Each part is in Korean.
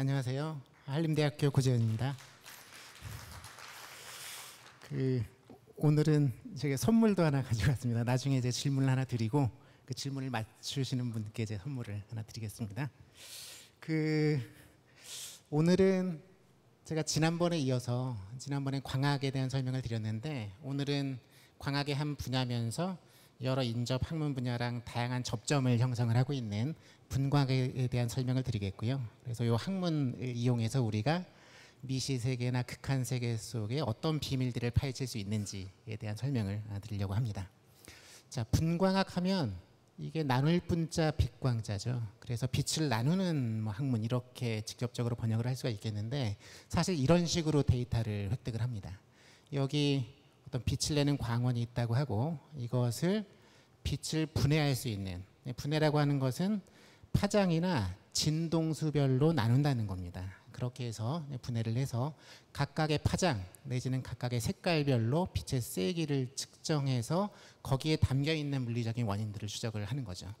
안녕하세요. 한림대학교 고재현입니다. 오늘은 제가 선물도 하나 가져왔습니다. 나중에 제 질문을 하나 드리고 그 질문을 맞추시는 분께 제 선물을 하나 드리겠습니다. 오늘은 제가 지난번에 이어서 지난번에 광학에 대한 설명을 드렸는데 오늘은 광학의 한 분야면서 여러 인접 학문 분야랑 다양한 접점을 형성을 하고 있는 분광학에 대한 설명을 드리겠고요. 그래서 이 학문을 이용해서 우리가 미시세계나 극한세계 속에 어떤 비밀들을 파헤칠 수 있는지에 대한 설명을 드리려고 합니다. 자, 분광학 하면 이게 나눌 분자 빛광자죠. 그래서 빛을 나누는 학문 이렇게 직접적으로 번역을 할 수가 있겠는데 사실 이런 식으로 데이터를 획득을 합니다. 여기 어떤 빛을 내는 광원이 있다고 하고 이것을 빛을 분해할 수 있는, 분해라고 하는 것은 파장이나 진동수별로 나눈다는 겁니다. 그렇게 해서 분해를 해서 각각의 파장 내지는 각각의 색깔별로 빛의 세기를 측정해서 거기에 담겨있는 물리적인 원인들을 추적을 하는 거죠.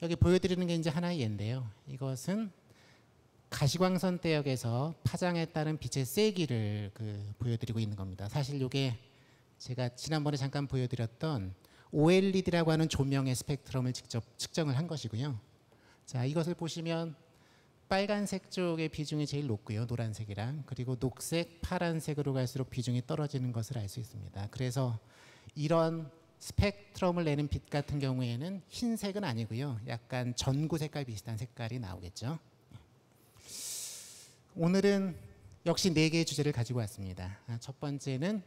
여기 보여드리는 게 이제 하나의 예인데요. 이것은 가시광선 대역에서 파장에 따른 빛의 세기를 보여드리고 있는 겁니다. 사실 이게 제가 지난번에 잠깐 보여드렸던 OLED라고 하는 조명의 스펙트럼을 직접 측정을 한 것이고요. 자, 이것을 보시면 빨간색 쪽의 비중이 제일 높고요. 노란색이랑. 그리고 녹색, 파란색으로 갈수록 비중이 떨어지는 것을 알 수 있습니다. 그래서 이런 스펙트럼을 내는 빛 같은 경우에는 흰색은 아니고요. 약간 전구 색깔 비슷한 색깔이 나오겠죠. 오늘은 역시 4개의 주제를 가지고 왔습니다. 첫 번째는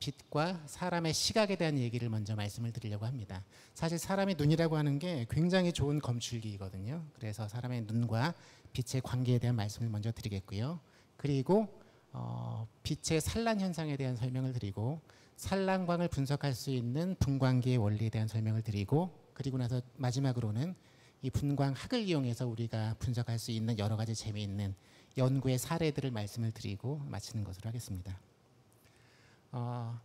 빛과 사람의 시각에 대한 얘기를 먼저 말씀을 드리려고 합니다. 사실 사람의 눈이라고 하는 게 굉장히 좋은 검출기이거든요. 그래서 사람의 눈과 빛의 관계에 대한 말씀을 먼저 드리겠고요. 그리고 빛의 산란 현상에 대한 설명을 드리고 산란광을 분석할 수 있는 분광기의 원리에 대한 설명을 드리고 그리고 나서 마지막으로는 이 분광학을 이용해서 우리가 분석할 수 있는 여러 가지 재미있는 연구의 사례들을 말씀을 드리고 마치는 것으로 하겠습니다.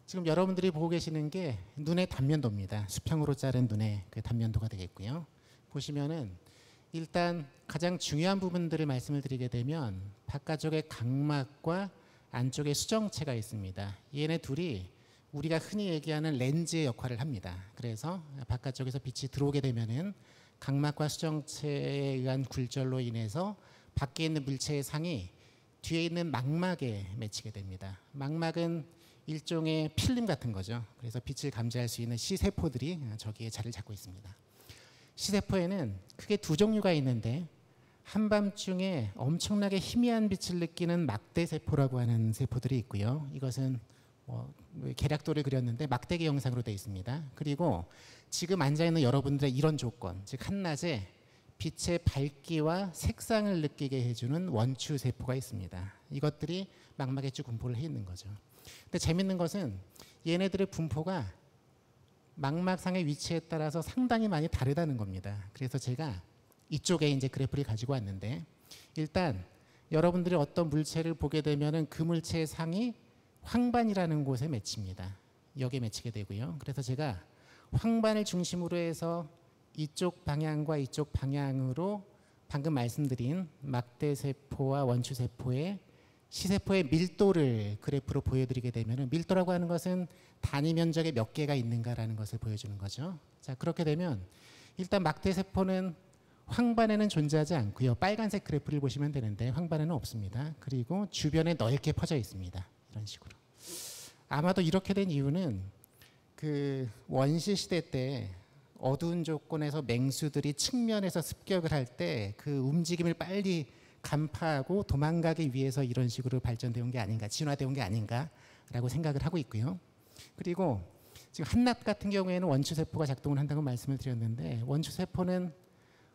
지금 여러분들이 보고 계시는 게 눈의 단면도입니다. 수평으로 자른 눈의 그 단면도가 되겠고요. 보시면은 일단 가장 중요한 부분들을 말씀을 드리게 되면 바깥쪽에 각막과 안쪽에 수정체가 있습니다. 얘네 둘이 우리가 흔히 얘기하는 렌즈의 역할을 합니다. 그래서 바깥쪽에서 빛이 들어오게 되면은 각막과 수정체에 의한 굴절로 인해서 밖에 있는 물체의 상이 뒤에 있는 망막에 맺히게 됩니다. 망막은 일종의 필름 같은 거죠. 그래서 빛을 감지할 수 있는 시세포들이 저기에 자리를 잡고 있습니다. 시세포에는 크게 2 종류가 있는데 한밤중에 엄청나게 희미한 빛을 느끼는 막대세포라고 하는 세포들이 있고요. 이것은 계략도를 그렸는데 막대기 형상으로 되어 있습니다. 그리고 지금 앉아있는 여러분들의 이런 조건, 즉 한낮에 빛의 밝기와 색상을 느끼게 해주는 원추세포가 있습니다. 이것들이 망막에 쭉 분포를 해 있는 거죠. 근데 재밌는 것은 얘네들의 분포가 망막상의 위치에 따라서 상당히 많이 다르다는 겁니다. 그래서 제가 이쪽에 이제 그래프를 가지고 왔는데 일단 여러분들이 어떤 물체를 보게 되면은 그 물체의 상이 황반이라는 곳에 맺힙니다. 여기에 맺히게 되고요. 그래서 제가 황반을 중심으로 해서 이쪽 방향과 이쪽 방향으로 방금 말씀드린 막대세포와 원추세포의 시세포의 밀도를 그래프로 보여드리게 되면 밀도라고 하는 것은 단위 면적에 몇 개가 있는가라는 것을 보여주는 거죠. 자, 그렇게 되면 일단 막대세포는 황반에는 존재하지 않고요. 빨간색 그래프를 보시면 되는데 황반에는 없습니다. 그리고 주변에 넓게 퍼져 있습니다. 이런 식으로. 아마도 이렇게 된 이유는 그 원시 시대 때 어두운 조건에서 맹수들이 측면에서 습격을 할 때 그 움직임을 빨리 간파하고 도망가기 위해서 이런 식으로 발전되어 온 게 아닌가, 진화되어 온 게 아닌가라고 생각을 하고 있고요. 그리고 지금 한낮 같은 경우에는 원추세포가 작동을 한다고 말씀을 드렸는데 원추세포는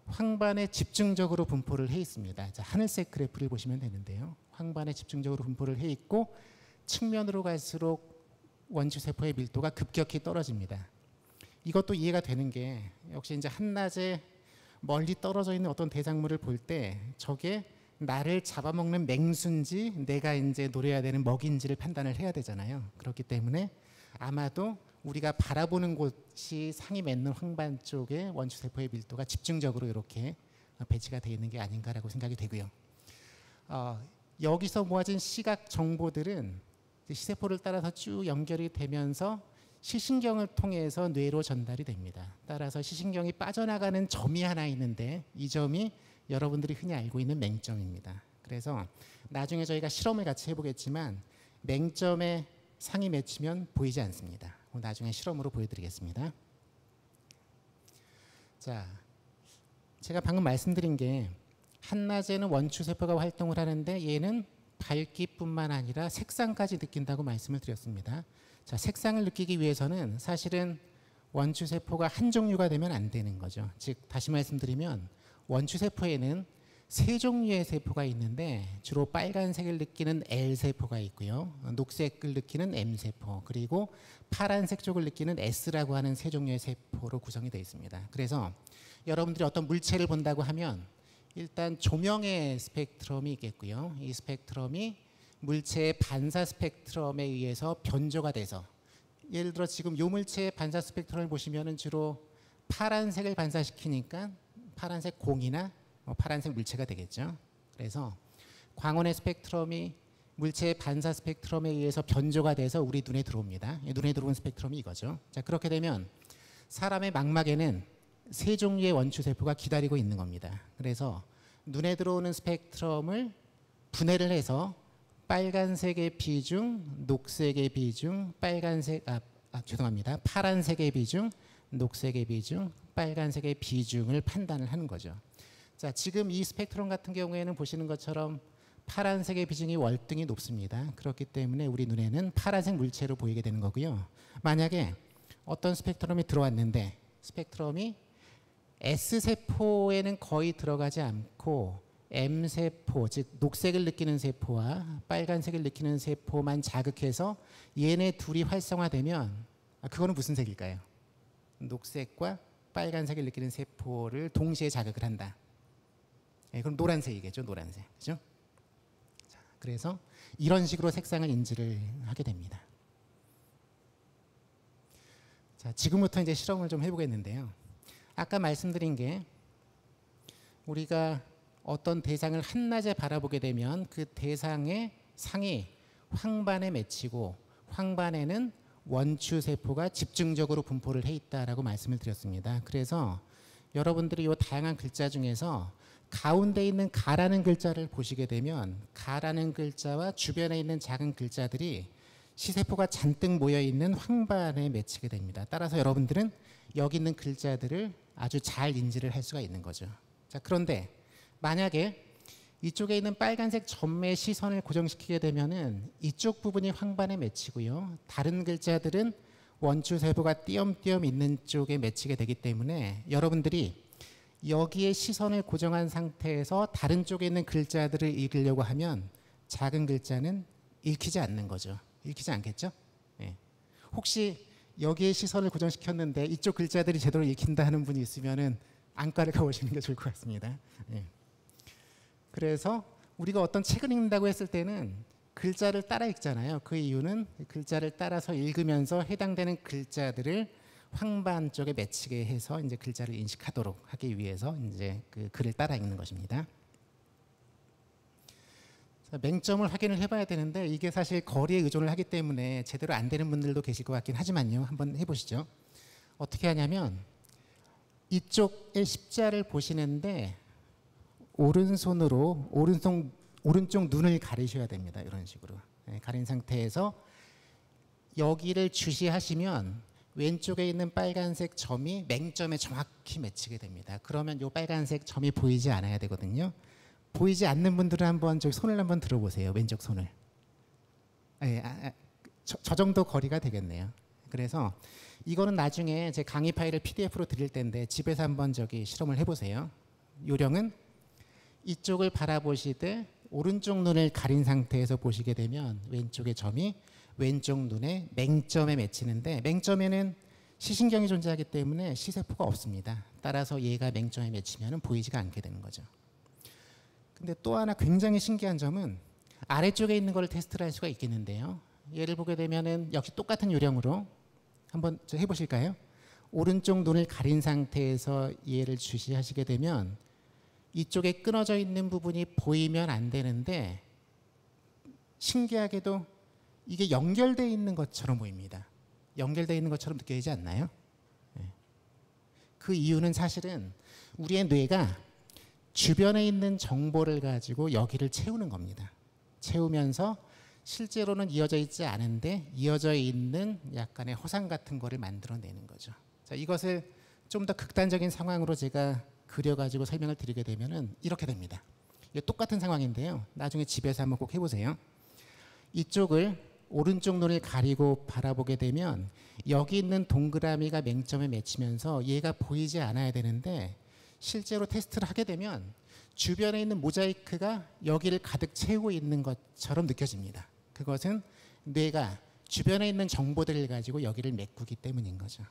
황반에 집중적으로 분포를 해 있습니다. 자, 하늘색 그래프를 보시면 되는데요. 황반에 집중적으로 분포를 해 있고 측면으로 갈수록 원추세포의 밀도가 급격히 떨어집니다. 이것도 이해가 되는 게 역시 이제 한낮에 멀리 떨어져 있는 어떤 대상물을 볼 때 저게 나를 잡아먹는 맹수인지 내가 이제 노려야 되는 먹인지를 판단을 해야 되잖아요. 그렇기 때문에 아마도 우리가 바라보는 곳이 상이 맺는 황반 쪽에 원추세포의 밀도가 집중적으로 이렇게 배치가 되어 있는 게 아닌가라고 생각이 되고요. 여기서 모아진 시각 정보들은 시세포를 따라서 쭉 연결이 되면서 시신경을 통해서 뇌로 전달이 됩니다. 따라서 시신경이 빠져나가는 점이 하나 있는데 이 점이 여러분들이 흔히 알고 있는 맹점입니다. 그래서 나중에 저희가 실험을 같이 해보겠지만 맹점에 상이 맺히면 보이지 않습니다. 나중에 실험으로 보여드리겠습니다. 자, 제가 방금 말씀드린 게 한낮에는 원추세포가 활동을 하는데 얘는 밝기뿐만 아니라 색상까지 느낀다고 말씀을 드렸습니다. 자, 색상을 느끼기 위해서는 사실은 원추세포가 한 종류가 되면 안 되는 거죠. 즉 다시 말씀드리면 원추세포에는 세 종류의 세포가 있는데 주로 빨간색을 느끼는 L세포가 있고요. 녹색을 느끼는 M세포 그리고 파란색 쪽을 느끼는 S라고 하는 세 종류의 세포로 구성이 되어 있습니다. 그래서 여러분들이 어떤 물체를 본다고 하면 일단 조명의 스펙트럼이 있겠고요. 이 스펙트럼이 물체의 반사 스펙트럼에 의해서 변조가 돼서 예를 들어 지금 이 물체의 반사 스펙트럼을 보시면 주로 파란색을 반사시키니까 파란색 공이나 파란색 물체가 되겠죠. 그래서 광원의 스펙트럼이 물체의 반사 스펙트럼에 의해서 변조가 돼서 우리 눈에 들어옵니다. 눈에 들어온 스펙트럼이 이거죠. 자, 그렇게 되면 사람의 망막에는 세 종류의 원추세포가 기다리고 있는 겁니다. 그래서 눈에 들어오는 스펙트럼을 분해를 해서 빨간색의 비중, 녹색의 비중, 파란색의 비중, 녹색의 비중, 빨간색의 비중을 판단을 하는 거죠. 자, 지금 이 스펙트럼 같은 경우에는 보시는 것처럼 파란색의 비중이 월등히 높습니다. 그렇기 때문에 우리 눈에는 파란색 물체로 보이게 되는 거고요. 만약에 어떤 스펙트럼이 들어왔는데 스펙트럼이 S세포에는 거의 들어가지 않고 M세포, 즉 녹색을 느끼는 세포와 빨간색을 느끼는 세포만 자극해서 얘네 둘이 활성화되면 그거는 무슨 색일까요? 녹색과 빨간색을 느끼는 세포를 동시에 자극을 한다. 네, 그럼 노란색이겠죠, 노란색, 그죠? 자, 그래서 이런 식으로 색상을 인지를 하게 됩니다. 자, 지금부터 이제 실험을 좀 해보겠는데요. 아까 말씀드린 게 우리가 어떤 대상을 한낮에 바라보게 되면 그 대상의 상이 황반에 맺히고 황반에는 원추세포가 집중적으로 분포를 해 있다라고 말씀을 드렸습니다. 그래서 여러분들이 이 다양한 글자 중에서 가운데 있는 가라는 글자를 보시게 되면 가라는 글자와 주변에 있는 작은 글자들이 시세포가 잔뜩 모여있는 황반에 맺히게 됩니다. 따라서 여러분들은 여기 있는 글자들을 아주 잘 인지를 할 수가 있는 거죠. 자, 그런데 만약에 이쪽에 있는 빨간색 점에 시선을 고정시키게 되면은 이쪽 부분이 황반에 맺히고요. 다른 글자들은 원추세포가 띄엄띄엄 있는 쪽에 맺히게 되기 때문에 여러분들이 여기에 시선을 고정한 상태에서 다른 쪽에 있는 글자들을 읽으려고 하면 작은 글자는 읽히지 않는 거죠. 읽히지 않겠죠? 네. 혹시 여기에 시선을 고정시켰는데 이쪽 글자들이 제대로 읽힌다 하는 분이 있으면은 안과를 가보시는 게 좋을 것 같습니다. 네. 그래서 우리가 어떤 책을 읽는다고 했을 때는 글자를 따라 읽잖아요. 그 이유는 글자를 따라서 읽으면서 해당되는 글자들을 황반 쪽에 맺히게 해서 이제 글자를 인식하도록 하기 위해서 이제 그 글을 따라 읽는 것입니다. 자, 맹점을 확인을 해봐야 되는데 이게 사실 거리에 의존을 하기 때문에 제대로 안 되는 분들도 계실 것 같긴 하지만요. 한번 해보시죠. 어떻게 하냐면 이쪽에 십자를 보시는데 오른손으로 오른쪽 눈을 가리셔야 됩니다. 이런 식으로 가린 상태에서 여기를 주시하시면 왼쪽에 있는 빨간색 점이 맹점에 정확히 맺히게 됩니다. 그러면 이 빨간색 점이 보이지 않아야 되거든요. 보이지 않는 분들은 한번 저기 손을 한번 들어보세요. 왼쪽 손을. 저 정도 거리가 되겠네요. 그래서 이거는 나중에 제 강의 파일을 PDF로 드릴 텐데 집에서 한번 저기 실험을 해보세요. 요령은 이쪽을 바라보시되 오른쪽 눈을 가린 상태에서 보시게 되면 왼쪽의 점이 왼쪽 눈에 맹점에 맺히는데 맹점에는 시신경이 존재하기 때문에 시세포가 없습니다. 따라서 얘가 맹점에 맺히면 보이지가 않게 되는 거죠. 근데 또 하나 굉장히 신기한 점은 아래쪽에 있는 걸 테스트를 할 수가 있겠는데요. 얘를 보게 되면 역시 똑같은 요령으로 한번 해보실까요? 오른쪽 눈을 가린 상태에서 얘를 주시하시게 되면 이쪽에 끊어져 있는 부분이 보이면 안 되는데 신기하게도 이게 연결되어 있는 것처럼 보입니다. 연결되어 있는 것처럼 느껴지지 않나요? 그 이유는 사실은 우리의 뇌가 주변에 있는 정보를 가지고 여기를 채우는 겁니다. 채우면서 실제로는 이어져 있지 않은데 이어져 있는 약간의 허상 같은 거를 만들어내는 거죠. 자, 이것을 좀 더 극단적인 상황으로 제가 그려가지고 설명을 드리게 되면은 이렇게 됩니다. 똑같은 상황인데요. 나중에 집에서 한번 꼭 해보세요. 이쪽을 오른쪽 눈을 가리고 바라보게 되면 여기 있는 동그라미가 맹점에 맺히면서 얘가 보이지 않아야 되는데 실제로 테스트를 하게 되면 주변에 있는 모자이크가 여기를 가득 채우고 있는 것처럼 느껴집니다. 그것은 뇌가 주변에 있는 정보들을 가지고 여기를 메꾸기 때문인 거죠.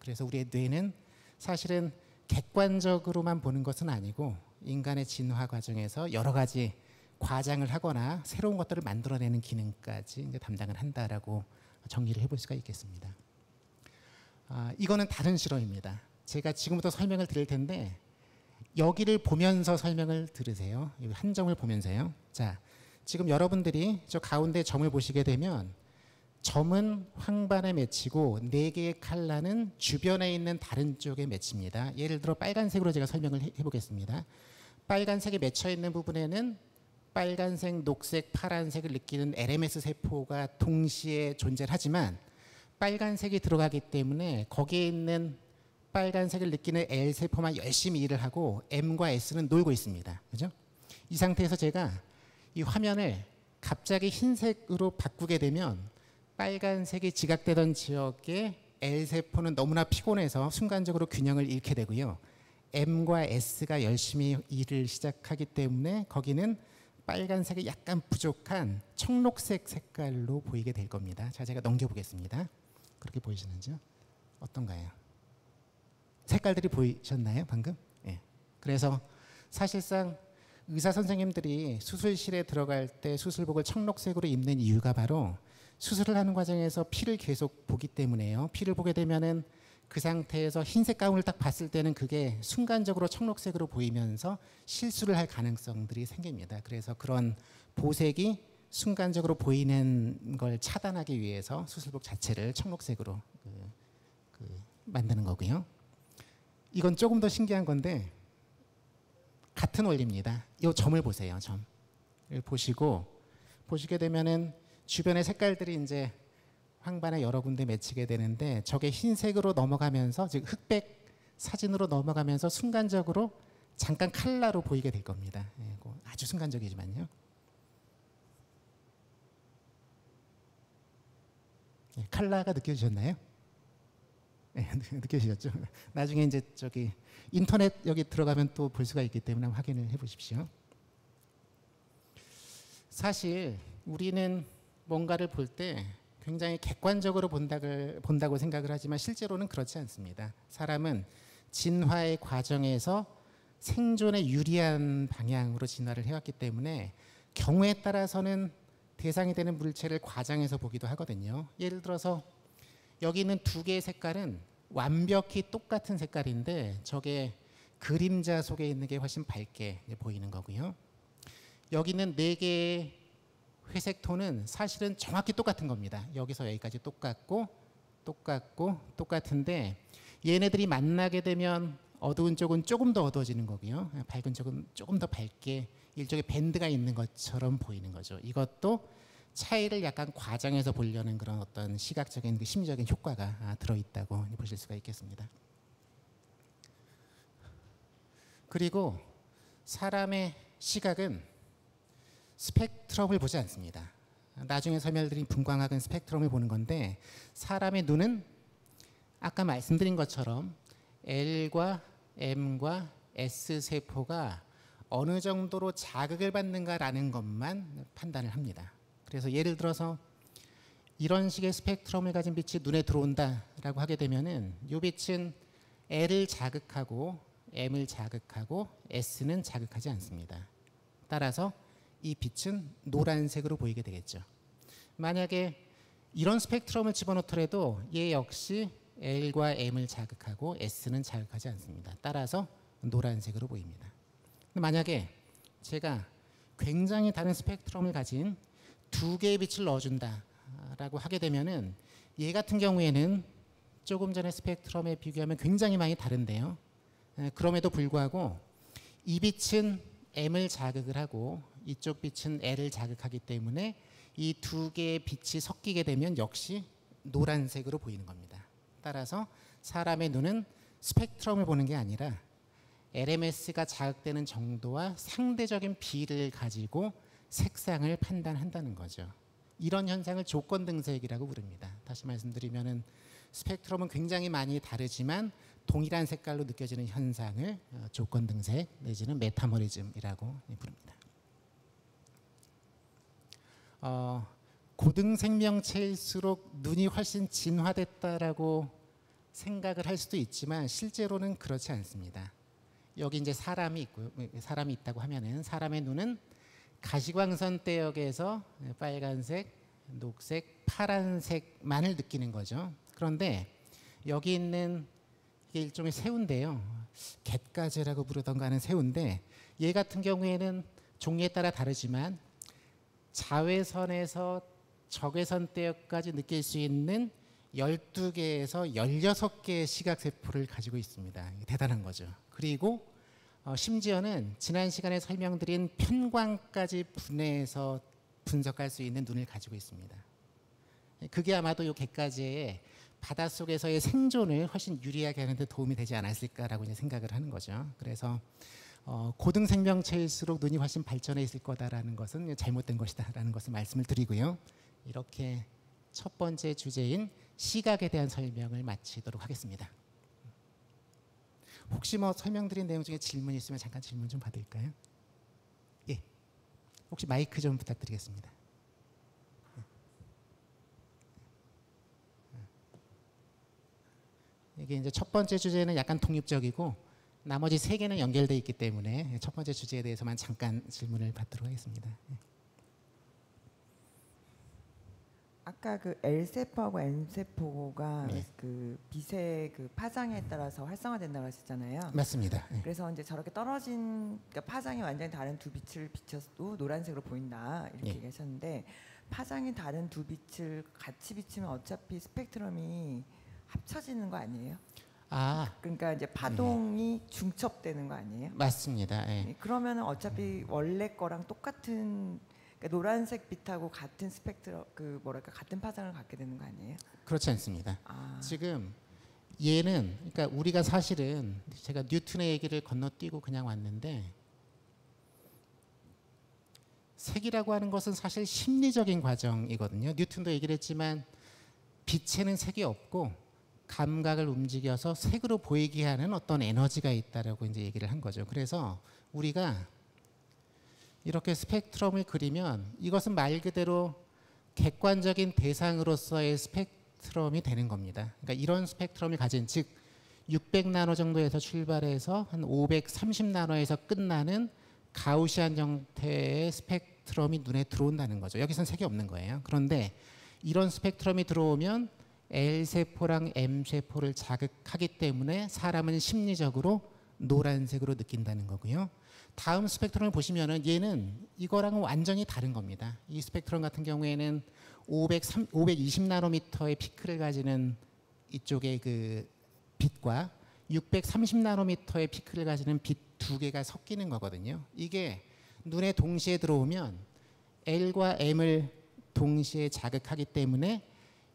그래서 우리의 뇌는 사실은 객관적으로만 보는 것은 아니고 인간의 진화 과정에서 여러 가지 과장을 하거나 새로운 것들을 만들어내는 기능까지 이제 담당을 한다라고 정리를 해볼 수가 있겠습니다. 이거는 다른 실험입니다. 제가 지금부터 설명을 드릴 텐데 여기를 보면서 설명을 들으세요. 한 점을 보면서요. 자, 지금 여러분들이 저 가운데 점을 보시게 되면 점은 황반에 맺히고 4개의 칼라는 주변에 있는 다른 쪽에 맺힙니다. 예를 들어 빨간색으로 제가 설명을 해보겠습니다. 빨간색에 맺혀 있는 부분에는 빨간색, 녹색, 파란색을 느끼는 LMS 세포가 동시에 존재하지만 빨간색이 들어가기 때문에 거기에 있는 빨간색을 느끼는 L 세포만 열심히 일을 하고 M과 S는 놀고 있습니다. 그죠? 이 상태에서 제가 이 화면을 갑자기 흰색으로 바꾸게 되면 빨간색이 지각되던 지역에 L 세포는 너무나 피곤해서 순간적으로 균형을 잃게 되고요. M과 S가 열심히 일을 시작하기 때문에 거기는 빨간색이 약간 부족한 청록색 색깔로 보이게 될 겁니다. 자, 제가 넘겨보겠습니다. 그렇게 보이시는지요? 어떤가요? 색깔들이 보이셨나요, 방금? 예. 그래서 사실상 의사 선생님들이 수술실에 들어갈 때 수술복을 청록색으로 입는 이유가 바로 수술을 하는 과정에서 피를 계속 보기 때문에요. 피를 보게 되면은 그 상태에서 흰색 가운을 딱 봤을 때는 그게 순간적으로 청록색으로 보이면서 실수를 할 가능성들이 생깁니다. 그래서 그런 보색이 순간적으로 보이는 걸 차단하기 위해서 수술복 자체를 청록색으로 만드는 거고요. 이건 조금 더 신기한 건데 같은 원리입니다. 이 점을 보세요. 점을 보시게 되면은 주변의 색깔들이 이제 황반에 여러 군데 맺히게 되는데 저게 흰색으로 넘어가면서 즉 흑백 사진으로 넘어가면서 순간적으로 잠깐 칼라로 보이게 될 겁니다. 아주 순간적이지만요. 칼라가 느껴지셨나요? 네, 느껴지셨죠? 나중에 이제 저기 인터넷 여기 들어가면 또 볼 수가 있기 때문에 확인을 해보십시오. 사실 우리는 뭔가를 볼 때 굉장히 객관적으로 본다고 생각을 하지만 실제로는 그렇지 않습니다. 사람은 진화의 과정에서 생존에 유리한 방향으로 진화를 해왔기 때문에 경우에 따라서는 대상이 되는 물체를 과장해서 보기도 하거든요. 예를 들어서 여기 있는 2개의 색깔은 완벽히 똑같은 색깔인데 저게 그림자 속에 있는 게 훨씬 밝게 보이는 거고요. 여기 있는 4개의 회색 톤은 사실은 정확히 똑같은 겁니다. 여기서 여기까지 똑같고 똑같은데 얘네들이 만나게 되면 어두운 쪽은 조금 더 어두워지는 거고요. 밝은 쪽은 조금 더 밝게 일종의 밴드가 있는 것처럼 보이는 거죠. 이것도 차이를 약간 과장해서 보려는 그런 어떤 시각적인 심리적인 효과가 들어있다고 보실 수가 있겠습니다. 그리고 사람의 시각은 스펙트럼을 보지 않습니다. 나중에 설명드린 분광학은 스펙트럼을 보는 건데 사람의 눈은 아까 말씀드린 것처럼 L과 M과 S세포가 어느 정도로 자극을 받는가라는 것만 판단을 합니다. 그래서 예를 들어서 이런 식의 스펙트럼을 가진 빛이 눈에 들어온다라고 하게 되면은 이 빛은 L을 자극하고 M을 자극하고 S는 자극하지 않습니다. 따라서 이 빛은 노란색으로 보이게 되겠죠. 만약에 이런 스펙트럼을 집어넣더라도 얘 역시 L과 M을 자극하고 S는 자극하지 않습니다. 따라서 노란색으로 보입니다. 근데 만약에 제가 굉장히 다른 스펙트럼을 가진 두 개의 빛을 넣어준다라고 하게 되면은 얘 같은 경우에는 조금 전에 스펙트럼에 비교하면 굉장히 많이 다른데요. 그럼에도 불구하고 이 빛은 M을 자극을 하고 이쪽 빛은 L을 자극하기 때문에 이 두 개의 빛이 섞이게 되면 역시 노란색으로 보이는 겁니다. 따라서 사람의 눈은 스펙트럼을 보는 게 아니라 LMS가 자극되는 정도와 상대적인 비를 가지고 색상을 판단한다는 거죠. 이런 현상을 조건 등색이라고 부릅니다. 다시 말씀드리면은 스펙트럼은 굉장히 많이 다르지만 동일한 색깔로 느껴지는 현상을 조건 등색 내지는 메타모리즘이라고 부릅니다. 고등 생명체일수록 눈이 훨씬 진화됐다라고 생각을 할 수도 있지만 실제로는 그렇지 않습니다. 여기 이제 사람이 있고요. 사람이 있다고 하면은 사람의 눈은 가시광선 대역에서 빨간색, 녹색, 파란색만을 느끼는 거죠. 그런데 여기 있는 이게 일종의 새우인데요. 갯가재라고 부르던가 하는 새우인데 얘 같은 경우에는 종류에 따라 다르지만 자외선에서 적외선 대역까지 느낄 수 있는 12개에서 16개의 시각세포를 가지고 있습니다. 대단한 거죠. 그리고 심지어는 지난 시간에 설명드린 편광까지 분해해서 분석할 수 있는 눈을 가지고 있습니다. 그게 아마도 이 갯가재의 바닷속에서의 생존을 훨씬 유리하게 하는 데 도움이 되지 않았을까라고 이제 생각을 하는 거죠. 그래서 고등 생명체일수록 눈이 훨씬 발전해 있을 거다라는 것은 잘못된 것이다라는 것을 말씀을 드리고요. 이렇게 첫 번째 주제인 시각에 대한 설명을 마치도록 하겠습니다. 혹시 뭐 설명드린 내용 중에 질문 있으면 잠깐 질문 좀 받을까요? 예. 혹시 마이크 좀 부탁드리겠습니다. 이게 이제 첫 번째 주제는 약간 독립적이고 나머지 세 개는 연결돼 있기 때문에 첫 번째 주제에 대해서만 잠깐 질문을 받도록 하겠습니다. 예. 아까 그 L세포하고 N세포가 네. 그 빛의 그 파장에 따라서 활성화된다고 하셨잖아요. 맞습니다. 네. 그래서 이제 저렇게 떨어진 그러니까 파장이 완전히 다른 두 빛을 비춰도 노란색으로 보인다 이렇게 얘기하셨는데 네. 파장이 다른 두 빛을 같이 비치면 어차피 스펙트럼이 합쳐지는 거 아니에요? 아, 그러니까 이제 파동이 네. 중첩되는 거 아니에요? 맞습니다. 네. 네. 그러면 어차피 원래 거랑 똑같은 그러니까 노란색 빛하고 같은 스펙트럼 그 뭐랄까 같은 파장을 갖게 되는 거 아니에요? 그렇지 않습니다. 아. 지금 얘는 그러니까 우리가 사실은 제가 뉴턴의 얘기를 건너뛰고 그냥 왔는데 색이라고 하는 것은 사실 심리적인 과정이거든요. 뉴턴도 얘기를 했지만 빛에는 색이 없고 감각을 움직여서 색으로 보이게 하는 어떤 에너지가 있다라고 이제 얘기를 한 거죠. 그래서 우리가 이렇게 스펙트럼을 그리면 이것은 말 그대로 객관적인 대상으로서의 스펙트럼이 되는 겁니다. 그러니까 이런 스펙트럼을 가진 즉 600나노 정도에서 출발해서 한 530나노에서 끝나는 가우시안 형태의 스펙트럼이 눈에 들어온다는 거죠. 여기선 색이 없는 거예요. 그런데 이런 스펙트럼이 들어오면 L세포랑 M세포를 자극하기 때문에 사람은 심리적으로 노란색으로 느낀다는 거고요. 다음 스펙트럼을 보시면은 얘는 이거랑은 완전히 다른 겁니다. 이 스펙트럼 같은 경우에는 520나노미터의 피크를 가지는 이쪽의 그 빛과 630나노미터의 피크를 가지는 빛 두 개가 섞이는 거거든요. 이게 눈에 동시에 들어오면 L과 M을 동시에 자극하기 때문에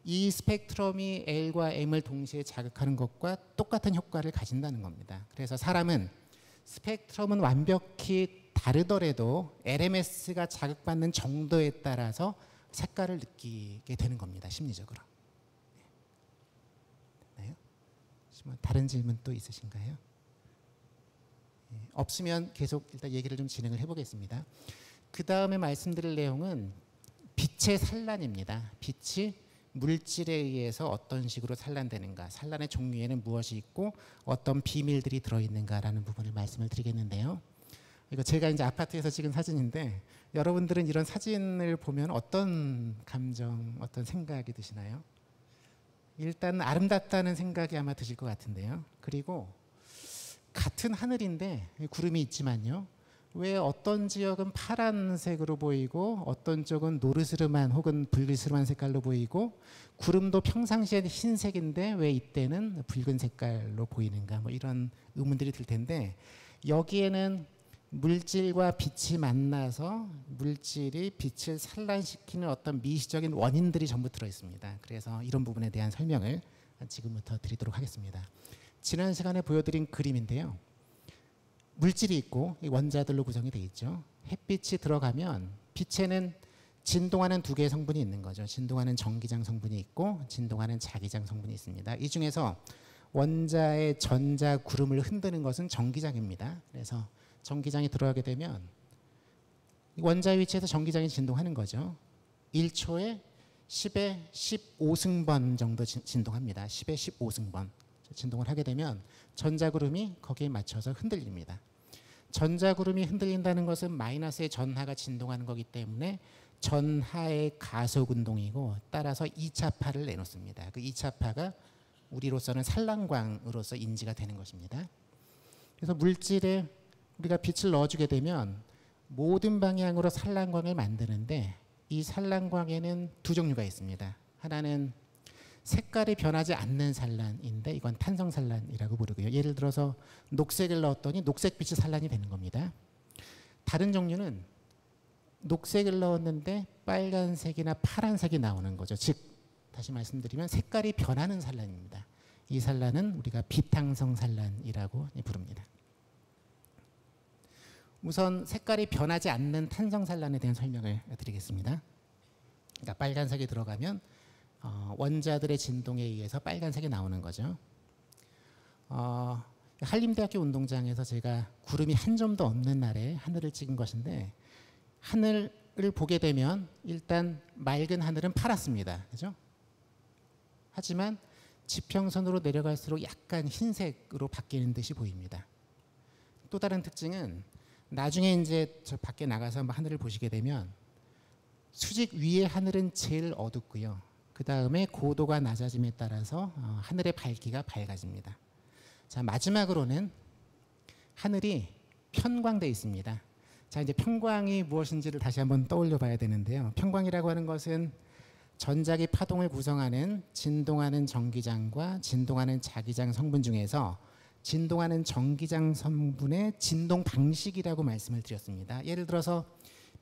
이 스펙트럼이 L과 M을 동시에 자극하는 것과 똑같은 효과를 가진다는 겁니다. 그래서 사람은 스펙트럼은 완벽히 다르더라도 LMS가 자극받는 정도에 따라서 색깔을 느끼게 되는 겁니다. 심리적으로. 네. 다른 질문 또 있으신가요? 네. 없으면 계속 일단 얘기를 좀 진행을 해보겠습니다. 그 다음에 말씀드릴 내용은 빛의 산란입니다. 빛이 물질에 의해서 어떤 식으로 산란되는가, 산란의 종류에는 무엇이 있고 어떤 비밀들이 들어있는가라는 부분을 말씀을 드리겠는데요. 이거 제가 이제 아파트에서 찍은 사진인데 여러분들은 이런 사진을 보면 어떤 감정, 어떤 생각이 드시나요? 일단 아름답다는 생각이 아마 드실 것 같은데요. 그리고 같은 하늘인데 구름이 있지만요. 왜 어떤 지역은 파란색으로 보이고 어떤 쪽은 노르스름한 혹은 붉으스름한 색깔로 보이고 구름도 평상시에는 흰색인데 왜 이때는 붉은 색깔로 보이는가, 뭐 이런 의문들이 들 텐데, 여기에는 물질과 빛이 만나서 물질이 빛을 산란시키는 어떤 미시적인 원인들이 전부 들어있습니다. 그래서 이런 부분에 대한 설명을 지금부터 드리도록 하겠습니다. 지난 시간에 보여드린 그림인데요. 물질이 있고 원자들로 구성이 되어 있죠. 햇빛이 들어가면 빛에는 진동하는 두 개의 성분이 있는 거죠. 진동하는 전기장 성분이 있고 진동하는 자기장 성분이 있습니다. 이 중에서 원자의 전자 구름을 흔드는 것은 전기장입니다. 그래서 전기장이 들어가게 되면 원자의 위치에서 전기장이 진동하는 거죠. 1초에 10의 15승번 정도 진동합니다. 10의 15승번. 진동을 하게 되면 전자구름이 거기에 맞춰서 흔들립니다. 전자구름이 흔들린다는 것은 마이너스의 전하가 진동하는 거기 때문에 전하의 가속운동이고 따라서 2차파를 내놓습니다. 그 2차파가 우리로서는 산란광으로서 인지가 되는 것입니다. 그래서 물질에 우리가 빛을 넣어주게 되면 모든 방향으로 산란광을 만드는데 이 산란광에는 두 종류가 있습니다. 하나는 색깔이 변하지 않는 산란인데 이건 탄성 산란이라고 부르고요. 예를 들어서 녹색을 넣었더니 녹색빛이 산란이 되는 겁니다. 다른 종류는 녹색을 넣었는데 빨간색이나 파란색이 나오는 거죠. 즉 다시 말씀드리면 색깔이 변하는 산란입니다. 이 산란은 우리가 비탕성 산란이라고 부릅니다. 우선 색깔이 변하지 않는 탄성 산란에 대한 설명을 드리겠습니다. 그러니까 빨간색이 들어가면 원자들의 진동에 의해서 빨간색이 나오는 거죠. 한림대학교 운동장에서 제가 구름이 한 점도 없는 날에 하늘을 찍은 것인데 하늘을 보게 되면 일단 맑은 하늘은 파랗습니다. 그죠? 하지만 지평선으로 내려갈수록 약간 흰색으로 바뀌는 듯이 보입니다. 또 다른 특징은 나중에 이제 저 밖에 나가서 한번 하늘을 보시게 되면 수직 위의 하늘은 제일 어둡고요. 그 다음에 고도가 낮아짐에 따라서 하늘의 밝기가 밝아집니다. 자, 마지막으로는 하늘이 편광되어 있습니다. 자, 이제 편광이 무엇인지를 다시 한번 떠올려 봐야 되는데요. 편광이라고 하는 것은 전자기 파동을 구성하는 진동하는 전기장과 진동하는 자기장 성분 중에서 진동하는 전기장 성분의 진동 방식이라고 말씀을 드렸습니다. 예를 들어서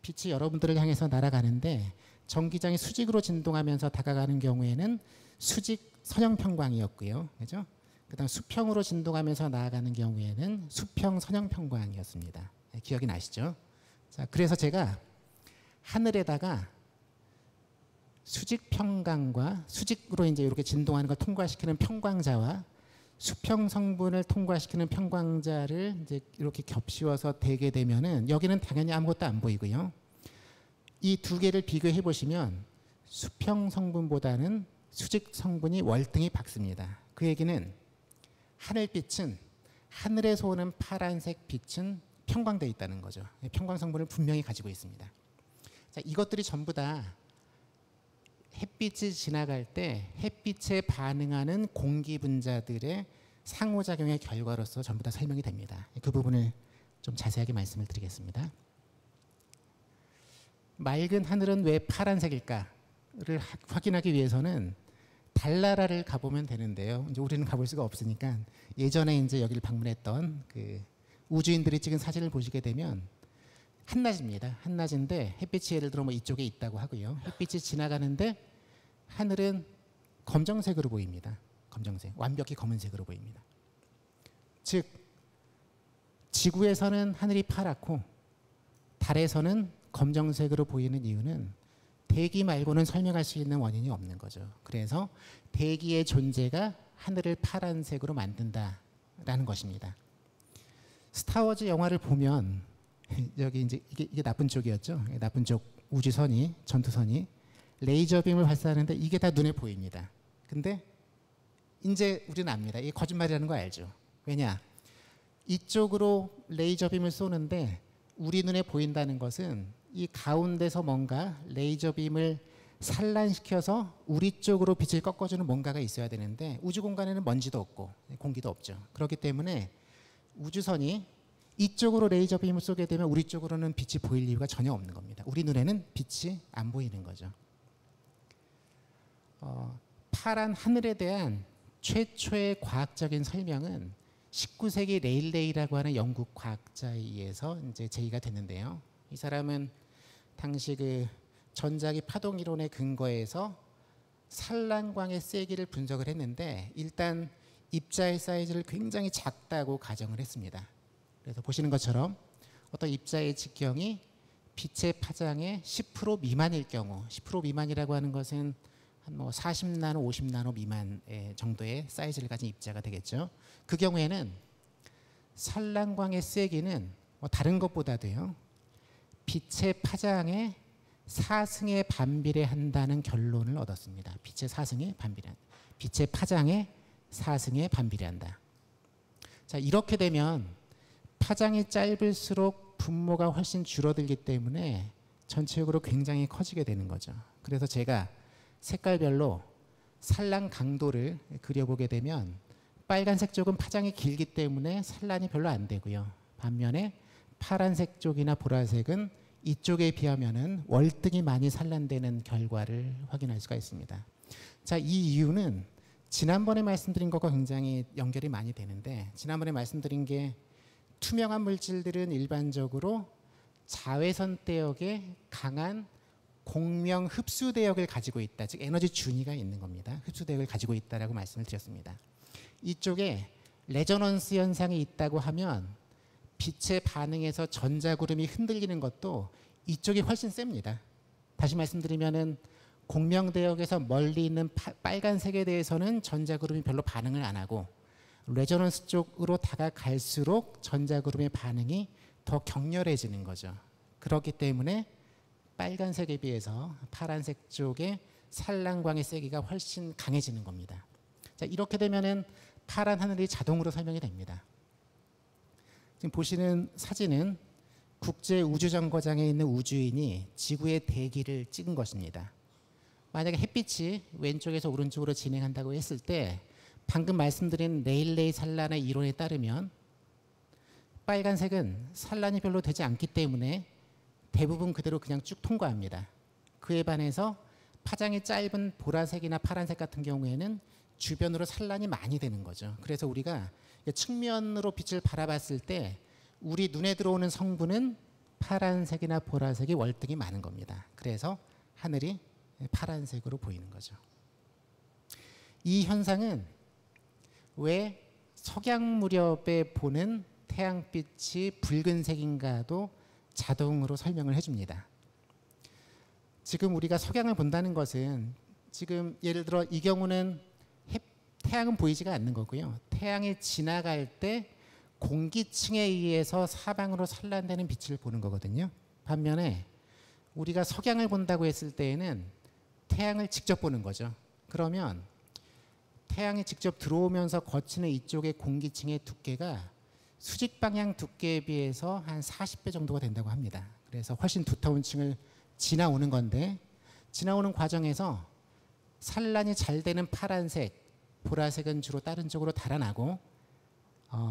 빛이 여러분들을 향해서 날아가는데 전기장이 수직으로 진동하면서 다가가는 경우에는 수직 선형편광이었고요. 그죠? 그다음 수평으로 진동하면서 나아가는 경우에는 수평 선형편광이었습니다. 네, 기억이 나시죠? 자, 그래서 제가 하늘에다가 수직 편광과 수직으로 이제 이렇게 진동하는 걸 통과시키는 편광자와 수평 성분을 통과시키는 편광자를 이제 이렇게 겹씌워서 대게 되면은 여기는 당연히 아무것도 안 보이고요. 이 두 개를 비교해 보시면 수평 성분보다는 수직 성분이 월등히 밝습니다. 그 얘기는 하늘빛은 하늘에서 오는 파란색 빛은 편광되어 있다는 거죠. 편광 성분을 분명히 가지고 있습니다. 자, 이것들이 전부 다 햇빛이 지나갈 때 햇빛에 반응하는 공기 분자들의 상호작용의 결과로서 전부 다 설명이 됩니다. 그 부분을 좀 자세하게 말씀을 드리겠습니다. 맑은 하늘은 왜 파란색일까를 확인하기 위해서는 달나라를 가보면 되는데요. 이제 우리는 가볼 수가 없으니까 예전에 이제 여기를 방문했던 그 우주인들이 찍은 사진을 보시게 되면 한낮입니다. 한낮인데 햇빛이 예를 들어 뭐 이쪽에 있다고 하고요. 햇빛이 지나가는데 하늘은 검정색으로 보입니다. 검정색, 완벽히 검은색으로 보입니다. 즉 지구에서는 하늘이 파랗고 달에서는 검정색으로 보이는 이유는 대기 말고는 설명할 수 있는 원인이 없는 거죠. 그래서 대기의 존재가 하늘을 파란색으로 만든다라는 것입니다. 스타워즈 영화를 보면 여기 이제 이게 나쁜 쪽이었죠. 나쁜 쪽 우주선이 전투선이 레이저 빔을 발사하는데 이게 다 눈에 보입니다. 근데 이제 우리는 압니다. 이게 거짓말이라는 거 알죠. 왜냐? 이쪽으로 레이저 빔을 쏘는데 우리 눈에 보인다는 것은 이 가운데서 뭔가 레이저 빔을 산란시켜서 우리 쪽으로 빛을 꺾어주는 뭔가가 있어야 되는데 우주 공간에는 먼지도 없고 공기도 없죠. 그렇기 때문에 우주선이 이쪽으로 레이저 빔을 쏘게 되면 우리 쪽으로는 빛이 보일 이유가 전혀 없는 겁니다. 우리 눈에는 빛이 안 보이는 거죠. 파란 하늘에 대한 최초의 과학적인 설명은 19세기 레일레이라고 하는 영국 과학자에 의해서 이제 제기가 됐는데요. 이 사람은 당시 그 전자기 파동 이론의 근거에서 산란광의 세기를 분석을 했는데 일단 입자의 사이즈를 굉장히 작다고 가정을 했습니다. 그래서 보시는 것처럼 어떤 입자의 직경이 빛의 파장의 10% 미만일 경우, 10% 미만이라고 하는 것은 한 뭐 40나노, 50나노 미만 정도의 사이즈를 가진 입자가 되겠죠. 그 경우에는 산란광의 세기는 뭐 다른 것보다도요, 빛의 파장의 4승에 반비례한다는 결론을 얻었습니다. 빛의 4승에 반비례한다. 빛의 파장의 4승에 반비례한다. 자, 이렇게 되면 파장이 짧을수록 분모가 훨씬 줄어들기 때문에 전체적으로 굉장히 커지게 되는 거죠. 그래서 제가 색깔별로 산란 강도를 그려보게 되면 빨간색 쪽은 파장이 길기 때문에 산란이 별로 안 되고요. 반면에 파란색 쪽이나 보라색은 이쪽에 비하면은 월등히 많이 산란되는 결과를 확인할 수가 있습니다. 자, 이 이유는 지난번에 말씀드린 것과 굉장히 연결이 많이 되는데, 지난번에 말씀드린 게 투명한 물질들은 일반적으로 자외선 대역에 강한 공명 흡수 대역을 가지고 있다. 즉 에너지 준위가 있는 겁니다. 흡수 대역을 가지고 있다라고 말씀을 드렸습니다. 이쪽에 레저넌스 현상이 있다고 하면 빛의 반응에서 전자구름이 흔들리는 것도 이쪽이 훨씬 셉니다. 다시 말씀드리면은 공명 대역에서 멀리 있는 빨간색에 대해서는 전자구름이 별로 반응을 안 하고, 레저넌스 쪽으로 다가갈수록 전자구름의 반응이 더 격렬해지는 거죠. 그렇기 때문에 빨간색에 비해서 파란색 쪽에 산란광의 세기가 훨씬 강해지는 겁니다. 자, 이렇게 되면은 파란 하늘이 자동으로 설명이 됩니다. 지금 보시는 사진은 국제우주정거장에 있는 우주인이 지구의 대기를 찍은 것입니다. 만약에 햇빛이 왼쪽에서 오른쪽으로 진행한다고 했을 때 방금 말씀드린 레일레이 산란의 이론에 따르면 빨간색은 산란이 별로 되지 않기 때문에 대부분 그대로 그냥 쭉 통과합니다. 그에 반해서 파장이 짧은 보라색이나 파란색 같은 경우에는 주변으로 산란이 많이 되는 거죠. 그래서 우리가 측면으로 빛을 바라봤을 때 우리 눈에 들어오는 성분은 파란색이나 보라색이 월등히 많은 겁니다. 그래서 하늘이 파란색으로 보이는 거죠. 이 현상은 왜 석양 무렵에 보는 태양빛이 붉은색인가도 자동으로 설명을 해줍니다. 지금 우리가 석양을 본다는 것은 지금 예를 들어 이 경우는 태양은 보이지가 않는 거고요. 태양이 지나갈 때 공기층에 의해서 사방으로 산란되는 빛을 보는 거거든요. 반면에 우리가 석양을 본다고 했을 때에는 태양을 직접 보는 거죠. 그러면 태양이 직접 들어오면서 거치는 이쪽의 공기층의 두께가 수직 방향 두께에 비해서 한 40배 정도가 된다고 합니다. 그래서 훨씬 두터운 층을 지나오는 건데, 지나오는 과정에서 산란이 잘 되는 파란색, 보라색은 주로 다른 쪽으로 달아나고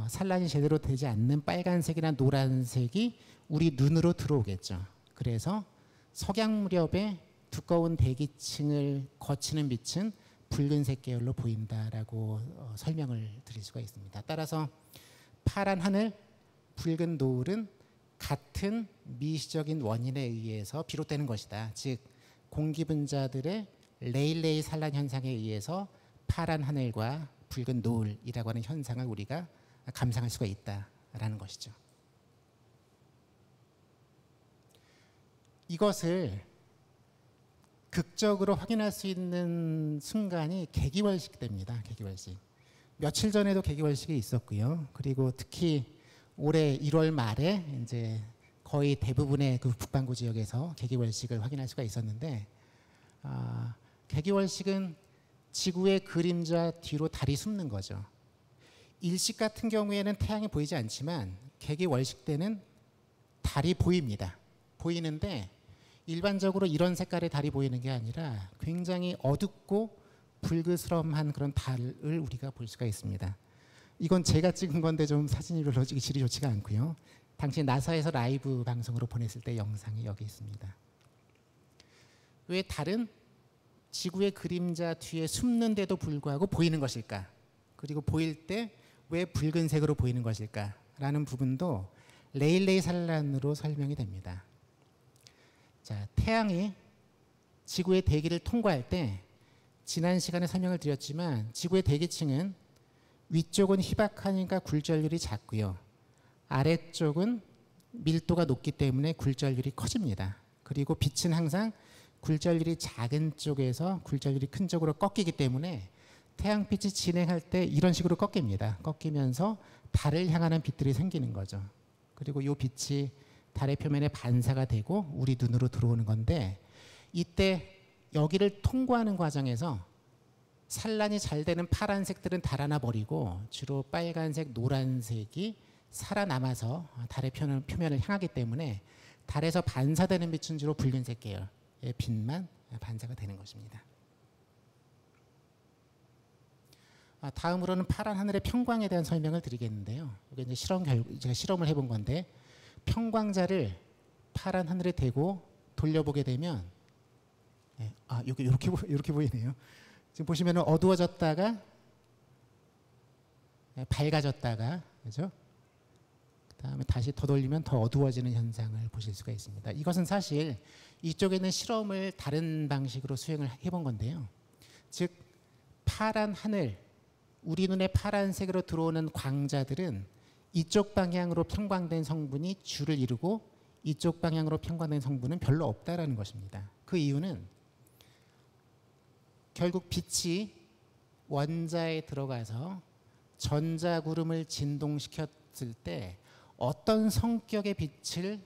산란이 제대로 되지 않는 빨간색이나 노란색이 우리 눈으로 들어오겠죠. 그래서 석양 무렵에 두꺼운 대기층을 거치는 빛은 붉은색 계열로 보인다라고 설명을 드릴 수가 있습니다. 따라서 파란 하늘, 붉은 노을은 같은 미시적인 원인에 의해서 비롯되는 것이다. 즉 공기 분자들의 레일레이 산란 현상에 의해서 파란 하늘과 붉은 노을이라고 하는 현상을 우리가 감상할 수가 있다라는 것이죠. 이것을 극적으로 확인할 수 있는 순간이 개기월식 됩니다. 개기월식. 며칠 전에도 개기월식이 있었고요. 그리고 특히 올해 1월 말에 이제 거의 대부분의 그 북반구 지역에서 개기월식을 확인할 수가 있었는데, 개기월식은 지구의 그림자 뒤로 달이 숨는 거죠. 일식 같은 경우에는 태양이 보이지 않지만 개기월식 때는 달이 보입니다. 보이는데 일반적으로 이런 색깔의 달이 보이는 게 아니라 굉장히 어둡고 불그스름한 그런 달을 우리가 볼 수가 있습니다. 이건 제가 찍은 건데 좀 사진이 별로 질이 좋지가 않고요. 당시 나사에서 라이브 방송으로 보냈을 때 영상이 여기 있습니다. 왜 달은 지구의 그림자 뒤에 숨는데도 불구하고 보이는 것일까? 그리고 보일 때 왜 붉은색으로 보이는 것일까? 라는 부분도 레일레이 산란으로 설명이 됩니다. 자, 태양이 지구의 대기를 통과할 때 지난 시간에 설명을 드렸지만 지구의 대기층은 위쪽은 희박하니까 굴절률이 작고요. 아래쪽은 밀도가 높기 때문에 굴절률이 커집니다. 그리고 빛은 항상 굴절률이 작은 쪽에서 굴절률이 큰 쪽으로 꺾이기 때문에 태양빛이 진행할 때 이런 식으로 꺾입니다. 꺾이면서 달을 향하는 빛들이 생기는 거죠. 그리고 이 빛이 달의 표면에 반사가 되고 우리 눈으로 들어오는 건데 이때 여기를 통과하는 과정에서 산란이 잘 되는 파란색들은 달아나 버리고 주로 빨간색, 노란색이 살아남아서 달의 표면을 향하기 때문에 달에서 반사되는 빛은 주로 붉은색 계열 빛만 반사가 되는 것입니다. 다음으로는 파란 하늘의 평광에 대한 설명을 드리겠는데요. 이게 이제 제가 실험을 해본 건데 평광자를 파란 하늘에 대고 돌려보게 되면 이렇게 보이네요. 지금 보시면 어두워졌다가 밝아졌다가 그죠? 그다음에 다시 더 돌리면 더 어두워지는 현상을 보실 수가 있습니다. 이것은 사실 이쪽에는 실험을 다른 방식으로 수행을 해본 건데요. 즉 파란 하늘, 우리 눈에 파란색으로 들어오는 광자들은 이쪽 방향으로 편광된 성분이 주를 이루고 이쪽 방향으로 편광된 성분은 별로 없다라는 것입니다. 그 이유는 결국 빛이 원자에 들어가서 전자구름을 진동시켰을 때 어떤 성격의 빛을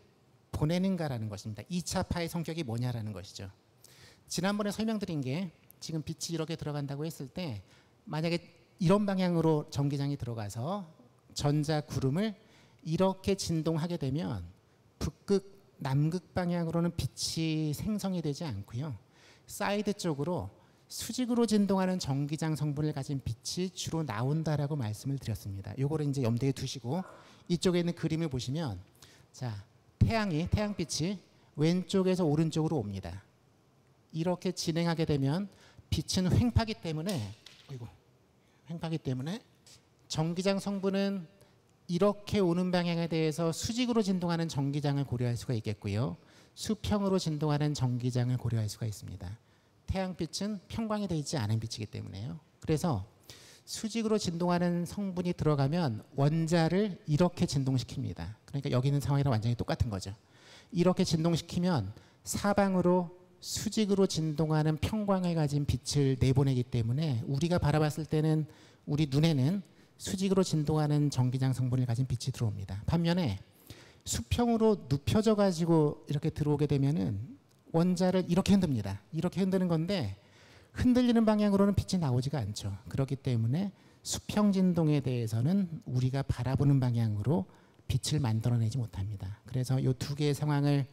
보내는가라는 것입니다. 2차파의 성격이 뭐냐라는 것이죠. 지난번에 설명드린 게 지금 빛이 이렇게 들어간다고 했을 때 만약에 이런 방향으로 전기장이 들어가서 전자구름을 이렇게 진동하게 되면 북극, 남극 방향으로는 빛이 생성이 되지 않고요. 사이드 쪽으로 수직으로 진동하는 전기장 성분을 가진 빛이 주로 나온다라고 말씀을 드렸습니다. 요거를 이제 염두에 두시고 이쪽에 있는 그림을 보시면 자, 태양빛이 왼쪽에서 오른쪽으로 옵니다. 이렇게 진행하게 되면 빛은 횡파기 때문에 전기장 성분은 이렇게 오는 방향에 대해서 수직으로 진동하는 전기장을 고려할 수가 있겠고요. 수평으로 진동하는 전기장을 고려할 수가 있습니다. 태양빛은 평광이 되어 있지 않은 빛이기 때문에요. 그래서 수직으로 진동하는 성분이 들어가면 원자를 이렇게 진동시킵니다. 그러니까 여기 있는 상황이랑 완전히 똑같은 거죠. 이렇게 진동시키면 사방으로 수직으로 진동하는 평광을 가진 빛을 내보내기 때문에 우리가 바라봤을 때는 우리 눈에는 수직으로 진동하는 전기장 성분을 가진 빛이 들어옵니다. 반면에 수평으로 눕혀져 가지고 이렇게 들어오게 되면은 원자를 이렇게 흔듭니다. 이렇게 흔드는 건데 흔들리는 방향으로는 빛이 나오지가 않죠. 그렇기 때문에 수평 진동에 대해서는 우리가 바라보는 방향으로 빛을 만들어내지 못합니다. 그래서 이 두 개의 상황을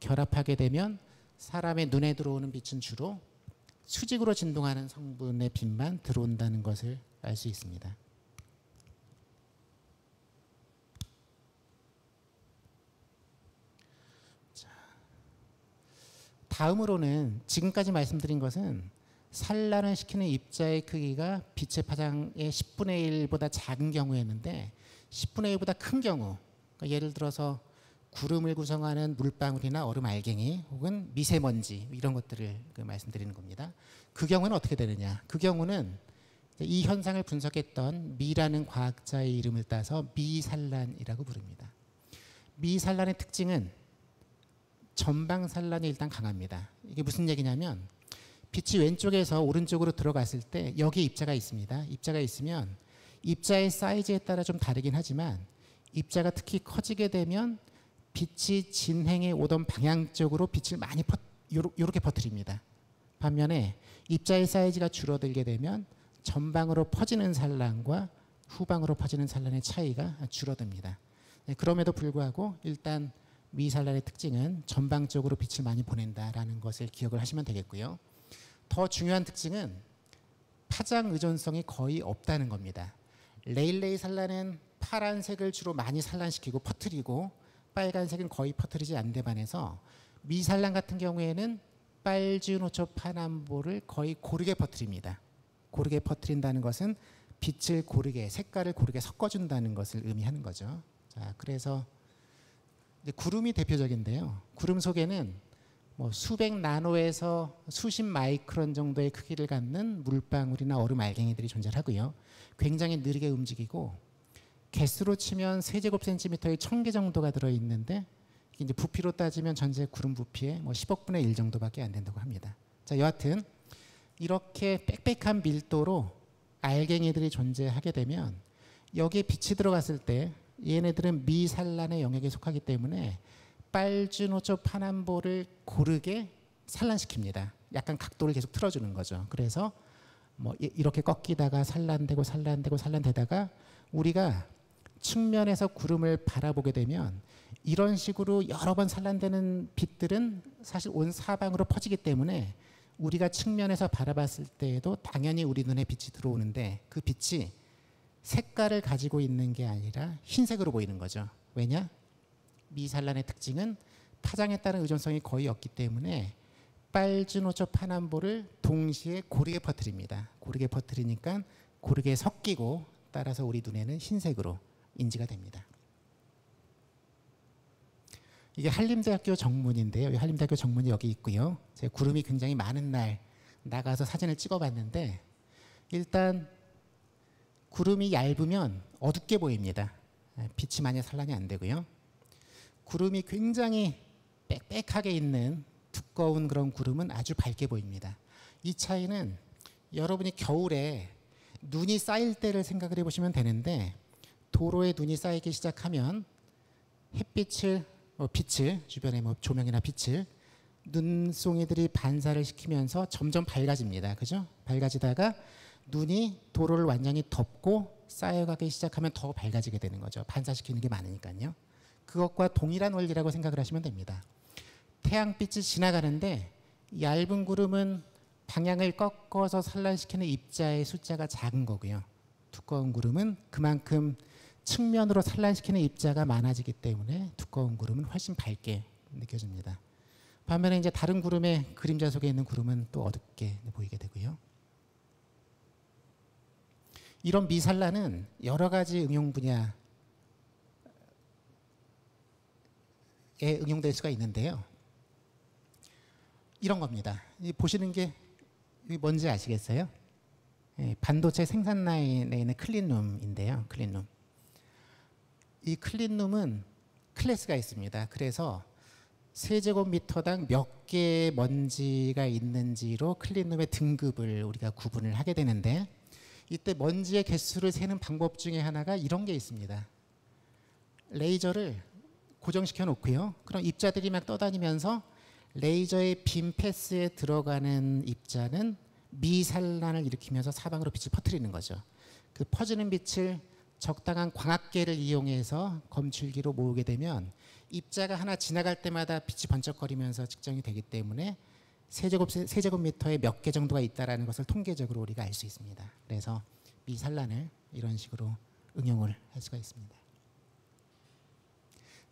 결합하게 되면 사람의 눈에 들어오는 빛은 주로 수직으로 진동하는 성분의 빛만 들어온다는 것을 알 수 있습니다. 자, 다음으로는 지금까지 말씀드린 것은 산란을 시키는 입자의 크기가 빛의 파장의 10분의 1보다 작은 경우였는데 10분의 1보다 큰 경우, 그러니까 예를 들어서 구름을 구성하는 물방울이나 얼음 알갱이 혹은 미세먼지 이런 것들을 말씀드리는 겁니다. 그 경우는 어떻게 되느냐. 그 경우는 이 현상을 분석했던 미라는 과학자의 이름을 따서 미산란이라고 부릅니다. 미산란의 특징은 전방산란이 일단 강합니다. 이게 무슨 얘기냐면 빛이 왼쪽에서 오른쪽으로 들어갔을 때 여기에 입자가 있습니다. 입자가 있으면 입자의 사이즈에 따라 좀 다르긴 하지만 입자가 특히 커지게 되면 빛이 진행해 오던 방향 쪽으로 빛을 많이 이렇게 퍼뜨립니다. 반면에 입자의 사이즈가 줄어들게 되면 전방으로 퍼지는 산란과 후방으로 퍼지는 산란의 차이가 줄어듭니다. 네, 그럼에도 불구하고 일단 미산란의 특징은 전방 쪽으로 빛을 많이 보낸다라는 것을 기억을 하시면 되겠고요. 더 중요한 특징은 파장 의존성이 거의 없다는 겁니다. 레일레이 산란은 파란색을 주로 많이 산란시키고 퍼뜨리고 빨간색은 거의 퍼뜨리지 않는데 반해서 미산란 같은 경우에는 빨주노초 파남보를 거의 고르게 퍼뜨립니다. 고르게 퍼뜨린다는 것은 빛을 고르게, 색깔을 고르게 섞어준다는 것을 의미하는 거죠. 자, 그래서 이제 구름이 대표적인데요. 구름 속에는 뭐 수백 나노에서 수십 마이크론 정도의 크기를 갖는 물방울이나 얼음 알갱이들이 존재하고요. 굉장히 느리게 움직이고 개수로 치면 세제곱센티미터의 1000개 정도가 들어있는데 이제 부피로 따지면 전체 구름 부피의 뭐 10억분의 1 정도밖에 안 된다고 합니다. 자, 여하튼 이렇게 빽빽한 밀도로 알갱이들이 존재하게 되면 여기에 빛이 들어갔을 때 얘네들은 미산란의 영역에 속하기 때문에 빨주노초 파남보를 고르게 산란시킵니다. 약간 각도를 계속 틀어주는 거죠. 그래서 뭐 이렇게 꺾이다가 산란되고 산란되고 산란되다가 우리가 측면에서 구름을 바라보게 되면 이런 식으로 여러 번 산란되는 빛들은 사실 온 사방으로 퍼지기 때문에 우리가 측면에서 바라봤을 때에도 당연히 우리 눈에 빛이 들어오는데 그 빛이 색깔을 가지고 있는 게 아니라 흰색으로 보이는 거죠. 왜냐? 미산란의 특징은 파장에 따른 의존성이 거의 없기 때문에 빨주노초 파남보를 동시에 고르게 퍼뜨립니다. 고르게 퍼뜨리니까 고르게 섞이고 따라서 우리 눈에는 흰색으로 인지가 됩니다. 이게 한림대학교 정문인데요. 한림대학교 정문이 여기 있고요. 제가 구름이 굉장히 많은 날 나가서 사진을 찍어봤는데 일단 구름이 얇으면 어둡게 보입니다. 빛이 많이 산란이 안 되고요. 구름이 굉장히 빽빽하게 있는 두꺼운 그런 구름은 아주 밝게 보입니다. 이 차이는 여러분이 겨울에 눈이 쌓일 때를 생각을 해보시면 되는데 도로에 눈이 쌓이기 시작하면 햇빛을 빛을 주변에 뭐 조명이나 빛을 눈송이들이 반사를 시키면서 점점 밝아집니다. 그죠? 밝아지다가 눈이 도로를 완전히 덮고 쌓여가기 시작하면 더 밝아지게 되는 거죠. 반사시키는 게 많으니까요. 그것과 동일한 원리라고 생각을 하시면 됩니다. 태양빛이 지나가는데 얇은 구름은 방향을 꺾어서 산란시키는 입자의 숫자가 작은 거고요. 두꺼운 구름은 그만큼 측면으로 산란시키는 입자가 많아지기 때문에 두꺼운 구름은 훨씬 밝게 느껴집니다. 반면에 이제 다른 구름의 그림자 속에 있는 구름은 또 어둡게 보이게 되고요. 이런 미산란은 여러 가지 응용 분야에 응용될 수가 있는데요. 이런 겁니다. 보시는 게 뭔지 아시겠어요? 반도체 생산 라인에 있는 클린룸인데요. 클린룸. 이 클린룸은 클래스가 있습니다. 그래서 세제곱미터당 몇 개의 먼지가 있는지로 클린룸의 등급을 우리가 구분을 하게 되는데 이때 먼지의 개수를 세는 방법 중에 하나가 이런 게 있습니다. 레이저를 고정시켜 놓고요. 그럼 입자들이 막 떠다니면서 레이저의 빔 패스에 들어가는 입자는 미산란을 일으키면서 사방으로 빛을 퍼뜨리는 거죠. 그 퍼지는 빛을 적당한 광학계를 이용해서 검출기로 모으게 되면 입자가 하나 지나갈 때마다 빛이 번쩍거리면서 측정이 되기 때문에 세제곱미터에 몇 개 정도가 있다라는 것을 통계적으로 우리가 알 수 있습니다. 그래서 미산란을 이런 식으로 응용을 할 수가 있습니다.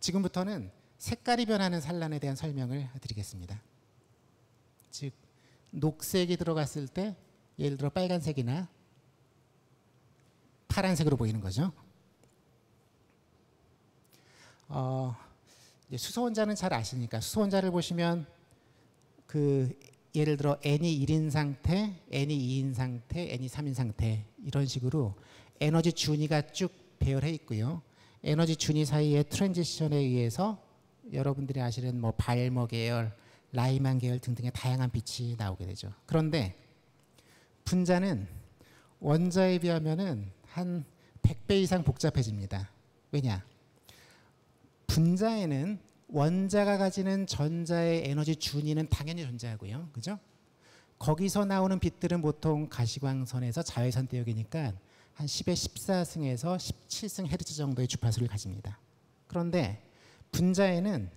지금부터는 색깔이 변하는 산란에 대한 설명을 드리겠습니다. 즉 녹색이 들어갔을 때 예를 들어 빨간색이나 파란색으로 보이는 거죠. 수소원자는 잘 아시니까 수소원자를 보시면 그 예를 들어 N이 1인 상태, N이 2인 상태, N이 3인 상태 이런 식으로 에너지 준위가 쭉 배열해 있고요. 에너지 준위 사이의 트랜지션에 의해서 여러분들이 아시는 뭐 발머 계열, 라이만 계열 등등의 다양한 빛이 나오게 되죠. 그런데 분자는 원자에 비하면은 한 100배 이상 복잡해집니다. 왜냐? 분자에는 원자가 가지는 전자의 에너지 준위는 당연히 존재하고요. 그죠? 거기서 나오는 빛들은 보통 가시광선에서 자외선 대역이니까 한 10의 14승에서 17승 헤르츠 정도의 주파수를 가집니다. 그런데 분자에는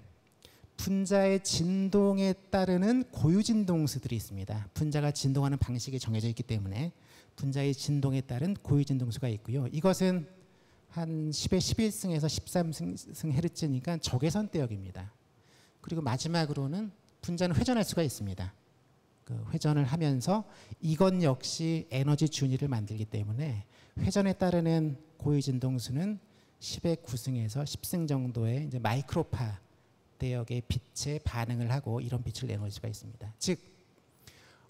분자의 진동에 따르는 고유진동수들이 있습니다. 분자가 진동하는 방식이 정해져 있기 때문에 분자의 진동에 따른 고유진동수가 있고요. 이것은 한 10의 11승에서 13승 헤르츠니까 적외선 대역입니다. 그리고 마지막으로는 분자는 회전할 수가 있습니다. 그 회전을 하면서 이건 역시 에너지 준위를 만들기 때문에 회전에 따르는 고유진동수는 10의 9승에서 10승 정도의 이제 마이크로파 대역의 빛에 반응을 하고 이런 빛을 내놓을 수가 있습니다. 즉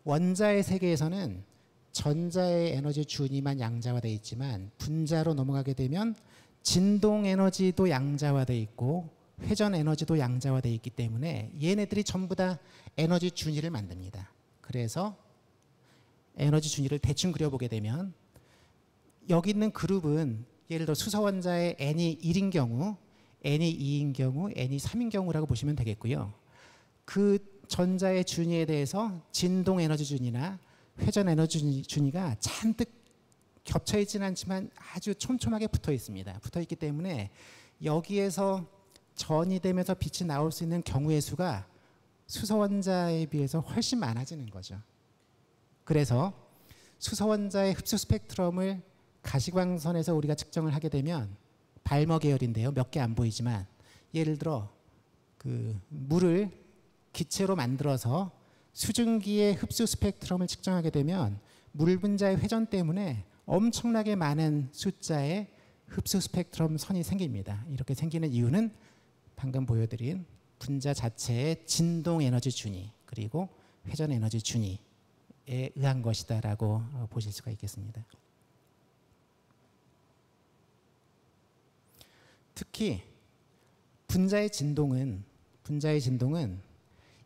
원자의 세계에서는 전자의 에너지 준위만 양자화되어 있지만 분자로 넘어가게 되면 진동 에너지도 양자화되어 있고 회전 에너지도 양자화되어 있기 때문에 얘네들이 전부 다 에너지 준위를 만듭니다. 그래서 에너지 준위를 대충 그려보게 되면 여기 있는 그룹은 예를 들어 수소원자의 N이 1인 경우, N이 2인 경우, N이 3인 경우라고 보시면 되겠고요. 그 전자의 준위에 대해서 진동 에너지 준위나 회전 에너지 준위가 잔뜩 겹쳐 있지는 않지만 아주 촘촘하게 붙어 있습니다. 붙어 있기 때문에 여기에서 전이 되면서 빛이 나올 수 있는 경우의 수가 수소원자에 비해서 훨씬 많아지는 거죠. 그래서 수소원자의 흡수 스펙트럼을 가시광선에서 우리가 측정을 하게 되면 발머 계열인데요. 몇 개 안 보이지만 예를 들어 그 물을 기체로 만들어서 수증기의 흡수 스펙트럼을 측정하게 되면 물 분자의 회전 때문에 엄청나게 많은 숫자의 흡수 스펙트럼 선이 생깁니다. 이렇게 생기는 이유는 방금 보여드린 분자 자체의 진동 에너지 준위 그리고 회전 에너지 준위에 의한 것이다라고 보실 수가 있겠습니다. 특히 분자의 진동은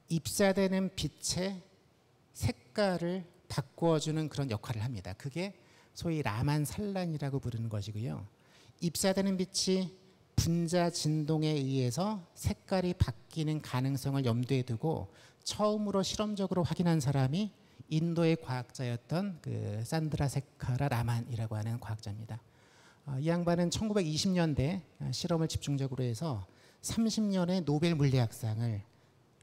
입사되는 빛의 색깔을 바꾸어주는 그런 역할을 합니다. 그게 소위 라만 산란이라고 부르는 것이고요. 입사되는 빛이 분자 진동에 의해서 색깔이 바뀌는 가능성을 염두에 두고 처음으로 실험적으로 확인한 사람이 인도의 과학자였던 그 산드라세카라 라만이라고 하는 과학자입니다. 이 양반은 1920년대 실험을 집중적으로 해서 30년의 노벨 물리학상을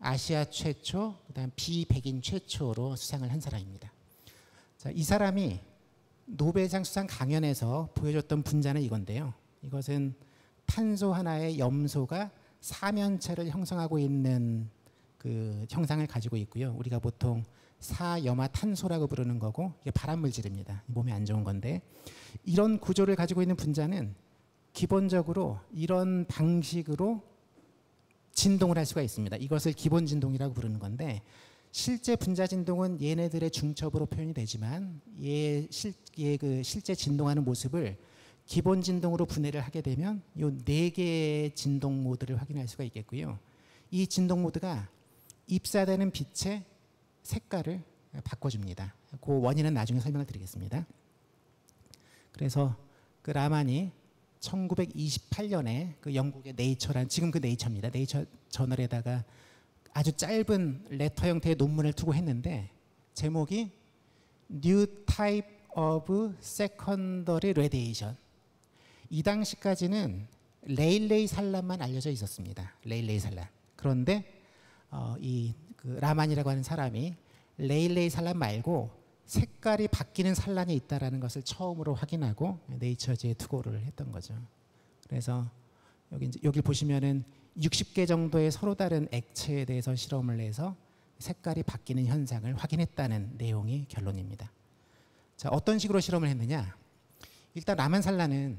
아시아 최초, 그다음 비백인 최초로 수상을 한 사람입니다. 자, 이 사람이 노벨상 수상 강연에서 보여줬던 분자는 이건데요. 이것은 탄소 하나의 염소가 사면체를 형성하고 있는 그 형상을 가지고 있고요. 우리가 보통 사염화탄소라고 부르는 거고 이게 발암물질입니다. 몸에 안 좋은 건데 이런 구조를 가지고 있는 분자는 기본적으로 이런 방식으로 진동을 할 수가 있습니다. 이것을 기본 진동이라고 부르는 건데 실제 분자 진동은 얘네들의 중첩으로 표현이 되지만 실제 진동하는 모습을 기본 진동으로 분해를 하게 되면 이 4개의 진동 모드를 확인할 수가 있겠고요. 이 진동 모드가 입사되는 빛의 색깔을 바꿔줍니다. 그 원인은 나중에 설명을 드리겠습니다. 그래서 그 라만이 1928년에 그 영국의 네이처란 지금 그 네이처입니다. 네이처 저널에다가 아주 짧은 레터 형태의 논문을 투고했는데 제목이 New Type of Secondary Radiation. 이 당시까지는 레일레이 산란만 알려져 있었습니다. 레일레이 산란. 그런데 그 라만이라고 하는 사람이 레일레이 산란 말고 색깔이 바뀌는 산란이 있다라는 것을 처음으로 확인하고 네이처지에 투고를 했던 거죠. 그래서 여기 보시면은 60개 정도의 서로 다른 액체에 대해서 실험을 해서 색깔이 바뀌는 현상을 확인했다는 내용이 결론입니다. 자, 어떤 식으로 실험을 했느냐? 일단 라만 산란은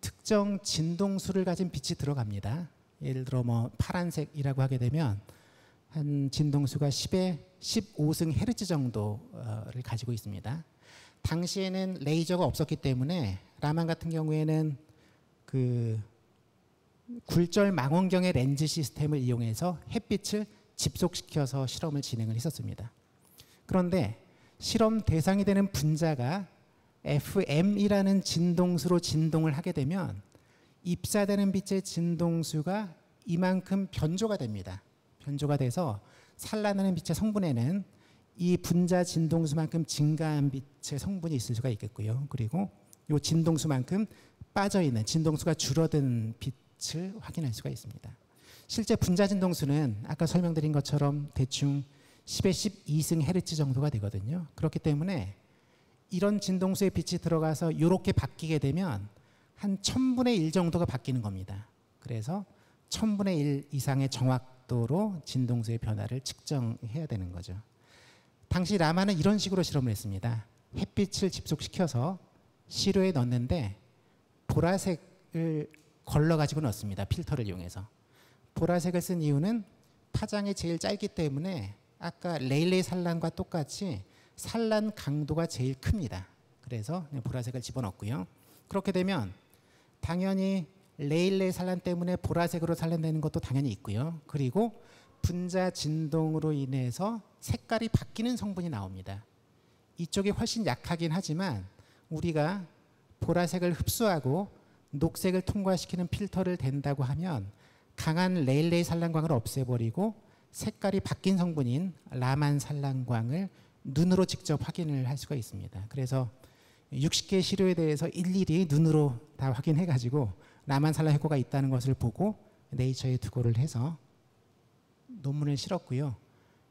특정 진동수를 가진 빛이 들어갑니다. 예를 들어 파란색이라고 하게 되면 한 진동수가 10의 15승 헤르츠 정도를 가지고 있습니다. 당시에는 레이저가 없었기 때문에 라만 같은 경우에는 그 굴절 망원경의 렌즈 시스템을 이용해서 햇빛을 집속시켜서 실험을 진행을 했었습니다. 그런데 실험 대상이 되는 분자가 FM이라는 진동수로 진동을 하게 되면 입사되는 빛의 진동수가 이만큼 변조가 됩니다. 변조가 돼서 산란하는 빛의 성분에는 이 분자 진동수만큼 증가한 빛의 성분이 있을 수가 있겠고요. 그리고 이 진동수만큼 빠져있는 진동수가 줄어든 빛을 확인할 수가 있습니다. 실제 분자 진동수는 아까 설명드린 것처럼 대충 10의 12승 헤르츠 정도가 되거든요. 그렇기 때문에 이런 진동수의 빛이 들어가서 이렇게 바뀌게 되면 한 1000분의 1 정도가 바뀌는 겁니다. 그래서 1000분의 1 이상의 정확도로 진동수의 변화를 측정해야 되는 거죠. 당시 라만은 이런 식으로 실험을 했습니다. 햇빛을 집속시켜서 시료에 넣었는데 보라색을 걸러가지고 넣었습니다. 필터를 이용해서. 보라색을 쓴 이유는 파장이 제일 짧기 때문에 아까 레일레이 산란과 똑같이 산란 강도가 제일 큽니다. 그래서 보라색을 집어넣고요. 그렇게 되면 당연히 레일레이 산란 때문에 보라색으로 산란되는 것도 당연히 있고요. 그리고 분자 진동으로 인해서 색깔이 바뀌는 성분이 나옵니다. 이쪽이 훨씬 약하긴 하지만 우리가 보라색을 흡수하고 녹색을 통과시키는 필터를 댄다고 하면 강한 레일레이 산란광을 없애버리고 색깔이 바뀐 성분인 라만 산란광을 눈으로 직접 확인을 할 수가 있습니다. 그래서 60개의 시료에 대해서 일일이 눈으로 다 확인해가지고 라만 산란 효과가 있다는 것을 보고 네이처에 투고를 해서 논문을 실었고요.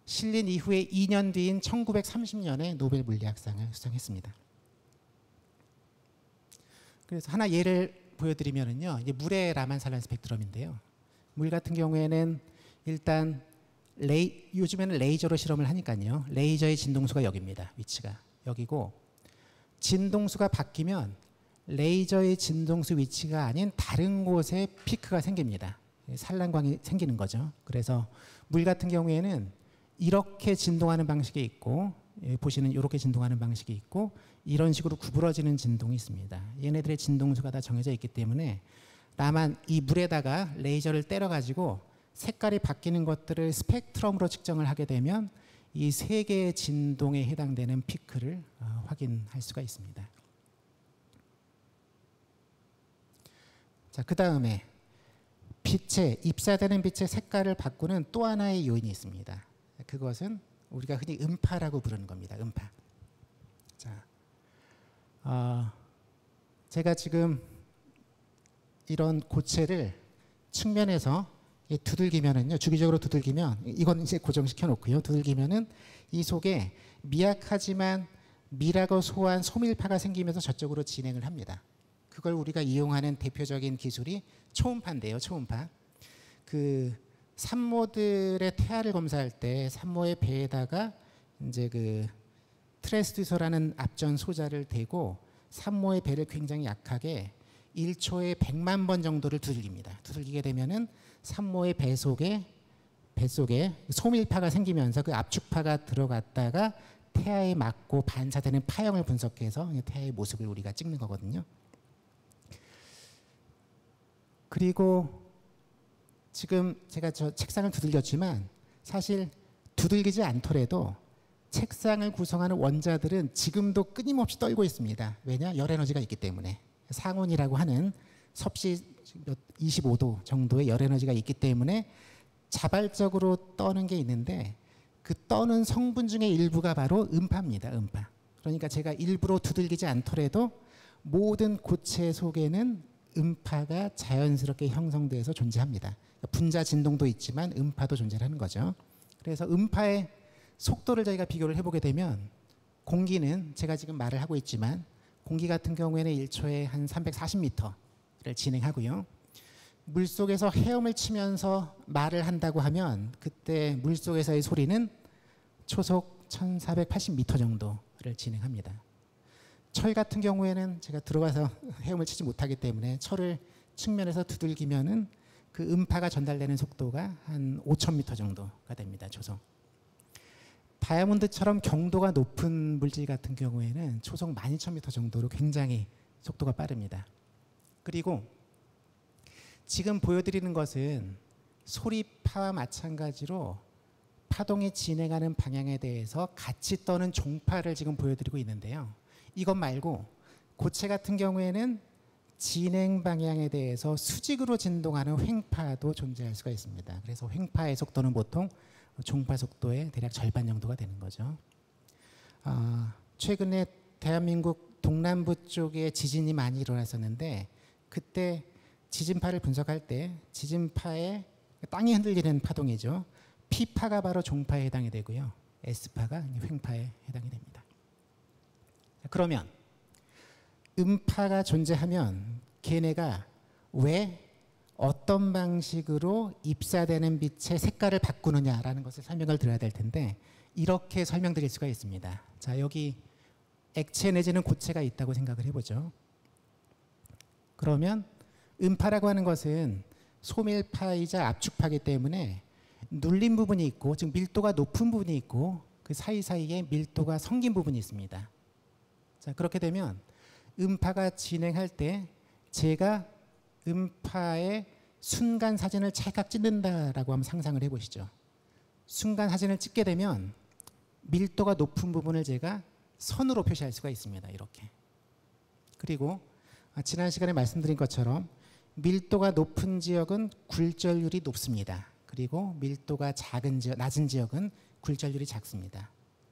실린 이후에 2년 뒤인 1930년에 노벨 물리학상을 수상했습니다. 그래서 하나 예를 보여드리면은요, 이제 물의 라만 산란 스펙트럼인데요. 물 같은 경우에는 일단 요즘에는 레이저로 실험을 하니까요. 레이저의 진동수가 여기입니다. 위치가 여기고 진동수가 바뀌면 레이저의 진동수 위치가 아닌 다른 곳에 피크가 생깁니다. 산란광이 생기는 거죠. 그래서 물 같은 경우에는 이렇게 진동하는 방식이 있고 보시는 이렇게 진동하는 방식이 있고 이런 식으로 구부러지는 진동이 있습니다. 얘네들의 진동수가 다 정해져 있기 때문에 다만 이 물에다가 레이저를 때려가지고 색깔이 바뀌는 것들을 스펙트럼으로 측정을 하게 되면 이 세 개의 진동에 해당되는 피크를 확인할 수가 있습니다. 자, 그 다음에 빛에 입사되는 빛의 색깔을 바꾸는 또 하나의 요인이 있습니다. 그것은 우리가 흔히 음파라고 부르는 겁니다. 음파. 자, 제가 지금 이런 고체를 측면에서 두들기면은요, 주기적으로 두들기면 이건 이제 고정시켜 놓고요. 두들기면은 이 속에 미약하지만 미라고 소한 소밀파가 생기면서 저쪽으로 진행을 합니다. 그걸 우리가 이용하는 대표적인 기술이 초음파인데요. 초음파. 그 산모들의 태아를 검사할 때 산모의 배에다가 이제 그 트레스듀서라는 압전 소자를 대고 산모의 배를 굉장히 약하게 1초에 100만 번 정도를 두들깁니다. 두들기게 되면은 산모의 뱃속에 소밀파가 생기면서 그 압축파가 들어갔다가 태아에 맞고 반사되는 파형을 분석해서 태아의 모습을 우리가 찍는 거거든요. 그리고 지금 제가 저 책상을 두들겼지만 사실 두들기지 않더라도 책상을 구성하는 원자들은 지금도 끊임없이 떨고 있습니다. 왜냐? 열 에너지가 있기 때문에. 상온이라고 하는 섭씨 25도 정도의 열 에너지가 있기 때문에 자발적으로 떠는 게 있는데 그 떠는 성분 중에 일부가 바로 음파입니다. 음파. 그러니까 제가 일부러 두들기지 않더라도 모든 고체 속에는 음파가 자연스럽게 형성돼서 존재합니다. 분자 진동도 있지만 음파도 존재하는 거죠. 그래서 음파의 속도를 저희가 비교를 해보게 되면 공기는 제가 지금 말을 하고 있지만 공기 같은 경우에는 1초에 한 340m를 진행하고요. 물속에서 헤엄을 치면서 말을 한다고 하면 그때 물속에서의 소리는 초속 1480m 정도를 진행합니다. 철 같은 경우에는 제가 들어가서 헤엄을 치지 못하기 때문에 철을 측면에서 두들기면은 그 음파가 전달되는 속도가 한 5000m 정도가 됩니다. 초속. 다이아몬드처럼 경도가 높은 물질 같은 경우에는 초속 12000m 정도로 굉장히 속도가 빠릅니다. 그리고 지금 보여드리는 것은 소리파와 마찬가지로 파동이 진행하는 방향에 대해서 같이 떠는 종파를 지금 보여드리고 있는데요. 이것 말고 고체 같은 경우에는 진행 방향에 대해서 수직으로 진동하는 횡파도 존재할 수가 있습니다. 그래서 횡파의 속도는 보통 종파 속도의 대략 절반 정도가 되는 거죠. 최근에 대한민국 동남부 쪽에 지진이 많이 일어났었는데 그때 지진파를 분석할 때 지진파의 땅이 흔들리는 파동이죠. P파가 바로 종파에 해당이 되고요. S파가 횡파에 해당이 됩니다. 그러면 음파가 존재하면 걔네가 왜 어떤 방식으로 입사되는 빛의 색깔을 바꾸느냐라는 것을 설명을 드려야 될 텐데 이렇게 설명드릴 수가 있습니다. 자, 여기 액체 내지는 고체가 있다고 생각을 해보죠. 그러면 음파라고 하는 것은 소밀파이자 압축파이기 때문에 눌린 부분이 있고, 즉 밀도가 높은 부분이 있고 그 사이사이에 밀도가 성긴 부분이 있습니다. 자, 그렇게 되면 음파가 진행할 때 제가 음파의 순간 사진을 찰칵 찍는다라고 한번 상상을 해보시죠. 순간 사진을 찍게 되면 밀도가 높은 부분을 제가 선으로 표시할 수가 있습니다. 이렇게. 그리고 지난 시간에 말씀드린 것처럼 밀도가 높은 지역은 굴절률이 높습니다. 그리고 밀도가 작은 지역, 낮은 지역은 굴절률이 작습니다.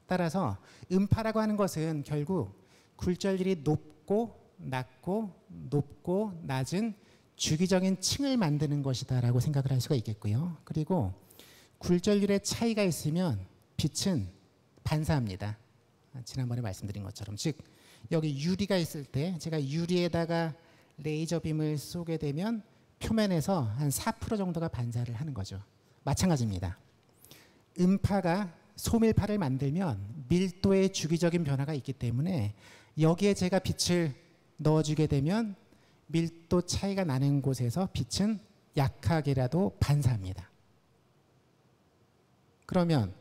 따라서 음파라고 하는 것은 결국 굴절률이 높고 낮고 높고 낮은 주기적인 층을 만드는 것이다 라고 생각을 할 수가 있겠고요. 그리고 굴절률의 차이가 있으면 빛은 반사합니다. 지난번에 말씀드린 것처럼, 즉 여기 유리가 있을 때 제가 유리에다가 레이저 빔을 쏘게 되면 표면에서 한 4% 정도가 반사를 하는 거죠. 마찬가지입니다. 음파가 소밀파를 만들면 밀도의 주기적인 변화가 있기 때문에 여기에 제가 빛을 넣어주게 되면 밀도 차이가 나는 곳에서 빛은 약하게라도 반사합니다. 그러면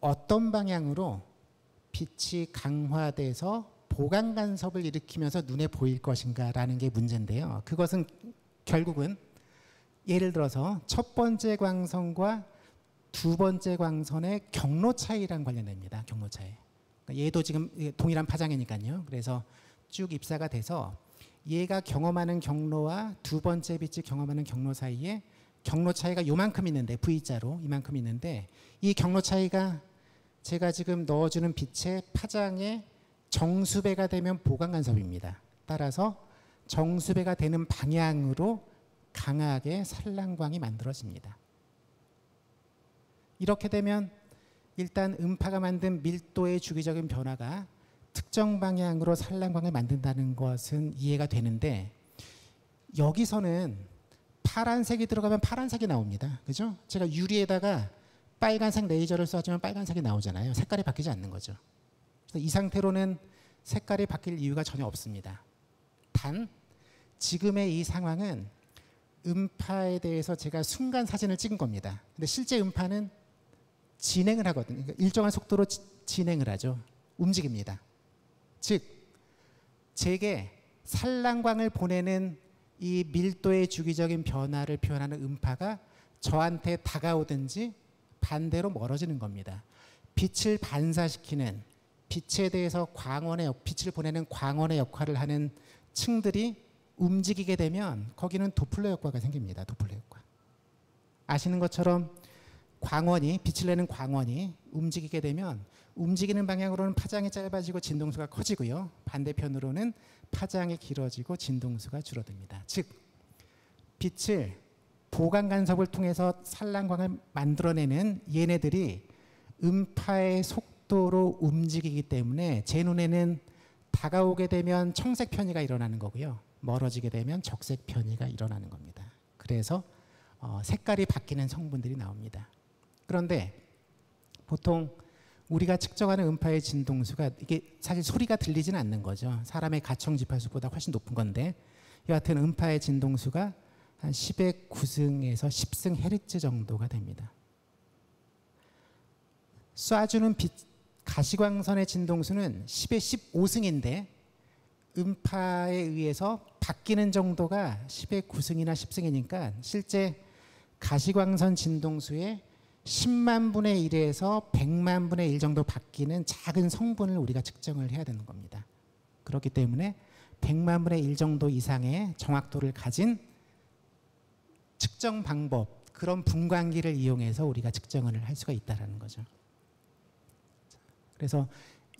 어떤 방향으로 빛이 강화돼서 보강 간섭을 일으키면서 눈에 보일 것인가라는 게 문제인데요. 그것은 결국은 예를 들어서 첫 번째 광선과 두 번째 광선의 경로 차이랑 관련됩니다. 경로 차이. 얘도 지금 동일한 파장이니까요. 그래서 쭉 입사가 돼서 얘가 경험하는 경로와 두 번째 빛이 경험하는 경로 사이에 경로 차이가 요만큼 있는데, V자로 이만큼 있는데, 이 경로 차이가 제가 지금 넣어주는 빛의 파장의 정수배가 되면 보강 간섭입니다. 따라서 정수배가 되는 방향으로 강하게 산란광이 만들어집니다. 이렇게 되면 일단 음파가 만든 밀도의 주기적인 변화가 특정 방향으로 산란광을 만든다는 것은 이해가 되는데, 여기서는 파란색이 들어가면 파란색이 나옵니다. 그죠? 제가 유리에다가 빨간색 레이저를 쏴주면 빨간색이 나오잖아요. 색깔이 바뀌지 않는 거죠. 그래서 이 상태로는 색깔이 바뀔 이유가 전혀 없습니다. 단 지금의 이 상황은 음파에 대해서 제가 순간 사진을 찍은 겁니다. 근데 실제 음파는 진행을 하거든요. 그러니까 일정한 속도로 진행을 하죠. 움직입니다. 즉 제게 산란광을 보내는 이 밀도의 주기적인 변화를 표현하는 음파가 저한테 다가오든지 반대로 멀어지는 겁니다. 빛을 반사시키는, 빛에 대해서 광원의, 빛을 보내는 광원의 역할을 하는 층들이 움직이게 되면 거기는 도플러 효과가 생깁니다. 도플러 효과. 아시는 것처럼 광원이, 빛을 내는 광원이 움직이게 되면 움직이는 방향으로는 파장이 짧아지고 진동수가 커지고요. 반대편으로는 파장이 길어지고 진동수가 줄어듭니다. 즉 빛을 보강 간섭을 통해서 산란광을 만들어내는 얘네들이 음파의 속도로 움직이기 때문에 제 눈에는 다가오게 되면 청색 편이가 일어나는 거고요. 멀어지게 되면 적색 편이가 일어나는 겁니다. 그래서 색깔이 바뀌는 성분들이 나옵니다. 그런데 보통 우리가 측정하는 음파의 진동수가 이게 사실 소리가 들리진 않는 거죠. 사람의 가청 주파수보다 훨씬 높은 건데 여하튼 음파의 진동수가 한 10의 9승에서 10승 헤르츠 정도가 됩니다. 쏴주는 빛, 가시광선의 진동수는 10의 15승인데 음파에 의해서 바뀌는 정도가 10의 9승이나 10승이니까 실제 가시광선 진동수의 10만 분의 1에서 100만 분의 1 정도 바뀌는 작은 성분을 우리가 측정을 해야 되는 겁니다. 그렇기 때문에 100만 분의 1 정도 이상의 정확도를 가진 측정 방법, 그런 분광기를 이용해서 우리가 측정을 할 수가 있다는 거죠. 그래서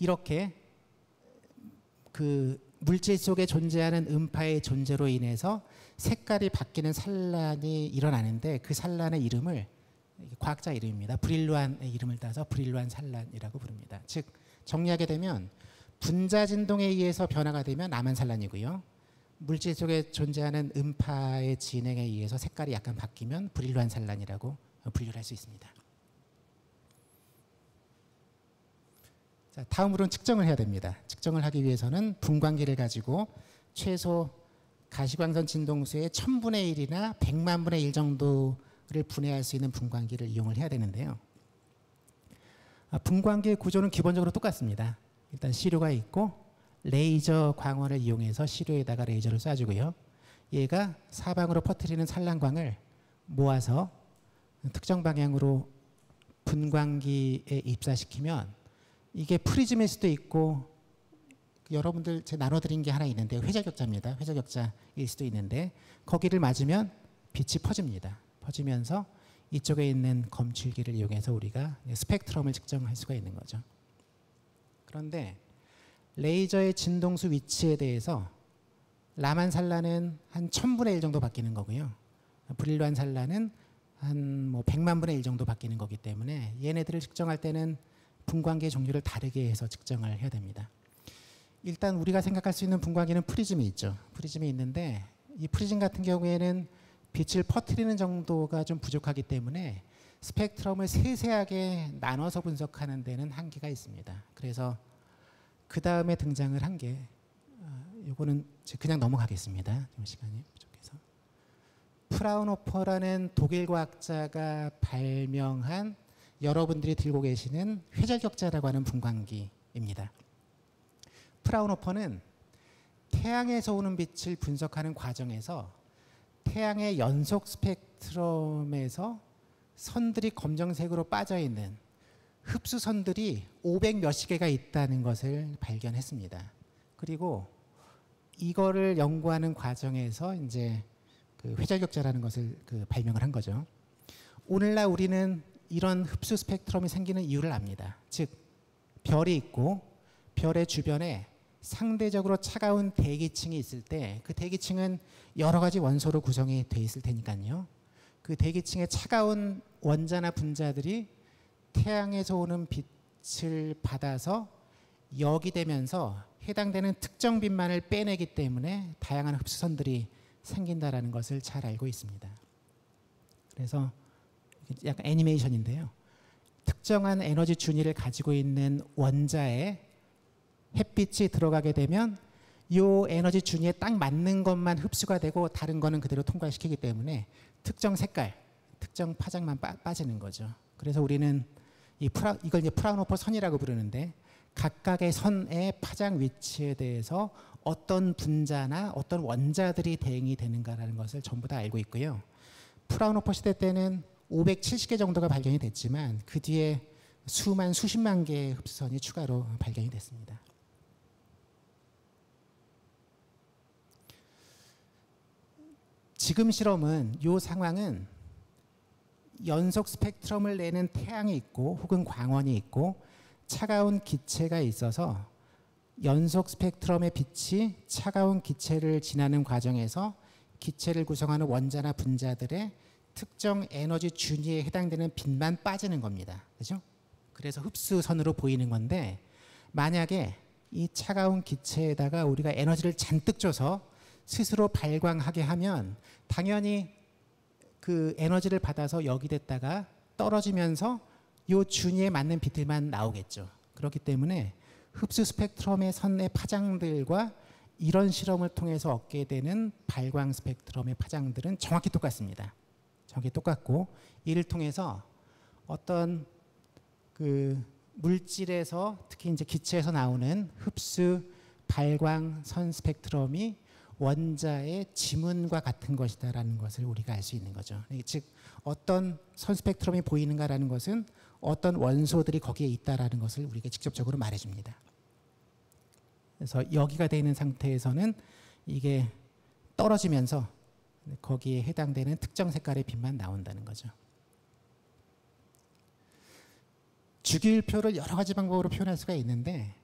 이렇게 그 물질 속에 존재하는 음파의 존재로 인해서 색깔이 바뀌는 산란이 일어나는데 그 산란의 이름을 과학자 이름입니다. 브릴루안의 이름을 따서 브릴루안 산란이라고 부릅니다. 즉 정리하게 되면 분자 진동에 의해서 변화가 되면 남한산란이고요. 물질 속에 존재하는 음파의 진행에 의해서 색깔이 약간 바뀌면 브릴루안 산란이라고 분류를 할 수 있습니다. 자, 다음으로는 측정을 해야 됩니다. 측정을 하기 위해서는 분광기를 가지고 최소 가시광선 진동수의 1000분의 1이나 100만분의 1 정도를 분해할 수 있는 분광기를 이용을 해야 되는데요. 분광기의 구조는 기본적으로 똑같습니다. 일단 시료가 있고 레이저 광원을 이용해서 시료에다가 레이저를 쏴주고요. 얘가 사방으로 퍼뜨리는 산란광을 모아서 특정 방향으로 분광기에 입사시키면 이게 프리즘일 수도 있고, 여러분들 제가 나눠드린 게 하나 있는데 회자격자입니다. 회자격자일 수도 있는데 거기를 맞으면 빛이 퍼집니다. 퍼지면서 이쪽에 있는 검출기를 이용해서 우리가 스펙트럼을 측정할 수가 있는 거죠. 그런데 레이저의 진동수 위치에 대해서 라만 산란은 한 1000분의 1 정도 바뀌는 거고요. 브릴루안 산란은 한 100만분의 1 정도 바뀌는 거기 때문에 얘네들을 측정할 때는 분광기의 종류를 다르게 해서 측정을 해야 됩니다. 일단 우리가 생각할 수 있는 분광기는 프리즘이 있죠. 프리즘이 있는데 이 프리즘 같은 경우에는 빛을 퍼뜨리는 정도가 좀 부족하기 때문에 스펙트럼을 세세하게 나눠서 분석하는 데는 한계가 있습니다. 그래서 그 다음에 등장을 한 게, 요거는 그냥 넘어가겠습니다. 좀 시간이 부족해서. 프라운호퍼라는 독일 과학자가 발명한 여러분들이 들고 계시는 회절격자라고 하는 분광기입니다. 프라운호퍼는 태양에서 오는 빛을 분석하는 과정에서 태양의 연속 스펙트럼에서 선들이 검정색으로 빠져있는 흡수선들이 500몇십 개가 있다는 것을 발견했습니다. 그리고 이거를 연구하는 과정에서 이제 그 회절격자라는 것을 발명을 한 거죠. 오늘날 우리는 이런 흡수 스펙트럼이 생기는 이유를 압니다. 즉 별이 있고 별의 주변에 상대적으로 차가운 대기층이 있을 때 그 대기층은 여러 가지 원소로 구성이 돼 있을 테니까요. 그 대기층의 차가운 원자나 분자들이 태양에서 오는 빛을 받아서 역이되면서 해당되는 특정 빛만을 빼내기 때문에 다양한 흡수선들이 생긴다라는 것을 잘 알고 있습니다. 그래서 약간 애니메이션인데요. 특정한 에너지 준위를 가지고 있는 원자에 햇빛이 들어가게 되면 이 에너지 준위에 딱 맞는 것만 흡수가 되고 다른 거는 그대로 통과시키기 때문에 특정 색깔, 특정 파장만 빠지는 거죠. 그래서 우리는 이걸 이제 프라운호퍼 선이라고 부르는데 각각의 선의 파장 위치에 대해서 어떤 분자나 어떤 원자들이 대응이 되는가라는 것을 전부 다 알고 있고요. 프라운호퍼 시대 때는 570개 정도가 발견이 됐지만 그 뒤에 수만 수십만 개의 흡수선이 추가로 발견이 됐습니다. 지금 실험은 이 상황은 연속 스펙트럼을 내는 태양이 있고 혹은 광원이 있고 차가운 기체가 있어서 연속 스펙트럼의 빛이 차가운 기체를 지나는 과정에서 기체를 구성하는 원자나 분자들의 특정 에너지 준위에 해당되는 빛만 빠지는 겁니다. 그죠? 그래서 흡수선으로 보이는 건데 만약에 이 차가운 기체에다가 우리가 에너지를 잔뜩 줘서 스스로 발광하게 하면 당연히 그 에너지를 받아서 역이됐다가 떨어지면서 이 준위에 맞는 빛들만 나오겠죠. 그렇기 때문에 흡수 스펙트럼의 선의 파장들과 이런 실험을 통해서 얻게 되는 발광 스펙트럼의 파장들은 정확히 똑같습니다. 정확히 똑같고 이를 통해서 어떤 그 물질에서 특히 이제 기체에서 나오는 흡수 발광 선 스펙트럼이 원자의 지문과 같은 것이다라는 것을 우리가 알 수 있는 거죠. 즉 어떤 선 스펙트럼이 보이는가라는 것은 어떤 원소들이 거기에 있다라는 것을 우리에게 직접적으로 말해줍니다. 그래서 여기가 되어 있는 상태에서는 이게 떨어지면서 거기에 해당되는 특정 색깔의 빛만 나온다는 거죠. 주기율표를 여러 가지 방법으로 표현할 수가 있는데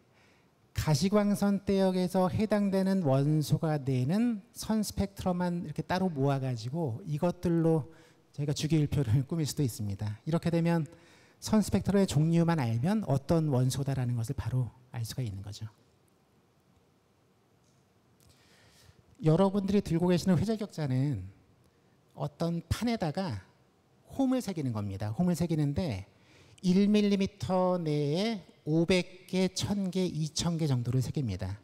가시광선 대역에서 해당되는 원소가 내는 선 스펙트럼만 이렇게 따로 모아가지고 이것들로 저희가 주기율표를 꾸밀 수도 있습니다. 이렇게 되면 선 스펙트럼의 종류만 알면 어떤 원소다라는 것을 바로 알 수가 있는 거죠. 여러분들이 들고 계시는 회자격자는 어떤 판에다가 홈을 새기는 겁니다. 홈을 새기는데 1mm 내에 500개, 1000개, 2000개 정도를 새깁니다.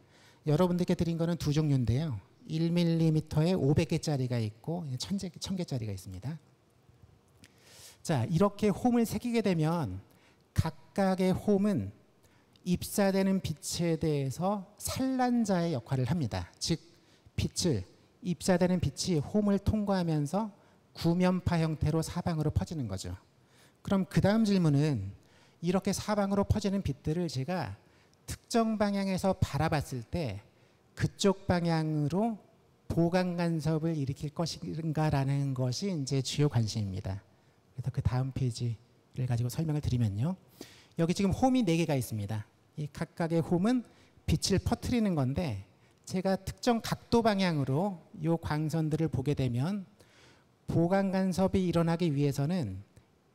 여러분들께 드린 거는 두 종류인데요. 1mm에 500개짜리가 있고 1000개짜리가 있습니다. 자, 이렇게 홈을 새기게 되면 각각의 홈은 입사되는 빛에 대해서 산란자의 역할을 합니다. 즉 빛을 입사되는 빛이 홈을 통과하면서 구면파 형태로 사방으로 퍼지는 거죠. 그럼 그 다음 질문은 이렇게 사방으로 퍼지는 빛들을 제가 특정 방향에서 바라봤을 때 그쪽 방향으로 보강 간섭을 일으킬 것인가라는 것이 이제 주요 관심입니다. 그래서 그 다음 페이지를 가지고 설명을 드리면요. 여기 지금 홈이 4개가 있습니다. 이 각각의 홈은 빛을 퍼뜨리는 건데 제가 특정 각도 방향으로 이 광선들을 보게 되면 보강 간섭이 일어나기 위해서는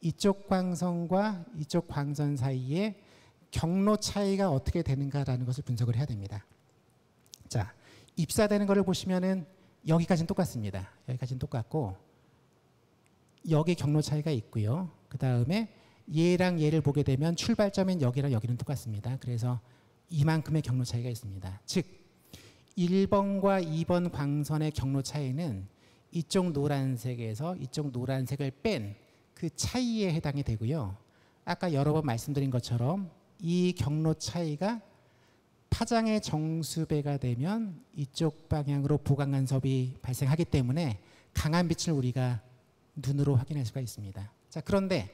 이쪽 광선과 이쪽 광선 사이에 경로 차이가 어떻게 되는가라는 것을 분석을 해야 됩니다. 자, 입사되는 것을 보시면은 여기까지는 똑같습니다. 여기까지는 똑같고 여기 경로 차이가 있고요. 그 다음에 얘랑 얘를 보게 되면 출발점인 여기랑 여기는 똑같습니다. 그래서 이만큼의 경로 차이가 있습니다. 즉 1번과 2번 광선의 경로 차이는 이쪽 노란색에서 이쪽 노란색을 뺀 그 차이에 해당이 되고요. 아까 여러 번 말씀드린 것처럼 이 경로 차이가 파장의 정수배가 되면 이쪽 방향으로 보강 간섭이 발생하기 때문에 강한 빛을 우리가 눈으로 확인할 수가 있습니다. 자, 그런데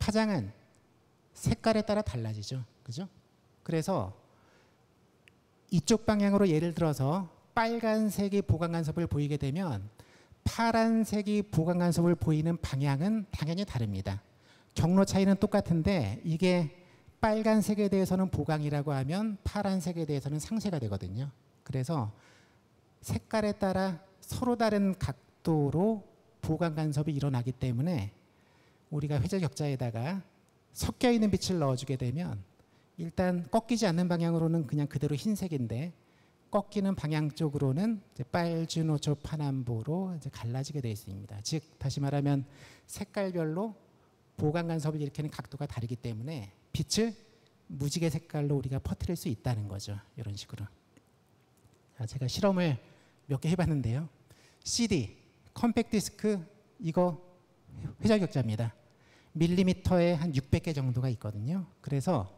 파장은 색깔에 따라 달라지죠. 그죠? 그래서 이쪽 방향으로 예를 들어서 빨간색이 보강 간섭을 보이게 되면 파란색이 보강 간섭을 보이는 방향은 당연히 다릅니다. 경로 차이는 똑같은데 이게 빨간색에 대해서는 보강이라고 하면 파란색에 대해서는 상쇄가 되거든요. 그래서 색깔에 따라 서로 다른 각도로 보강 간섭이 일어나기 때문에 우리가 회자격자에다가 섞여 있는 빛을 넣어주게 되면 일단 꺾이지 않는 방향으로는 그냥 그대로 흰색인데 꺾이는 방향 쪽으로는 이제 빨주노초 파남보로 이제 갈라지게 되어 있습니다. 즉 다시 말하면 색깔별로 보강 간섭을 일으키는 각도가 다르기 때문에 빛을 무지개 색깔로 우리가 퍼뜨릴 수 있다는 거죠. 이런 식으로. 자, 제가 실험을 몇 개 해봤는데요. CD, 컴팩트디스크 이거 회자격자입니다. 밀리미터에 한 600개 정도가 있거든요. 그래서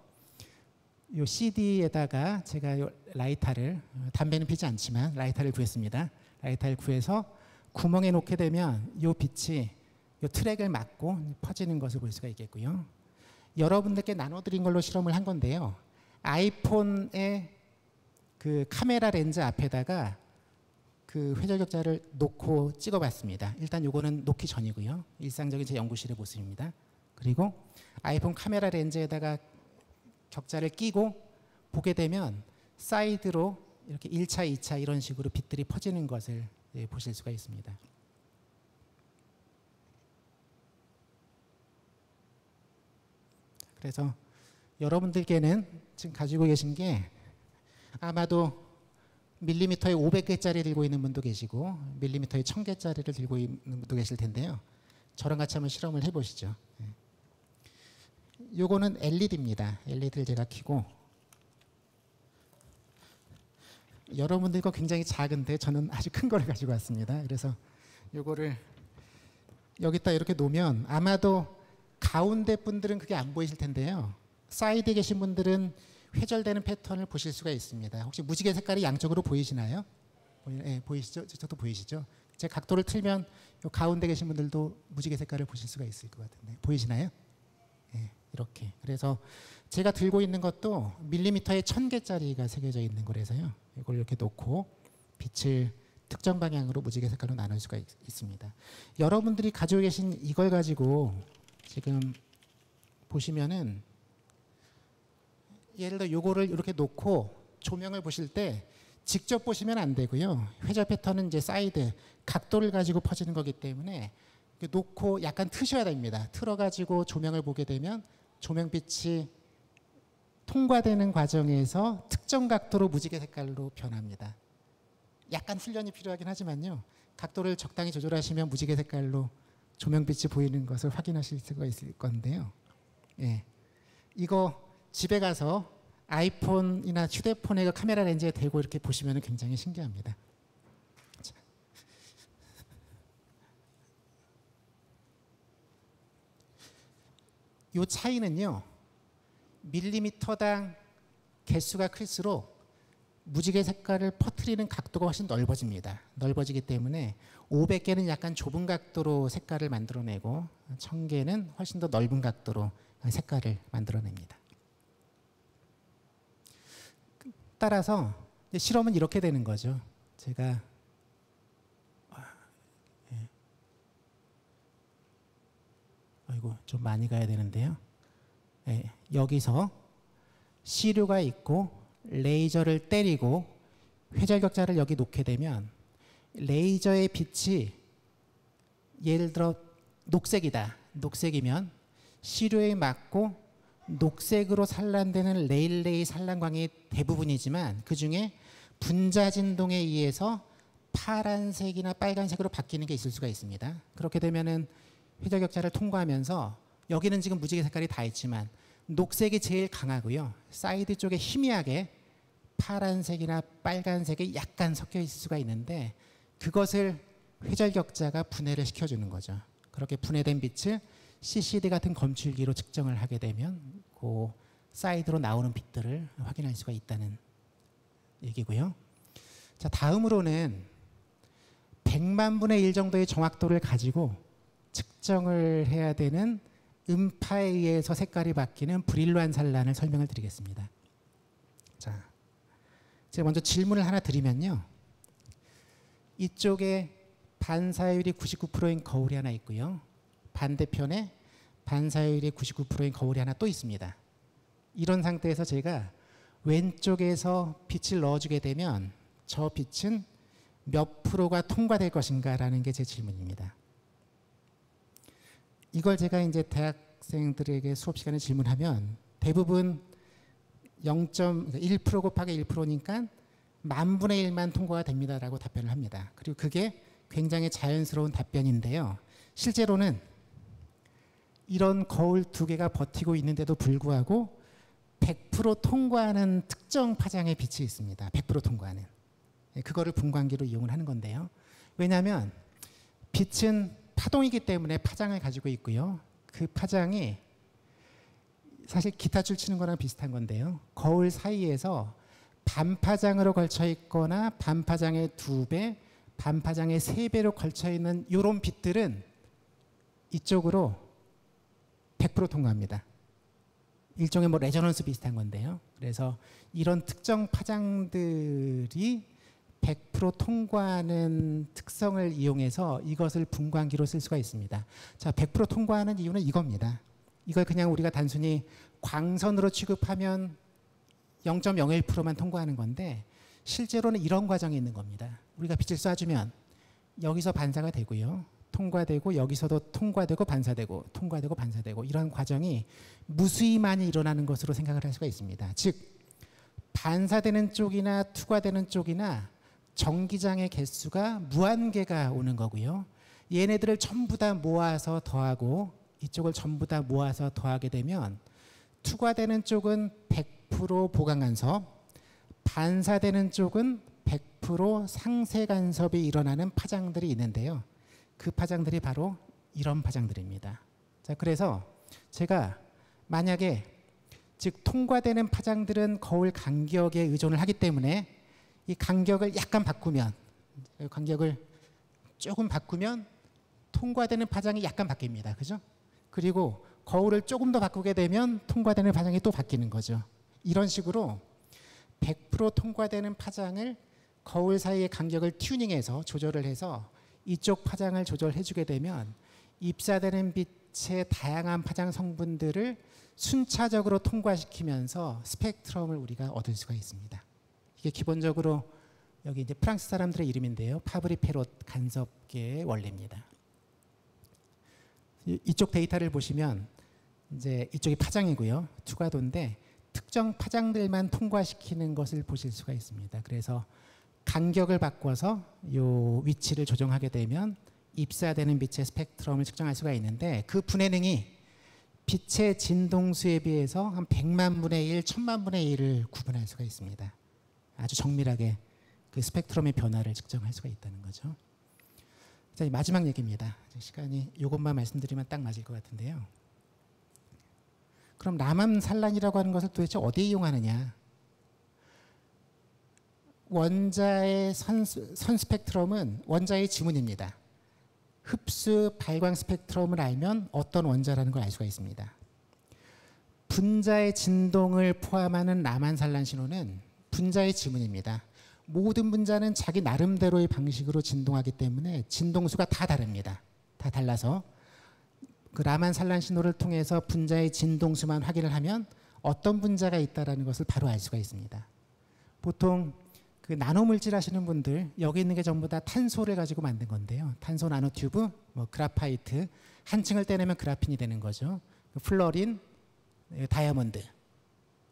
이 CD에다가 제가 라이터를, 담배는 피지 않지만 라이터를 구했습니다. 라이터를 구해서 구멍에 놓게 되면 이 빛이 이 트랙을 막고 퍼지는 것을 볼 수가 있겠고요. 여러분들께 나눠드린 걸로 실험을 한 건데요. 아이폰의 그 카메라 렌즈 앞에다가 그 회자격자를 놓고 찍어봤습니다. 일단 요거는 놓기 전이고요. 일상적인 제 연구실의 모습입니다. 그리고 아이폰 카메라 렌즈에다가 격자를 끼고 보게 되면 사이드로 이렇게 1차, 2차 이런 식으로 빛들이 퍼지는 것을 보실 수가 있습니다. 그래서 여러분들께는 지금 가지고 계신 게 아마도 밀리미터에 500개짜리 들고 있는 분도 계시고 밀리미터에 1000개짜리를 들고 있는 분도 계실 텐데요. 저랑 같이 한번 실험을 해보시죠. 요거는 LED입니다. LED를 제가 켜고 여러분들 거 굉장히 작은데 저는 아주 큰 거를 가지고 왔습니다. 그래서 요거를 여기다 이렇게 놓으면 아마도 가운데 분들은 그게 안 보이실 텐데요. 사이드에 계신 분들은 회절되는 패턴을 보실 수가 있습니다. 혹시 무지개 색깔이 양쪽으로 보이시나요? 네, 보이시죠? 저도 보이시죠? 제 각도를 틀면 요 가운데 계신 분들도 무지개 색깔을 보실 수가 있을 것 같은데 보이시나요? 네, 이렇게. 그래서 제가 들고 있는 것도 밀리미터에 1000개짜리가 새겨져 있는 거라서요. 이걸 이렇게 놓고 빛을 특정 방향으로 무지개 색깔로 나눌 수가 있습니다. 여러분들이 가지고 계신 이걸 가지고 지금 보시면은 예를 들어 요거를 이렇게 놓고 조명을 보실 때 직접 보시면 안 되고요. 회전 패턴은 이제 사이드 각도를 가지고 퍼지는 거기 때문에 놓고 약간 트셔야 됩니다. 틀어가지고 조명을 보게 되면 조명빛이 통과되는 과정에서 특정 각도로 무지개 색깔로 변합니다. 약간 훈련이 필요하긴 하지만요. 각도를 적당히 조절하시면 무지개 색깔로 조명빛이 보이는 것을 확인하실 수가 있을 건데요. 예. 이거 집에 가서 아이폰이나 휴대폰에 카메라 렌즈에 대고 이렇게 보시면 굉장히 신기합니다. 자. 이 차이는요. 밀리미터당 개수가 클수록 무지개 색깔을 퍼뜨리는 각도가 훨씬 넓어집니다. 넓어지기 때문에 500개는 약간 좁은 각도로 색깔을 만들어내고 1000개는 훨씬 더 넓은 각도로 색깔을 만들어냅니다. 따라서 실험은 이렇게 되는 거죠. 제가 아이고 좀 많이 가야 되는데요. 예, 여기서 시료가 있고 레이저를 때리고 회절격자를 여기 놓게 되면 레이저의 빛이 예를 들어 녹색이다. 녹색이면 시료에 맞고 녹색으로 산란되는 레일레이 산란광이 대부분이지만 그중에 분자진동에 의해서 파란색이나 빨간색으로 바뀌는 게 있을 수가 있습니다. 그렇게 되면은 회절격자를 통과하면서 여기는 지금 무지개 색깔이 다 있지만 녹색이 제일 강하고요. 사이드 쪽에 희미하게 파란색이나 빨간색이 약간 섞여 있을 수가 있는데 그것을 회절격자가 분해를 시켜주는 거죠. 그렇게 분해된 빛을 CCD 같은 검출기로 측정을 하게 되면 그 사이드로 나오는 빛들을 확인할 수가 있다는 얘기고요. 자, 다음으로는 100만 분의 1 정도의 정확도를 가지고 측정을 해야 되는 음파에 의해서 색깔이 바뀌는 브릴루안 산란을 설명을 드리겠습니다. 자, 제가 먼저 질문을 하나 드리면요. 이쪽에 반사율이 99%인 거울이 하나 있고요. 반대편에 반사율이 99%인 거울이 하나 또 있습니다. 이런 상태에서 제가 왼쪽에서 빛을 넣어주게 되면 저 빛은 몇 프로가 통과될 것인가라는 게 제 질문입니다. 이걸 제가 이제 대학생들에게 수업 시간에 질문하면 대부분 0.1% 곱하기 1%니까 1,000,000분의 1만 통과가 됩니다라고 답변을 합니다. 그리고 그게 굉장히 자연스러운 답변인데요. 실제로는 이런 거울 두 개가 버티고 있는데도 불구하고 100% 통과하는 특정 파장의 빛이 있습니다. 100% 통과하는. 그거를 분광기로 이용을 하는 건데요. 왜냐하면 빛은 파동이기 때문에 파장을 가지고 있고요. 그 파장이 사실 기타 줄 치는 거랑 비슷한 건데요. 거울 사이에서 반파장으로 걸쳐 있거나 반파장의 2배, 반파장의 3배로 걸쳐 있는 이런 빛들은 이쪽으로 100% 통과합니다. 일종의 뭐 레저넌스 비슷한 건데요. 그래서 이런 특정 파장들이 100% 통과하는 특성을 이용해서 이것을 분광기로 쓸 수가 있습니다. 자, 100% 통과하는 이유는 이겁니다. 이걸 그냥 우리가 단순히 광선으로 취급하면 0.01%만 통과하는 건데 실제로는 이런 과정이 있는 겁니다. 우리가 빛을 쏴주면 여기서 반사가 되고요. 통과되고 여기서도 통과되고 반사되고 통과되고 반사되고 이런 과정이 무수히 많이 일어나는 것으로 생각을 할 수가 있습니다. 즉 반사되는 쪽이나 투과되는 쪽이나 전기장의 개수가 무한계가 오는 거고요. 얘네들을 전부 다 모아서 더하고 이쪽을 전부 다 모아서 더하게 되면 투과되는 쪽은 100% 보강간섭, 반사되는 쪽은 100% 상쇄간섭이 일어나는 파장들이 있는데요. 그 파장들이 바로 이런 파장들입니다. 자, 그래서 제가 만약에 즉 통과되는 파장들은 거울 간격에 의존을 하기 때문에 이 간격을 약간 바꾸면 간격을 조금 바꾸면 통과되는 파장이 약간 바뀝니다. 그죠? 그리고 거울을 조금 더 바꾸게 되면 통과되는 파장이 또 바뀌는 거죠. 이런 식으로 100% 통과되는 파장을 거울 사이의 간격을 튜닝해서 조절을 해서 이쪽 파장을 조절해주게 되면 입사되는 빛의 다양한 파장 성분들을 순차적으로 통과시키면서 스펙트럼을 우리가 얻을 수가 있습니다. 이게 기본적으로 여기 이제 프랑스 사람들의 이름인데요. 파브리-페롯 간섭계의 원리입니다. 이쪽 데이터를 보시면 이제 이쪽이 파장이고요. 투과도인데 특정 파장들만 통과시키는 것을 보실 수가 있습니다. 그래서 간격을 바꿔서 이 위치를 조정하게 되면 입사되는 빛의 스펙트럼을 측정할 수가 있는데, 그 분해능이 빛의 진동수에 비해서 한 100만 분의 1, 1000만 분의 1을 구분할 수가 있습니다. 아주 정밀하게 그 스펙트럼의 변화를 측정할 수가 있다는 거죠. 자, 이 마지막 얘기입니다. 시간이 이것만 말씀드리면 딱 맞을 것 같은데요. 그럼 라만 산란이라고 하는 것을 도대체 어디에 이용하느냐? 원자의 선 스펙트럼은 원자의 지문입니다. 흡수 발광 스펙트럼을 알면 어떤 원자라는 걸 알 수가 있습니다. 분자의 진동을 포함하는 라만 산란 신호는 분자의 지문입니다. 모든 분자는 자기 나름대로의 방식으로 진동하기 때문에 진동수가 다 다릅니다. 다 달라서 그 라만 산란 신호를 통해서 분자의 진동수만 확인을 하면 어떤 분자가 있다는 것을 바로 알 수가 있습니다. 보통 그 나노물질 하시는 분들, 여기 있는 게 전부 다 탄소를 가지고 만든 건데요. 탄소 나노튜브, 뭐 그라파이트, 한 층을 떼내면 그라핀이 되는 거죠. 플러린, 다이아몬드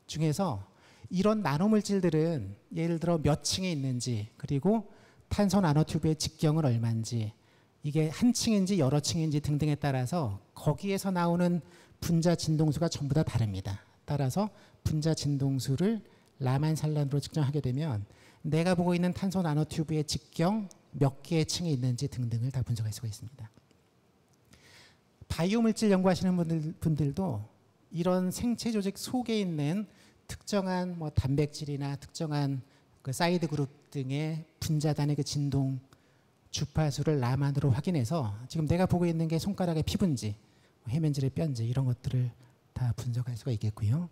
중에서 이런 나노물질들은 예를 들어 몇 층에 있는지, 그리고 탄소 나노튜브의 직경은 얼마인지, 이게 한 층인지 여러 층인지 등등에 따라서 거기에서 나오는 분자 진동수가 전부 다 다릅니다. 따라서 분자 진동수를 라만 산란으로 측정하게 되면 내가 보고 있는 탄소 나노튜브의 직경, 몇 개의 층이 있는지 등등을 다 분석할 수가 있습니다. 바이오 물질 연구하시는 분들도 이런 생체 조직 속에 있는 특정한 뭐 단백질이나 특정한 그 사이드 그룹 등의 분자단의 그 진동 주파수를 라만으로 확인해서 지금 내가 보고 있는 게 손가락의 피부인지 해면질의 뼈인지 이런 것들을 다 분석할 수가 있겠고요.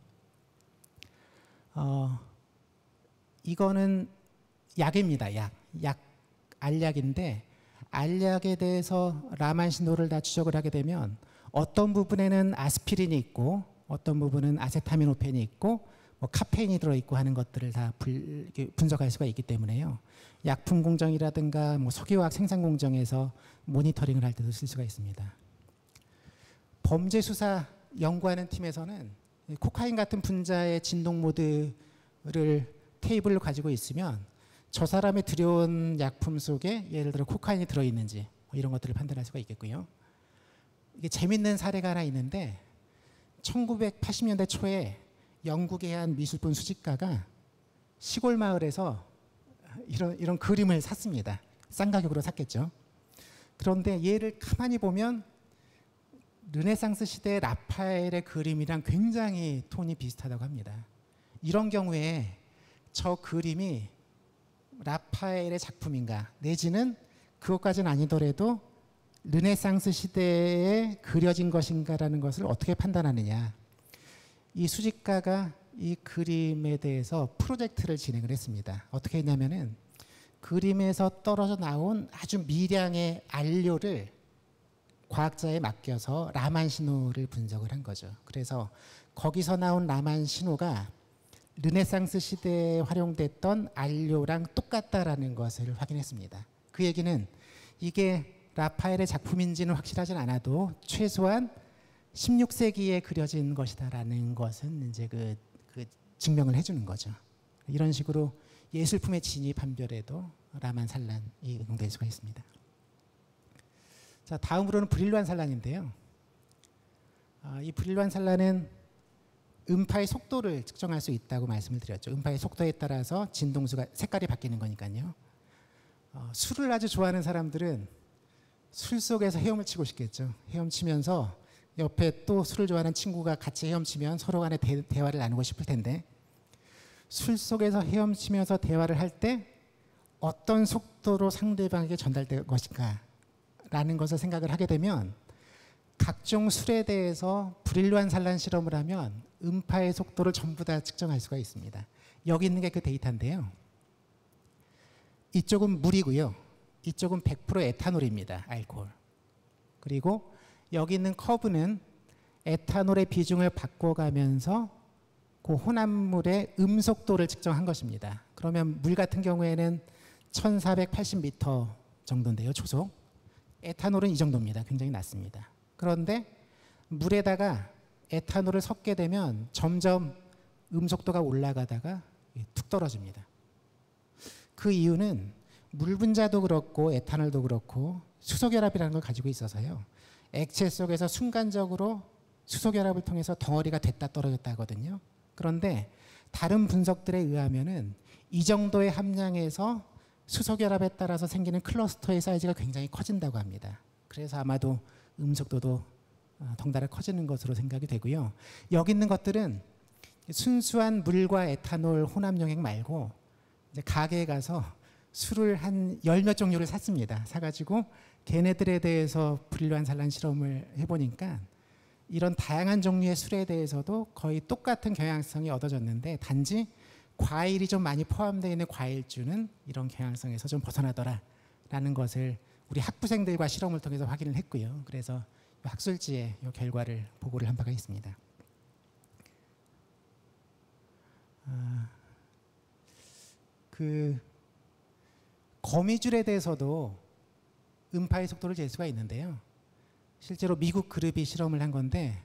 이거는 약입니다. 알약인데 알약에 대해서 라만 신호를 다 추적을 하게 되면 어떤 부분에는 아스피린이 있고 어떤 부분은 아세타미노펜이 있고 뭐 카페인이 들어있고 하는 것들을 다 분석할 수가 있기 때문에요. 약품 공정이라든가 뭐 석유화학 생산 공정에서 모니터링을 할 때도 쓸 수가 있습니다. 범죄 수사 연구하는 팀에서는 코카인 같은 분자의 진동 모드를 테이블로 가지고 있으면 저 사람이 들여온 약품 속에 예를 들어 코카인이 들어있는지 이런 것들을 판단할 수가 있겠고요. 이게 재밌는 사례가 하나 있는데, 1980년대 초에 영국의 한 미술품 수집가가 시골 마을에서 이런 그림을 샀습니다. 싼 가격으로 샀겠죠. 그런데 얘를 가만히 보면 르네상스 시대 라파엘의 그림이랑 굉장히 톤이 비슷하다고 합니다. 이런 경우에 저 그림이 라파엘의 작품인가, 내지는 그것까지는 아니더라도 르네상스 시대에 그려진 것인가라는 것을 어떻게 판단하느냐. 이 수집가가 이 그림에 대해서 프로젝트를 진행을 했습니다. 어떻게 했냐면은 그림에서 떨어져 나온 아주 미량의 알료를 과학자에 맡겨서 라만 신호를 분석을 한 거죠. 그래서 거기서 나온 라만 신호가 르네상스 시대에 활용됐던 알료랑 똑같다라는 것을 확인했습니다. 그 얘기는 이게 라파엘의 작품인지는 확실하진 않아도 최소한 16세기에 그려진 것이다라는 것은 이제 그 증명을 해주는 거죠. 이런 식으로 예술품의 진위 판별에도 라만 산란이 응용될 수가 있습니다. 자, 다음으로는 브릴루안 산란인데요. 이 브릴루안 산란은 음파의 속도를 측정할 수 있다고 말씀을 드렸죠. 음파의 속도에 따라서 진동수가 색깔이 바뀌는 거니까요. 술을 아주 좋아하는 사람들은 술 속에서 헤엄을 치고 싶겠죠. 헤엄치면서 옆에 또 술을 좋아하는 친구가 같이 헤엄치면 서로 간에 대화를 나누고 싶을 텐데, 술 속에서 헤엄치면서 대화를 할 때 어떤 속도로 상대방에게 전달될 것인가 라는 것을 생각을 하게 되면 각종 술에 대해서 브릴루안 산란 실험을 하면 음파의 속도를 전부 다 측정할 수가 있습니다. 여기 있는 게 그 데이터인데요. 이쪽은 물이고요. 이쪽은 100% 에탄올입니다. 알코올. 그리고 여기 있는 커브는 에탄올의 비중을 바꿔가면서 그 혼합물의 음속도를 측정한 것입니다. 그러면 물 같은 경우에는 1480m 정도인데요. 초속. 에탄올은 이 정도입니다. 굉장히 낮습니다. 그런데 물에다가 에탄올을 섞게 되면 점점 음속도가 올라가다가 툭 떨어집니다. 그 이유는 물 분자도 그렇고 에탄올도 그렇고 수소결합이라는 걸 가지고 있어서요. 액체 속에서 순간적으로 수소결합을 통해서 덩어리가 됐다 떨어졌다 하거든요. 그런데 다른 분석들에 의하면은 이 정도의 함량에서 수소결합에 따라서 생기는 클러스터의 사이즈가 굉장히 커진다고 합니다. 그래서 아마도 음속도도 덩달아 커지는 것으로 생각이 되고요. 여기 있는 것들은 순수한 물과 에탄올 혼합용액 말고 이제 가게에 가서 술을 한 10몇 종류를 샀습니다. 사가지고 걔네들에 대해서 브릴루인 산란 실험을 해보니까 이런 다양한 종류의 술에 대해서도 거의 똑같은 경향성이 얻어졌는데 단지 과일이 좀 많이 포함되어 있는 과일주는 이런 경향성에서 좀 벗어나더라라는 것을 우리 학부생들과 실험을 통해서 확인을 했고요. 그래서 학술지에 이 결과를 보고를 한 바가 있습니다. 그 거미줄에 대해서도 음파의 속도를 잴 수가 있는데요. 실제로 미국 그룹이 실험을 한 건데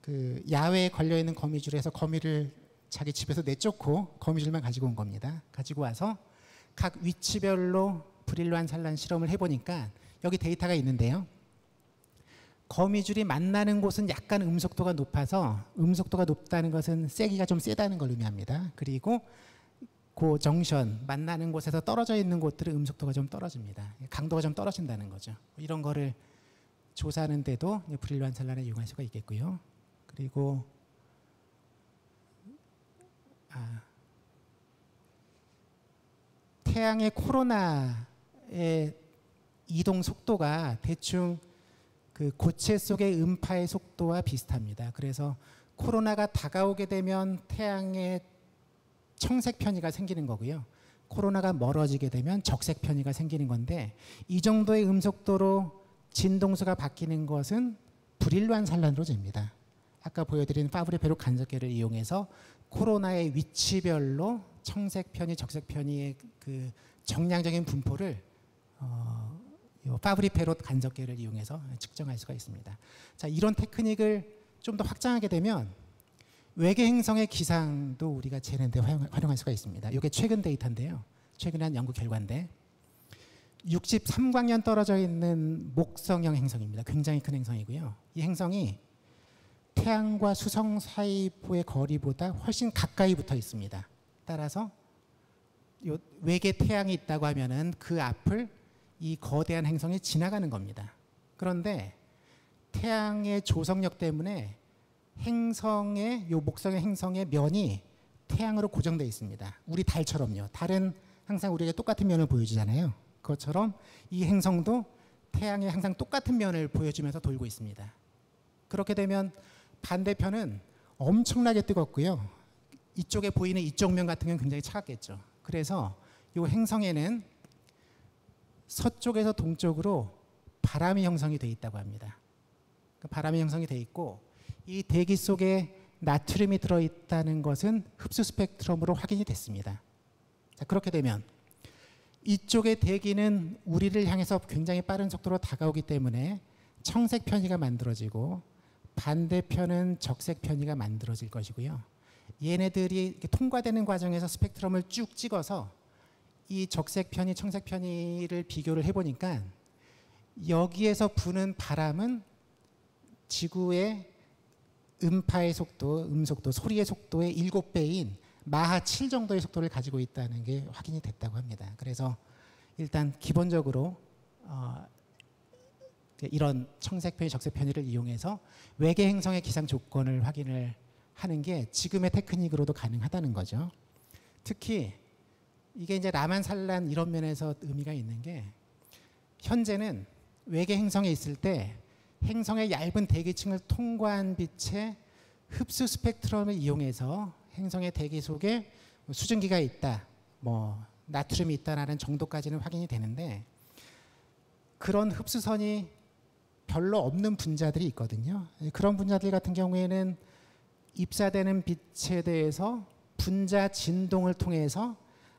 그 야외에 걸려있는 거미줄에서 거미를 자기 집에서 내쫓고 거미줄만 가지고 온 겁니다. 가지고 와서 각 위치별로 브릴루인 산란 실험을 해보니까 여기 데이터가 있는데요. 거미줄이 만나는 곳은 약간 음속도가 높아서 음속도가 높다는 것은 세기가 좀 세다는 걸 의미합니다. 그리고 그 정션 만나는 곳에서 떨어져 있는 곳들은 음속도가 좀 떨어집니다. 강도가 좀 떨어진다는 거죠. 이런 거를 조사하는 데도 브릴루인 산란에 이용할 수가 있겠고요. 그리고 태양의 코로나의 이동 속도가 대충 그 고체 속의 음파의 속도와 비슷합니다. 그래서 코로나가 다가오게 되면 태양의 청색 편이가 생기는 거고요. 코로나가 멀어지게 되면 적색 편이가 생기는 건데 이 정도의 음속도로 진동수가 바뀌는 것은 브릴루인 산란으로 됩니다. 아까 보여드린 파브리-페롯 간섭계를 이용해서 코로나의 위치별로 청색 편이, 적색 편이의 그 정량적인 분포를 파브리-페롯 간섭계를 이용해서 측정할 수가 있습니다. 자, 이런 테크닉을 좀 더 확장하게 되면 외계 행성의 기상도 우리가 재는 데 활용할 수가 있습니다. 이게 최근 데이터인데요. 최근에 한 연구 결과인데 63광년 떨어져 있는 목성형 행성입니다. 굉장히 큰 행성이고요. 이 행성이 태양과 수성 사이의 거리보다 훨씬 가까이 붙어 있습니다. 따라서 요 외계 태양이 있다고 하면은 그 앞을 이 거대한 행성이 지나가는 겁니다. 그런데 태양의 조성력 때문에 행성의 요 목성의 행성의 면이 태양으로 고정되어 있습니다. 우리 달처럼요. 달은 항상 우리에게 똑같은 면을 보여주잖아요. 그것처럼 이 행성도 태양에 항상 똑같은 면을 보여주면서 돌고 있습니다. 그렇게 되면 반대편은 엄청나게 뜨겁고요. 이쪽에 보이는 이쪽 면 같은 경우는 굉장히 차갑겠죠. 그래서 이 행성에는 서쪽에서 동쪽으로 바람이 형성이 돼 있다고 합니다. 바람이 형성이 돼 있고 이 대기 속에 나트륨이 들어있다는 것은 흡수 스펙트럼으로 확인이 됐습니다. 자, 그렇게 되면 이쪽의 대기는 우리를 향해서 굉장히 빠른 속도로 다가오기 때문에 청색 편이가 만들어지고 반대편은 적색 편이가 만들어질 것이고요. 얘네들이 통과되는 과정에서 스펙트럼을 쭉 찍어서 이 적색 편이 청색 편이를 비교를 해보니까 여기에서 부는 바람은 지구의 음파의 속도, 음속도, 소리의 속도의 7배인 마하 7 정도의 속도를 가지고 있다는 게 확인이 됐다고 합니다. 그래서 일단 기본적으로 이런 청색 편이, 적색 편이를 이용해서 외계 행성의 기상 조건을 확인을 하는 게 지금의 테크닉으로도 가능하다는 거죠. 특히 이게 이제 라만 산란 이런 면에서 의미가 있는 게 현재는 외계 행성에 있을 때 행성의 얇은 대기층을 통과한 빛의 흡수 스펙트럼을 이용해서 행성의 대기 속에 수증기가 있다, 뭐 나트륨이 있다라는 정도까지는 확인이 되는데 그런 흡수선이 별로 없는 분자들이 있거든요. 그런 분자들 같은 경우에는 입사되는 빛에 대해서 분자 진동을 통해서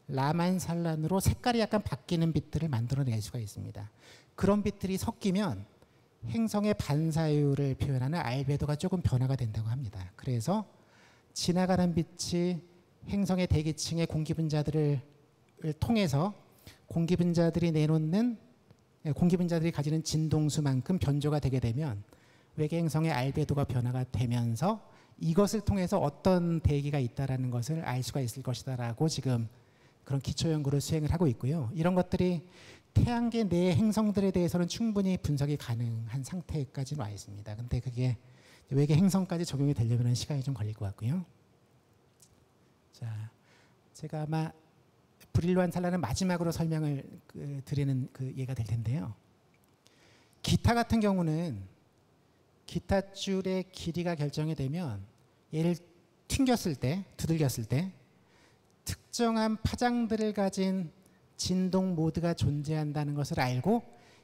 라만 산란으로 색깔이 약간 바뀌는 빛들을 만들어낼 수가 있습니다. 그런 빛들이 섞이면 행성의 반사율을 표현하는 알베도가 조금 변화가 된다고 합니다. 그래서 지나가는 빛이 행성의 대기층의 공기 분자들을 통해서 공기분자들이 내놓는 공기분자들이 가지는 진동수만큼 변조가 되게 되면 외계행성의 알베도가 변화가 되면서 이것을 통해서 어떤 대기가 있다라는 것을 알 수가 있을 것이다라고 지금 그런 기초 연구를 수행을 하고 있고요. 이런 것들이 태양계 내 행성들에 대해서는 충분히 분석이 가능한 상태까지 와 있습니다. 근데 그게 외계 행성까지 적용이 되려면 시간이 좀 걸릴 것 같고요. 자, 제가 아마 브릴로안 산란은 마지막으로 설명을 드리는 그 예가 될 텐데요. 기타 같은 경우는 기타줄의 길이가 결정이 되면 얘를 튕겼을 때, 두들겼을 때 특정한 파장들을 가진 진동 모드가 존재한다는 것을 알고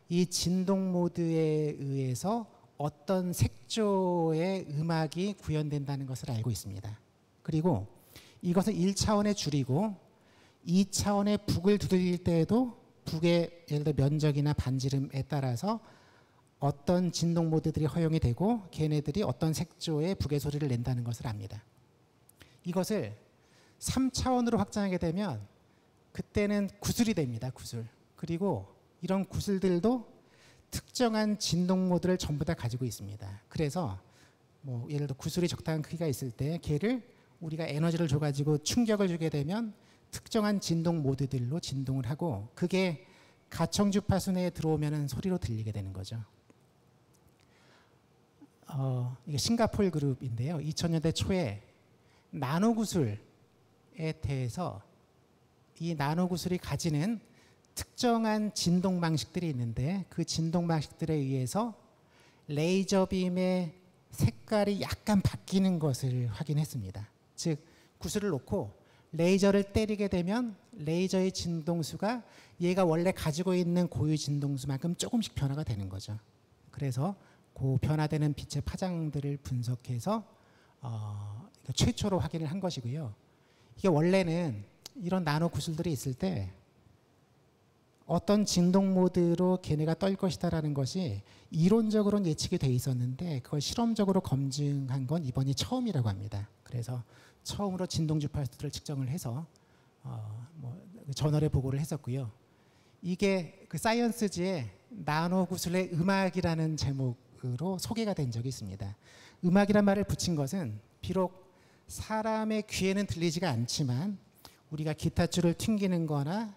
이 진동 모드에 의해서 어떤 색조의 음악이 구현된다는 것을 알고 있습니다. 그리고 이것을 1차원에 줄이고 2차원의 북을 두들길 때에도 북의 예를 들어 면적이나 반지름에 따라서 어떤 진동 모드들이 허용이 되고 걔네들이 어떤 색조의 북의 소리를 낸다는 것을 압니다. 이것을 3차원으로 확장하게 되면 그때는 구슬이 됩니다. 구슬. 그리고 이런 구슬들도 특정한 진동 모드를 전부 다 가지고 있습니다. 그래서 뭐 예를 들어 구슬이 적당한 크기가 있을 때 걔를 우리가 에너지를 줘가지고 충격을 주게 되면 특정한 진동 모드들로 진동을 하고 그게 가청주파 순회에 들어오면은 소리로 들리게 되는 거죠. 이게 싱가포르 그룹인데요. 2000년대 초에 나노 구슬에 대해서 이 나노 구슬이 가지는 특정한 진동 방식들이 있는데 그 진동 방식들에 의해서 레이저 빔의 색깔이 약간 바뀌는 것을 확인했습니다. 즉 구슬을 놓고 레이저를 때리게 되면 레이저의 진동수가 얘가 원래 가지고 있는 고유 진동수만큼 조금씩 변화가 되는 거죠. 그래서 그 변화되는 빛의 파장들을 분석해서 최초로 확인을 한 것이고요. 이게 원래는 이런 나노 구슬들이 있을 때 어떤 진동 모드로 걔네가 떨 것이다라는 것이 이론적으로는 예측이 돼 있었는데 그걸 실험적으로 검증한 건 이번이 처음이라고 합니다. 그래서 처음으로 진동주파수를 측정을 해서 저널에 보고를 했었고요. 이게 그 사이언스지에 나노구슬의 음악이라는 제목으로 소개가 된 적이 있습니다. 음악이란 말을 붙인 것은 비록 사람의 귀에는 들리지가 않지만 우리가 기타줄을 튕기는 거나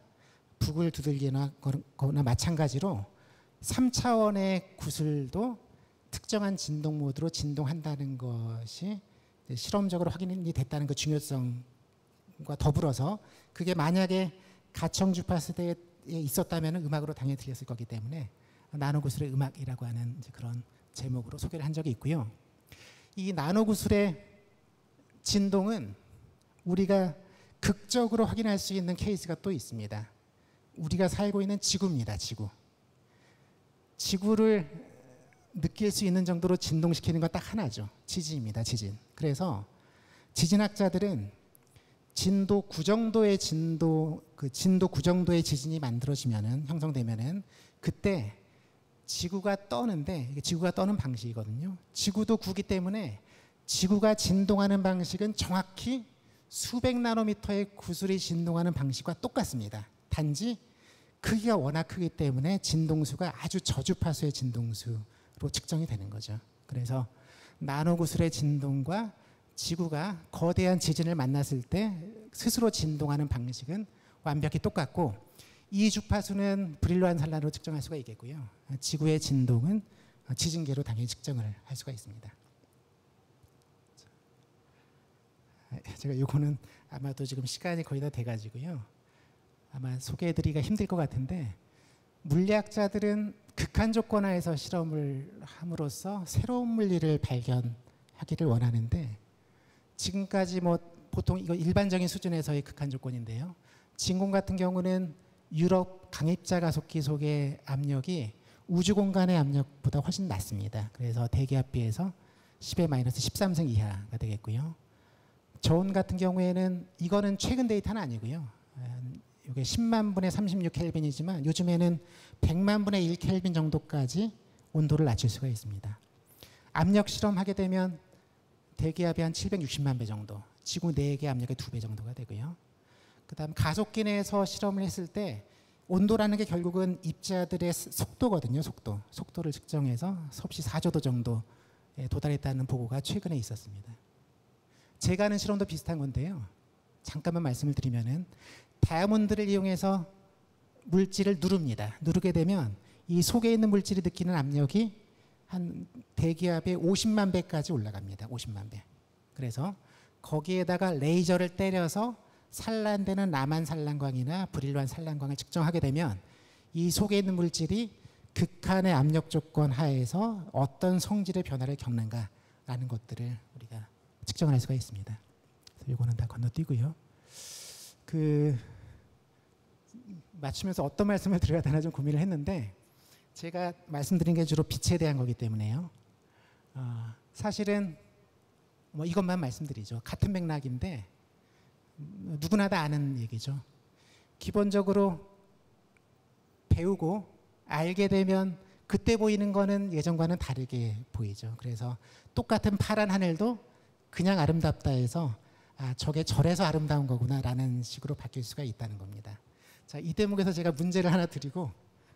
북을 두들기나 거나 마찬가지로 3차원의 구슬도 특정한 진동 모드로 진동한다는 것이 실험적으로 확인이 됐다는 그 중요성과 더불어서 그게 만약에 가청주파 시대에 있었다면 음악으로 당연히 들렸을 거기 때문에 나노구슬의 음악이라고 하는 그런 제목으로 소개를 한 적이 있고요. 이 나노구슬의 진동은 우리가 극적으로 확인할 수 있는 케이스가 또 있습니다. 우리가 살고 있는 지구입니다. 지구. 지구를 느낄 수 있는 정도로 진동시키는 건 딱 하나죠. 지진입니다. 지진. 그래서 지진학자들은 진도 9정도의 지진이 만들어지면은 형성되면은 그때 지구가 떠는데 이게 지구가 떠는 방식이거든요. 지구도 9기 때문에 지구가 진동하는 방식은 정확히 수백 나노미터의 구슬이 진동하는 방식과 똑같습니다. 단지 크기가 워낙 크기 때문에 진동수가 아주 저주파수의 진동수 로 측정이 되는 거죠. 그래서 나노구슬의 진동과 지구가 거대한 지진을 만났을 때 스스로 진동하는 방식은 완벽히 똑같고 이 주파수는 브릴로안 산란으로 측정할 수가 있겠고요. 지구의 진동은 지진계로 당연히 측정을 할 수가 있습니다. 제가 요거는 아마도 지금 시간이 거의 다 돼가지고요. 아마 소개해드리기가 힘들 것 같은데 물리학자들은 극한 조건하에서 실험을 함으로써 새로운 물리를 발견하기를 원하는데 지금까지 뭐 보통 이거 일반적인 수준에서의 극한 조건인데요. 진공 같은 경우는 유럽 강입자 가속기 속의 압력이 우주 공간의 압력보다 훨씬 낮습니다. 그래서 대기압 비해서 10^-13승 이하가 되겠고요. 저온 같은 경우에는 이거는 최근 데이터는 아니고요. 이게 100,000분의 36켈빈이지만 요즘에는 1,000,000분의 1켈빈 정도까지 온도를 낮출 수가 있습니다. 압력 실험하게 되면 대기압이 한 760만 배 정도, 지구 내의 압력의 2배 정도가 되고요. 그다음 가속기 내에서 실험을 했을 때 온도라는 게 결국은 입자들의 속도거든요. 속도를 측정해서 섭씨 4조도 정도에 도달했다는 보고가 최근에 있었습니다. 제가 하는 실험도 비슷한 건데요. 잠깐만 말씀을 드리면은 다이아몬드를 이용해서 물질을 누릅니다. 누르게 되면 이 속에 있는 물질이 느끼는 압력이 한 대기압의 50만 배까지 올라갑니다. 50만 배. 그래서 거기에다가 레이저를 때려서 산란되는 라만 산란광이나 브릴루인 산란광을 측정하게 되면 이 속에 있는 물질이 극한의 압력 조건 하에서 어떤 성질의 변화를 겪는가라는 것들을 우리가 측정할 수가 있습니다. 그래서 이거는 다 건너뛰고요. 맞추면서 어떤 말씀을 드려야 되나 좀 고민을 했는데 제가 말씀드린 게 주로 빛에 대한 거기 때문에요. 사실은 뭐 이것만 말씀드리죠. 같은 맥락인데 누구나 다 아는 얘기죠. 기본적으로 배우고 알게 되면 그때 보이는 거는 예전과는 다르게 보이죠. 그래서 똑같은 파란 하늘도 그냥 아름답다 해서 아, 저게 절에서 아름다운 거구나라는 식으로 바뀔 수가 있다는 겁니다. 자, 이 대목에서 제가 문제를 하나 드리고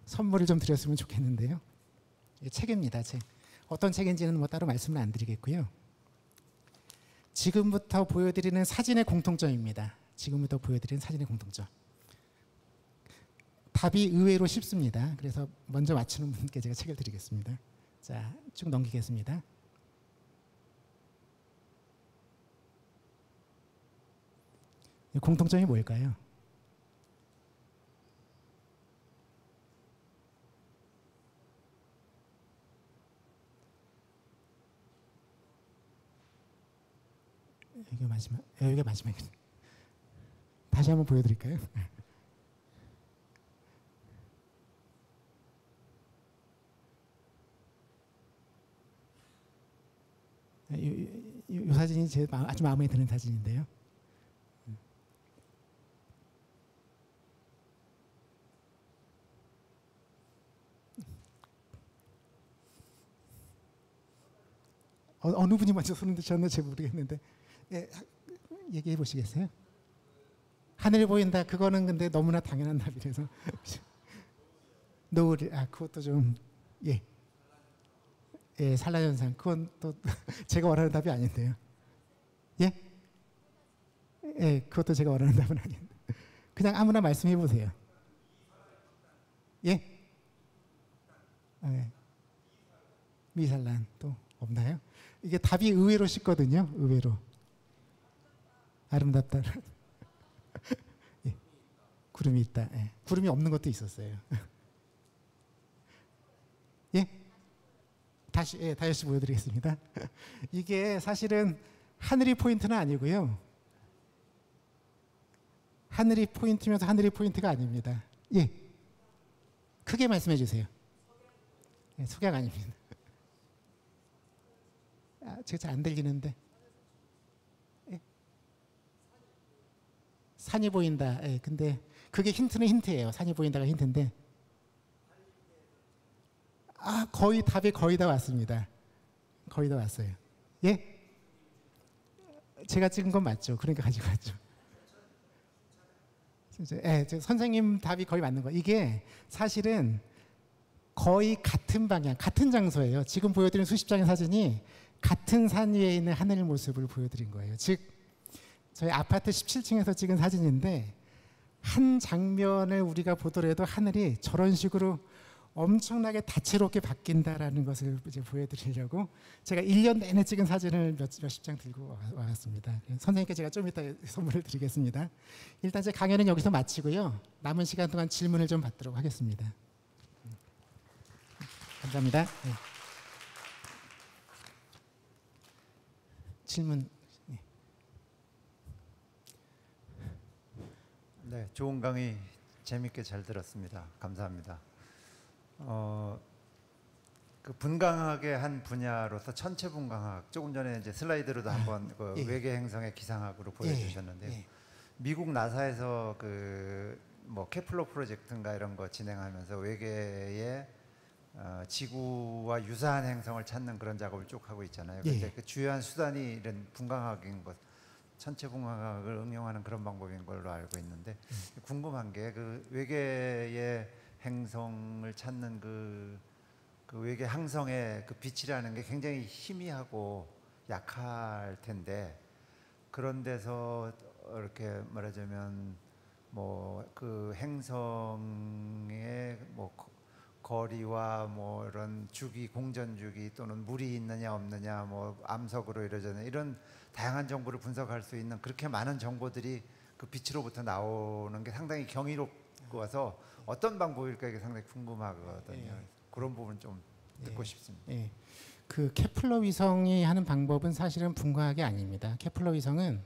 선물을 좀 드렸으면 좋겠는데요. 책입니다. 책. 어떤 책인지는 뭐 따로 말씀을 안 드리겠고요. 지금부터 보여드리는 사진의 공통점입니다. 지금부터 보여드리는 사진의 공통점. 답이 의외로 쉽습니다. 그래서 먼저 맞추는 분께 제가 책을 드리겠습니다. 자, 쭉 넘기겠습니다. 공통점이 뭘까요? 여기가 마지막입니다. 다시 한번 보여드릴까요? 이 사진이 제 아주 마음에 드는 사진인데요. 어느 분이 먼저 손을 드셨는지 모르겠는데. 예, 얘기해 보시겠어요? 하늘이 보인다. 그거는 근데 너무나 당연한 답이라서 노을. 아, 그것도 좀 예, 산란 현상. 그건 또 제가 원하는 답이 아닌데요. 예, 그것도 제가 원하는 답은 아닌데. 그냥 아무나 말씀해 보세요. 예, 미산란 또 없나요? 이게 답이 의외로 쉽거든요. 의외로. 아름답다. 예. 구름이 있다. 예. 구름이 없는 것도 있었어요. 예? 다시 보여드리겠습니다. 이게 사실은 하늘이 포인트는 아니고요. 하늘이 포인트면서 하늘이 포인트가 아닙니다. 예. 크게 말씀해 주세요. 예, 석양 아닙니다. 아, 제가 잘 안 들리는데. 산이 보인다. 예, 근데 그게 힌트예요. 산이 보인다가 힌트인데. 아, 답이 거의 다 왔습니다. 거의 다 왔어요. 예? 제가 찍은 건 맞죠. 그러니까 가지고 왔죠. 예, 선생님 답이 거의 맞는 거예요. 이게 사실은 거의 같은 방향, 같은 장소예요. 지금 보여드린 수십 장의 사진이 같은 산 위에 있는 하늘 모습을 보여드린 거예요. 즉 저희 아파트 17층에서 찍은 사진인데 한 장면을 우리가 보더라도 하늘이 저런 식으로 엄청나게 다채롭게 바뀐다라는 것을 이제 보여드리려고 제가 1년 내내 찍은 사진을 몇십 장 들고 왔습니다. 선생님께 제가 좀 이따 선물을 드리겠습니다. 일단 제 강연은 여기서 마치고요. 남은 시간 동안 질문을 좀 받도록 하겠습니다. 감사합니다. 네. 질문. 네, 좋은 강의 재밌게 잘 들었습니다. 감사합니다. 그 분광학의 한 분야로서 천체 분광학, 조금 전에 이제 슬라이드로도 한번 그 외계 행성의 기상학으로 보여주셨는데요. 미국 나사에서 그 뭐 케플러 프로젝트인가 이런 거 진행하면서 외계의 지구와 유사한 행성을 찾는 그런 작업을 쭉 하고 있잖아요. 근데 그 주요한 수단이 이런 분광학인 것. 천체분광학을 응용하는 그런 방법인 걸로 알고 있는데, 궁금한 게 그 외계의 행성을 찾는 그 외계 항성의 그 빛이라는 게 굉장히 희미하고 약할 텐데, 그런 데서 이렇게 말하자면 뭐 그 행성의 뭐 거리와 뭐 이런 주기, 공전 주기 또는 물이 있느냐 없느냐, 뭐 암석으로 이루어지는 이런 다양한 정보를 분석할 수 있는 그렇게 많은 정보들이 그 빛으로부터 나오는 게 상당히 경이롭고 와서 어떤 방법일까 이게 상당히 궁금하거든요. 예. 그런 부분 좀 듣고 싶습니다. 예. 그 케플러 위성이 하는 방법은 사실은 분광학이 아닙니다. 케플러 위성은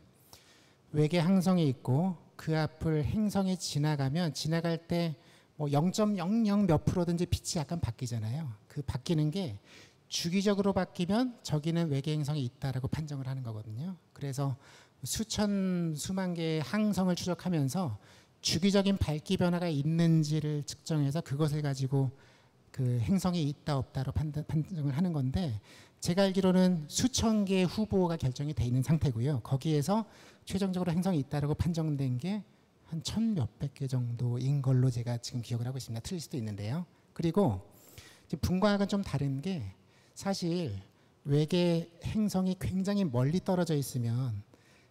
외계 항성이 있고 그 앞을 행성이 지나가면 지나갈 때 뭐 0.00 몇 프로든지 빛이 약간 바뀌잖아요. 그 바뀌는 게 주기적으로 바뀌면 저기는 외계 행성이 있다라고 판정을 하는 거거든요. 그래서 수천 수만 개의 항성을 추적하면서 주기적인 밝기 변화가 있는지를 측정해서 그것을 가지고 그 행성이 있다 없다로 판정을 하는 건데, 제가 알기로는 수천 개의 후보가 결정이 돼 있는 상태고요. 거기에서 최종적으로 행성이 있다라고 판정된 게 한 1000몇백 개 정도인 걸로 제가 지금 기억을 하고 있습니다. 틀릴 수도 있는데요. 그리고 분광학은 좀 다른 게, 사실 외계 행성이 굉장히 멀리 떨어져 있으면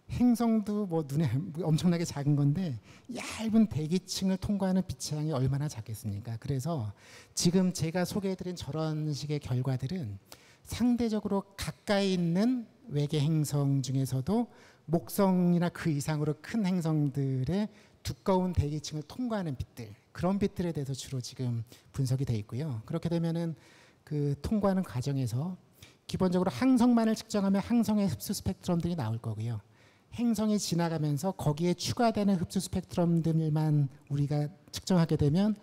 행성도 뭐 눈에 엄청나게 작은 건데 얇은 대기층을 통과하는 빛의 양이 얼마나 작겠습니까? 그래서 지금 제가 소개해드린 저런 식의 결과들은 상대적으로 가까이 있는 외계 행성 중에서도 목성이나 그 이상으로 큰 행성들의 두꺼운 대기층을 통과하는 빛들, 그런 빛들에 대해서 주로 지금 분석이 돼 있고요. 그렇게 되면은 그 통과하는 과정에서 기본적으로 항성만을 측정하면 항성의 흡수 스펙트럼들이 나올 거고요. 행성이 지나가면서 거기에 추가되는 흡수 스펙트럼들만 우리가 측정하게 되면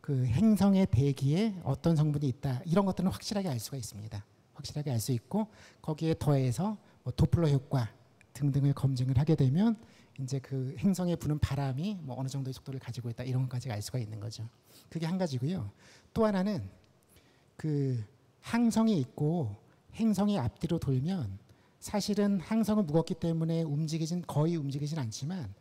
그 행성의 대기에 어떤 성분이 있다, 이런 것들은 확실하게 알 수가 있습니다. 확실하게 알 수 있고, 거기에 더해서 뭐 도플러 효과 등등을 검증을 하게 되면 이제 그 행성에 부는 바람이 뭐 어느 정도의 속도를 가지고 있다, 이런 것까지 알 수가 있는 거죠. 그게 한 가지고요. 또 하나는 그 항성이 있고 행성이 앞뒤로 돌면 사실은 항성은 무겁기 때문에 거의 움직이진 않지만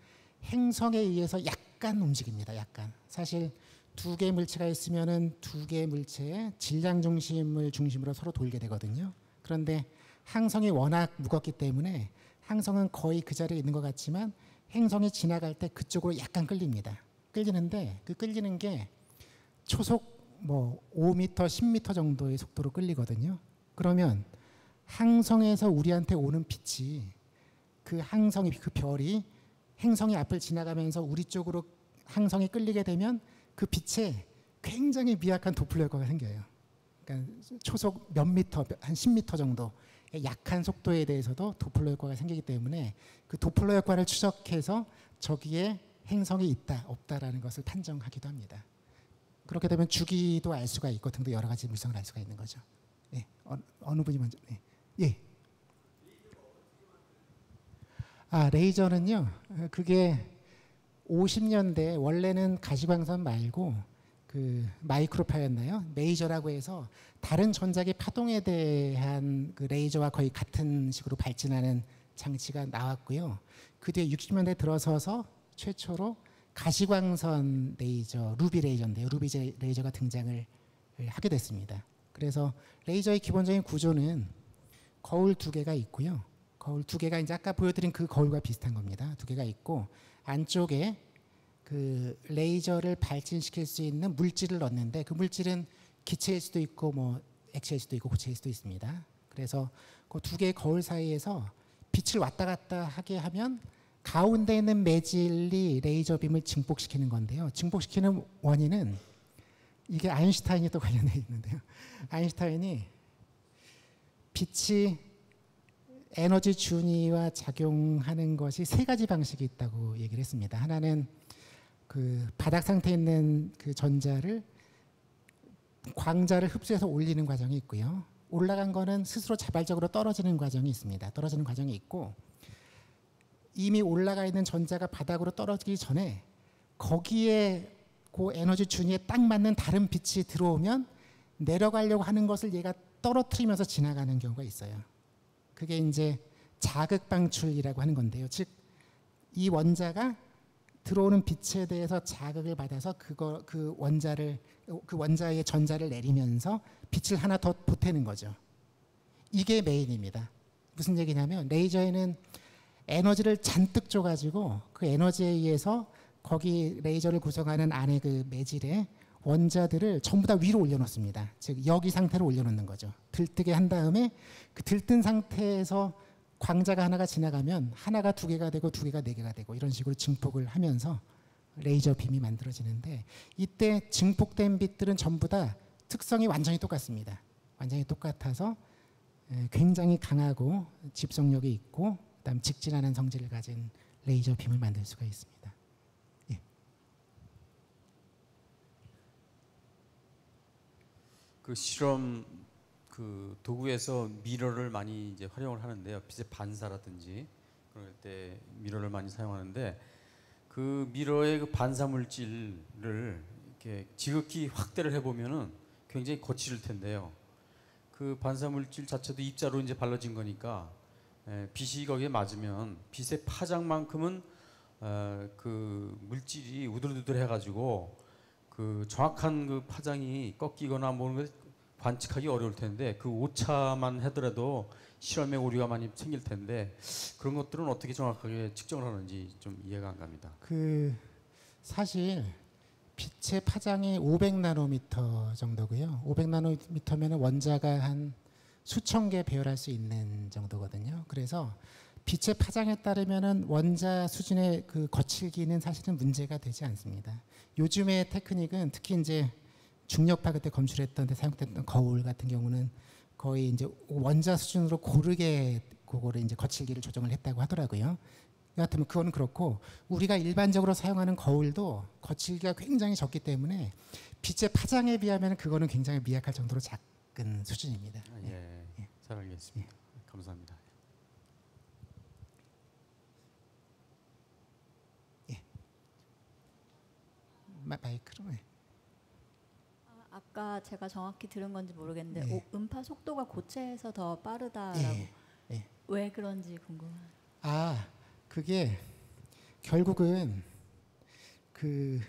행성에 의해서 약간 움직입니다. 약간. 사실 두 개의 물체가 있으면은 두 개의 물체의 질량 중심을 중심으로 서로 돌게 되거든요. 그런데 항성이 워낙 무겁기 때문에 항성은 거의 그 자리에 있는 것 같지만 행성이 지나갈 때 그쪽으로 약간 끌립니다. 끌리는데 그 끌리는 게 초속 뭐 5m, 10m 정도의 속도로 끌리거든요. 그러면 항성에서 우리한테 오는 빛이 그 별이 행성의 앞을 지나가면서 우리 쪽으로 항성이 끌리게 되면 그 빛에 굉장히 미약한 도플러 효과가 생겨요. 그러니까 초속 몇 미터, 한 10미터 정도의 약한 속도에 대해서도 도플러 효과가 생기기 때문에 그 도플러 효과를 추적해서 저기에 행성이 있다, 없다라는 것을 판정하기도 합니다. 그렇게 되면 주기도 알 수가 있고 등등 여러 가지 물성을 알 수가 있는 거죠. 예, 어느 분이 먼저? 예. 예. 아, 레이저는요. 그게 50년대 원래는 가시광선 말고 그 마이크로파였나요? 레이저라고 해서 다른 전자기 파동에 대한 그 레이저와 거의 같은 식으로 발진하는 장치가 나왔고요. 그 뒤에 60년대 들어서서 최초로 가시광선 레이저, 루비 레이저인데요. 루비 레이저가 등장을 하게 됐습니다. 그래서 레이저의 기본적인 구조는 거울 두 개가 있고요. 거울 두 개가 이제 아까 보여드린 그 거울과 비슷한 겁니다. 두 개가 있고 안쪽에 그 레이저를 발진시킬 수 있는 물질을 넣는데 그 물질은 기체일 수도 있고 뭐 액체일 수도 있고 고체일 수도 있습니다. 그래서 그 두 개의 거울 사이에서 빛을 왔다 갔다 하게 하면 가운데 있는 매질이 레이저 빔을 증폭시키는 건데요. 증폭시키는 원인은 이게 아인슈타인이 또 관련돼 있는데요. 아인슈타인이 빛이 에너지 준위와 작용하는 것이 세 가지 방식이 있다고 얘기를 했습니다. 하나는 그 바닥 상태에 있는 그 광자를 흡수해서 올리는 과정이 있고요. 올라간 거는 스스로 자발적으로 떨어지는 과정이 있습니다. 떨어지는 과정이 있고, 이미 올라가 있는 전자가 바닥으로 떨어지기 전에 거기에 그 에너지 준위에 딱 맞는 다른 빛이 들어오면 내려가려고 하는 것을 얘가 떨어뜨리면서 지나가는 경우가 있어요. 그게 이제 자극방출이라고 하는 건데요. 즉 이 원자가 들어오는 빛에 대해서 자극을 받아서 그 원자의 전자를 내리면서 빛을 하나 더 보태는 거죠. 이게 메인입니다. 무슨 얘기냐면 레이저에는 에너지를 잔뜩 줘가지고 그 에너지에 의해서 거기 레이저를 구성하는 안에 그 매질에 원자들을 전부 다 위로 올려놓습니다. 즉 여기 상태로 올려놓는 거죠. 들뜨게 한 다음에 그 들뜬 상태에서 광자가 하나가 지나가면 하나가 두 개가 되고 두 개가 네 개가 되고 이런 식으로 증폭을 하면서 레이저 빔이 만들어지는데 이때 증폭된 빛들은 전부 다 특성이 완전히 똑같습니다. 완전히 똑같아서 굉장히 강하고 집성력이 있고 그다음 직진하는 성질을 가진 레이저 빔을 만들 수가 있습니다. 예. 그 실험 그 도구에서 미러를 많이 이제 활용을 하는데요. 빛의 반사라든지 그럴 때 미러를 많이 사용하는데 그 미러의 그 반사 물질을 이렇게 지극히 확대를 해보면은 굉장히 거칠을 텐데요. 그 반사 물질 자체도 입자로 이제 발라진 거니까 빛이 거기에 맞으면 빛의 파장만큼은 그 물질이 우들우들해가지고 그 정확한 그 파장이 꺾이거나 뭐는 관측하기 어려울 텐데 그 오차만 하더라도 실험에 오류가 많이 생길 텐데 그런 것들은 어떻게 정확하게 측정을 하는지 좀 이해가 안 갑니다. 그 사실 빛의 파장이 500나노미터 정도고요. 500나노미터면 원자가 한 수천 개 배열할 수 있는 정도거든요. 그래서 빛의 파장에 따르면은 원자 수준의 그 거칠기는 사실은 문제가 되지 않습니다. 요즘의 테크닉은 특히 이제 중력파 그때 검출했던 데 사용됐던 거울 같은 경우는 거의 이제 원자 수준으로 고르게 그거를 이제 거칠기를 조정을 했다고 하더라고요. 여하튼 그건 그렇고 우리가 일반적으로 사용하는 거울도 거칠기가 굉장히 적기 때문에 빛의 파장에 비하면 그거는 굉장히 미약할 정도로 작은 수준입니다. 아, 예, 예. 잘 알겠습니다. 예. 감사합니다. 예. 마이크로. 예. 아까 제가 정확히 들은 건지 모르겠는데 네. 음파 속도가 고체에서 더 빠르다라고 네. 네. 왜 그런지 궁금해요. 아, 그게 결국은 그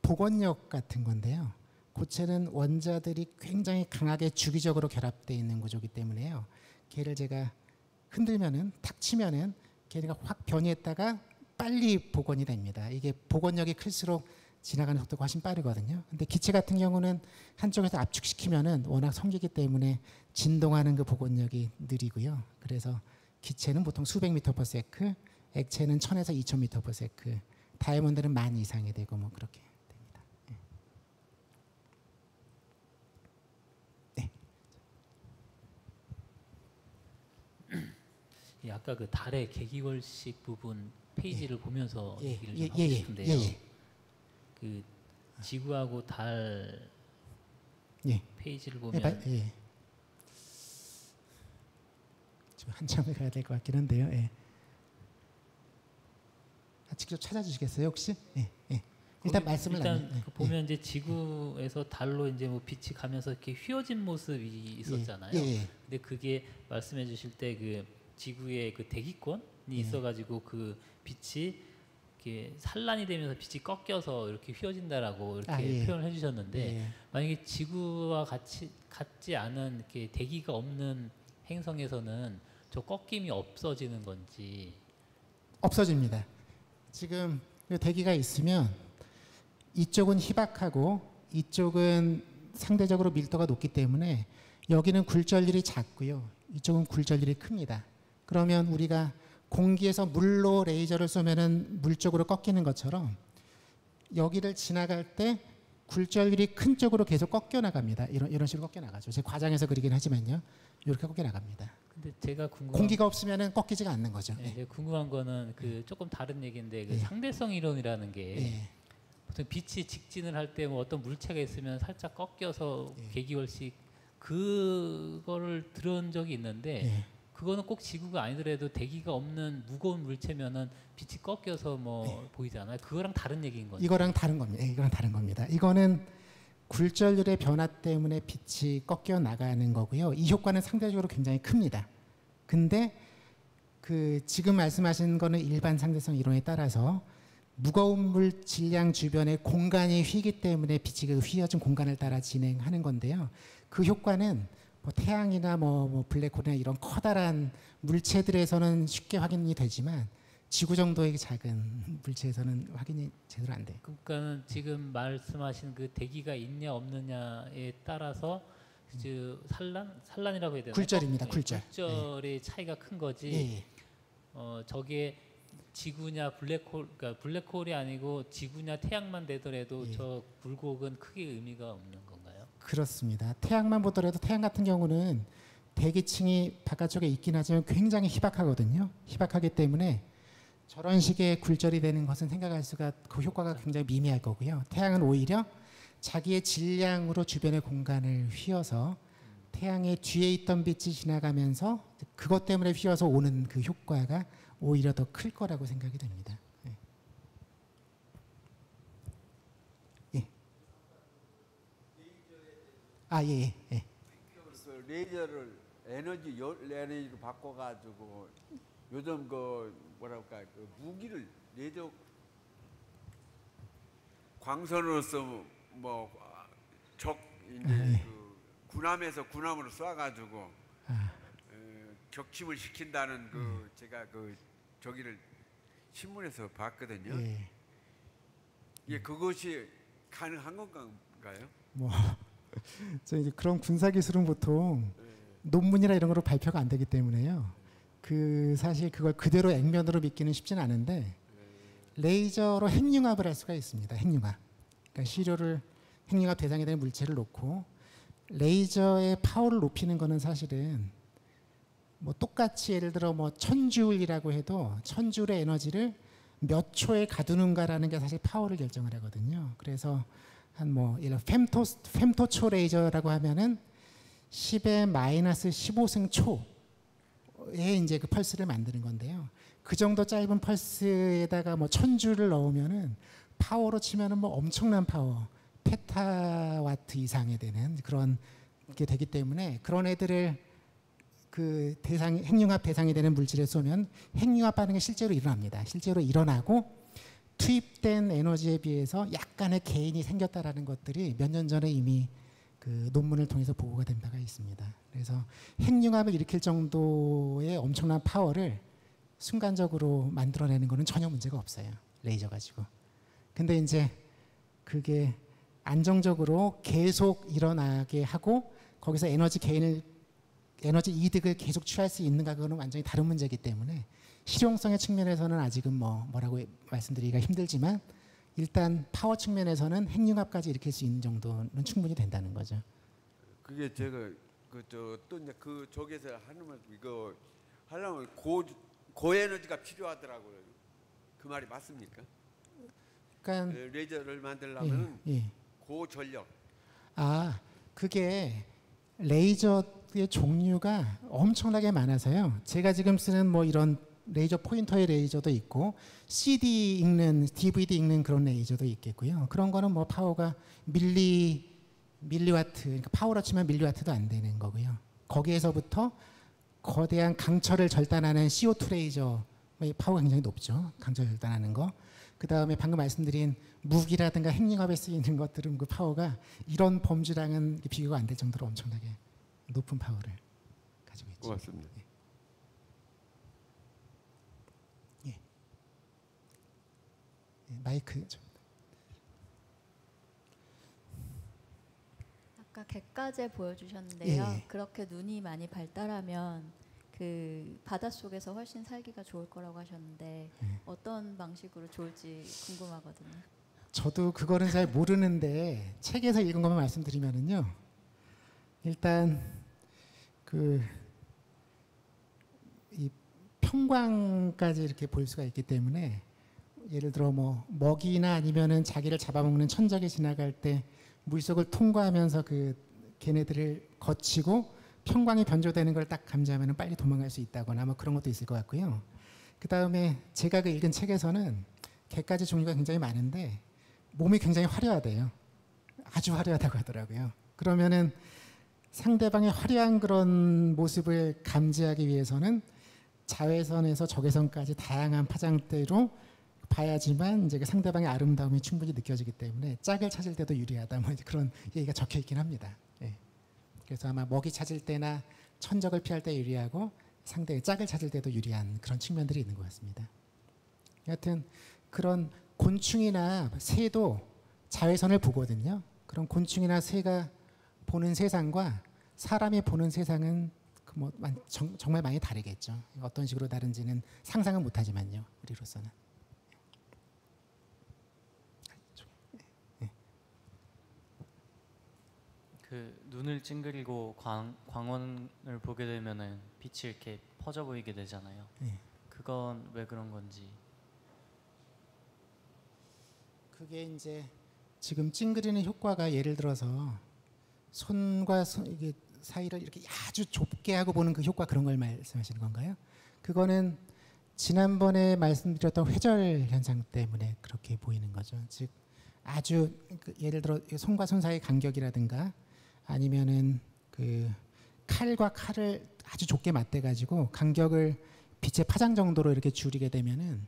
복원력 같은 건데요. 고체는 원자들이 굉장히 강하게 주기적으로 결합되어 있는 구조이기 때문에요. 걔를 제가 흔들면은 탁 치면은 걔네가 확 변이했다가 빨리 복원이 됩니다. 이게 복원력이 클수록 지나가는 속도가 훨씬 빠르거든요. 근데 기체 같은 경우는 한쪽에서 압축시키면은 워낙 성기기 때문에 진동하는 그 복원력이 느리고요. 그래서 기체는 보통 수백 미터 퍼 세크, 액체는 1000에서 2000 미터/세크, 다이아몬드는 10,000 이상이 되고 뭐 그렇게 됩니다. 네. 예, 아까 그 달의 개기월식 부분 페이지를 예. 보면서 얘기를 좀 하고 싶은데요. 그 지구하고 달 예. 페이지를 보면 예. 좀 한참을 가야 될 것 같긴 한데요. 예. 아, 직접 찾아주시겠어요 혹시? 예. 예. 일단 말씀을 일단 그 보면 예. 이제 지구에서 달로 이제 뭐 빛이 가면서 이렇게 휘어진 모습이 있었잖아요. 예. 예. 근데 그게 말씀해주실 때 그 지구의 그 대기권이 예. 있어가지고 그 빛이 이렇게 산란이 되면서 빛이 꺾여서 이렇게 휘어진다라고 이렇게 예. 표현을 해주셨는데 예. 만약에 지구와 같지 않은 이렇게 대기가 없는 행성에서는 저 꺾임이 없어지는 건지. 없어집니다. 지금 대기가 있으면 이쪽은 희박하고 이쪽은 상대적으로 밀도가 높기 때문에 여기는 굴절률이 작고요. 이쪽은 굴절률이 큽니다. 그러면 우리가 공기에서 물로 레이저를 쏘면은 물 쪽으로 꺾이는 것처럼 여기를 지나갈 때 굴절률이 큰 쪽으로 계속 꺾여 나갑니다. 이런 식으로 꺾여 나가죠. 제 과장해서 그리긴 하지만요. 이렇게 꺾여 나갑니다. 근데 제가 궁금한 공기가 없으면은 꺾이지가 않는 거죠. 네, 네. 궁금한 거는 그 조금 다른 얘기인데 그 네. 상대성 이론이라는 게 네. 보통 빛이 직진을 할 때 뭐 어떤 물체가 있으면 살짝 꺾여서 네. 개기월식 그거를 들은 적이 있는데. 네. 그거는 꼭 지구가 아니더라도 대기가 없는 무거운 물체면은 빛이 꺾여서 뭐 네. 보이잖아요. 그거랑 다른 얘기인 거죠. 이거랑 다른 겁니다. 이거랑 다른 겁니다. 이거는 굴절률의 변화 때문에 빛이 꺾여 나가는 거고요. 이 효과는 상대적으로 굉장히 큽니다. 근데 그 지금 말씀하신 거는 일반 상대성 이론에 따라서 무거운 물 질량 주변의 공간이 휘기 때문에 빛이 그 휘어진 공간을 따라 진행하는 건데요. 그 효과는 뭐 태양이나 뭐 블랙홀이나 이런 커다란 물체들에서는 쉽게 확인이 되지만 지구 정도의 작은 물체에서는 확인이 제대로 안 돼요. 그러니까 지금 말씀하신 그 대기가 있냐 없느냐에 따라서 그 산란이라고 해야 되나요? 굴절입니다. 굴절. 굴절의 예. 차이가 큰 거지. 예. 저게 지구냐 블랙홀, 그러니까 블랙홀이 아니고 지구냐 태양만 되더라도 예. 저 굴곡은 크게 의미가 없는 건가요? 그렇습니다. 태양만 보더라도 태양 같은 경우는 대기층이 바깥쪽에 있긴 하지만 굉장히 희박하거든요. 희박하기 때문에 저런 식의 굴절이 되는 것은 생각할 수가 그 효과가 굉장히 미미할 거고요. 태양은 오히려 자기의 질량으로 주변의 공간을 휘어서 태양의 뒤에 있던 빛이 지나가면서 그것 때문에 휘어서 오는 그 효과가 오히려 더 클 거라고 생각이 됩니다. 예. 예. 아 예. 예. 그래서 레이저를 에너지로 바꿔가지고 요즘 그 뭐랄까 그 무기를 레이저 광선으로서 뭐 적 이제 네. 그 군함에서 군함으로 쏴가지고 아. 격침을 시킨다는 그 제가 그 저기를 신문에서 봤거든요. 네. 예, 그것이 가능한 건가요? 뭐 저 이제 그런 군사 기술은 보통 네. 논문이나 이런 거로 발표가 안 되기 때문에요. 그 사실 그걸 그대로 액면으로 믿기는 쉽진 않은데 레이저로 핵융합을 할 수가 있습니다. 핵융합. 그러니까 시료를 핵융합 대상이 되는 물체를 놓고 레이저의 파워를 높이는 거는 사실은 뭐 똑같이 예를 들어 뭐 1000줄이라고 해도 1000줄의 에너지를 몇 초에 가두는가라는 게 사실 파워를 결정을 하거든요. 그래서 한 뭐 예를 들어 펨토초 레이저라고 하면은 10^-15승초 에 이제 그 펄스를 만드는 건데요. 그 정도 짧은 펄스에다가 뭐 1000줄을 넣으면은 파워로 치면은 뭐 엄청난 파워, 페타와트 이상에 되는 그런 게 되기 때문에 그런 애들을 그 대상 핵융합 대상이 되는 물질에 쏘면 핵융합 반응이 실제로 일어납니다. 실제로 일어나고 투입된 에너지에 비해서 약간의 개인이 생겼다라는 것들이 몇 년 전에 이미 그 논문을 통해서 보고가 된 바가 있습니다. 그래서 핵융합을 일으킬 정도의 엄청난 파워를 순간적으로 만들어내는 거는 전혀 문제가 없어요. 레이저 가지고. 근데 이제 그게 안정적으로 계속 일어나게 하고 거기서 에너지 이득을 계속 취할 수 있는가 그거는 완전히 다른 문제이기 때문에 실용성의 측면에서는 아직은 뭐라고 말씀드리기가 힘들지만 일단 파워 측면에서는 핵융합까지 일으킬 수 있는 정도는 충분히 된다는 거죠. 그게 제가 그 저기서 하는 이거 하려면 고에너지가 필요하더라고요. 그 말이 맞습니까? 그러니까 레이저를 만들려면 예, 예. 고전력. 아 그게 레이저의 종류가 엄청나게 많아서요. 제가 지금 쓰는 뭐 이런 레이저 포인터의 레이저도 있고 CD 읽는, DVD 읽는 그런 레이저도 있겠고요. 그런 거는 뭐 파워가 밀리와트, 그러니까 파워로 치면 밀리와트도 안 되는 거고요. 거기에서부터 거대한 강철을 절단하는 CO2 레이저의 파워가 굉장히 높죠. 강철 절단하는 거. 그 다음에 방금 말씀드린 무기라든가 핵융합에 쓰이는 것들은 그 파워가 이런 범주랑은 비교가 안 될 정도로 엄청나게 높은 파워를 가지고 있죠. 고맙습니다. 예. 마이크 좀. 아까 갯가재 보여주셨는데요. 예, 예. 그렇게 눈이 많이 발달하면 그 바닷속에서 훨씬 살기가 좋을 거라고 하셨는데 예. 어떤 방식으로 좋을지 궁금하거든요. 저도 그거는 잘 모르는데 책에서 읽은 것만 말씀드리면은요. 일단 그 이 평광까지 이렇게 볼 수가 있기 때문에 예를 들어 뭐 먹이나 아니면은 자기를 잡아먹는 천적이 지나갈 때 물속을 통과하면서 그 걔네들을 거치고 평광이 변조되는 걸 딱 감지하면은 빨리 도망갈 수 있다거나 뭐 그런 것도 있을 것 같고요. 그 다음에 제가 그 읽은 책에서는 갯가지 종류가 굉장히 많은데 몸이 굉장히 화려하대요. 아주 화려하다고 하더라고요. 그러면은 상대방의 화려한 그런 모습을 감지하기 위해서는 자외선에서 적외선까지 다양한 파장대로 봐야지만 이제 그 상대방의 아름다움이 충분히 느껴지기 때문에 짝을 찾을 때도 유리하다 뭐 그런 얘기가 적혀 있긴 합니다. 예. 그래서 아마 먹이 찾을 때나 천적을 피할 때 유리하고 상대의 짝을 찾을 때도 유리한 그런 측면들이 있는 것 같습니다. 여하튼 그런 곤충이나 새도 자외선을 보거든요. 그런 곤충이나 새가 보는 세상과 사람이 보는 세상은 뭐 정말 많이 다르겠죠. 어떤 식으로 다른지는 상상은 못하지만요. 우리로서는. 그 눈을 찡그리고 광원을 보게 되면은 빛이 이렇게 퍼져 보이게 되잖아요. 네. 그건 왜 그런 건지. 그게 이제 지금 찡그리는 효과가 예를 들어서 손과 손 이게 사이를 이렇게 아주 좁게 하고 보는 그 효과 그런 걸 말씀하시는 건가요? 그거는 지난번에 말씀드렸던 회절 현상 때문에 그렇게 보이는 거죠. 즉 아주 예를 들어 손과 손 사이 간격이라든가 아니면은 그 칼과 칼을 아주 좁게 맞대 가지고 간격을 빛의 파장 정도로 이렇게 줄이게 되면은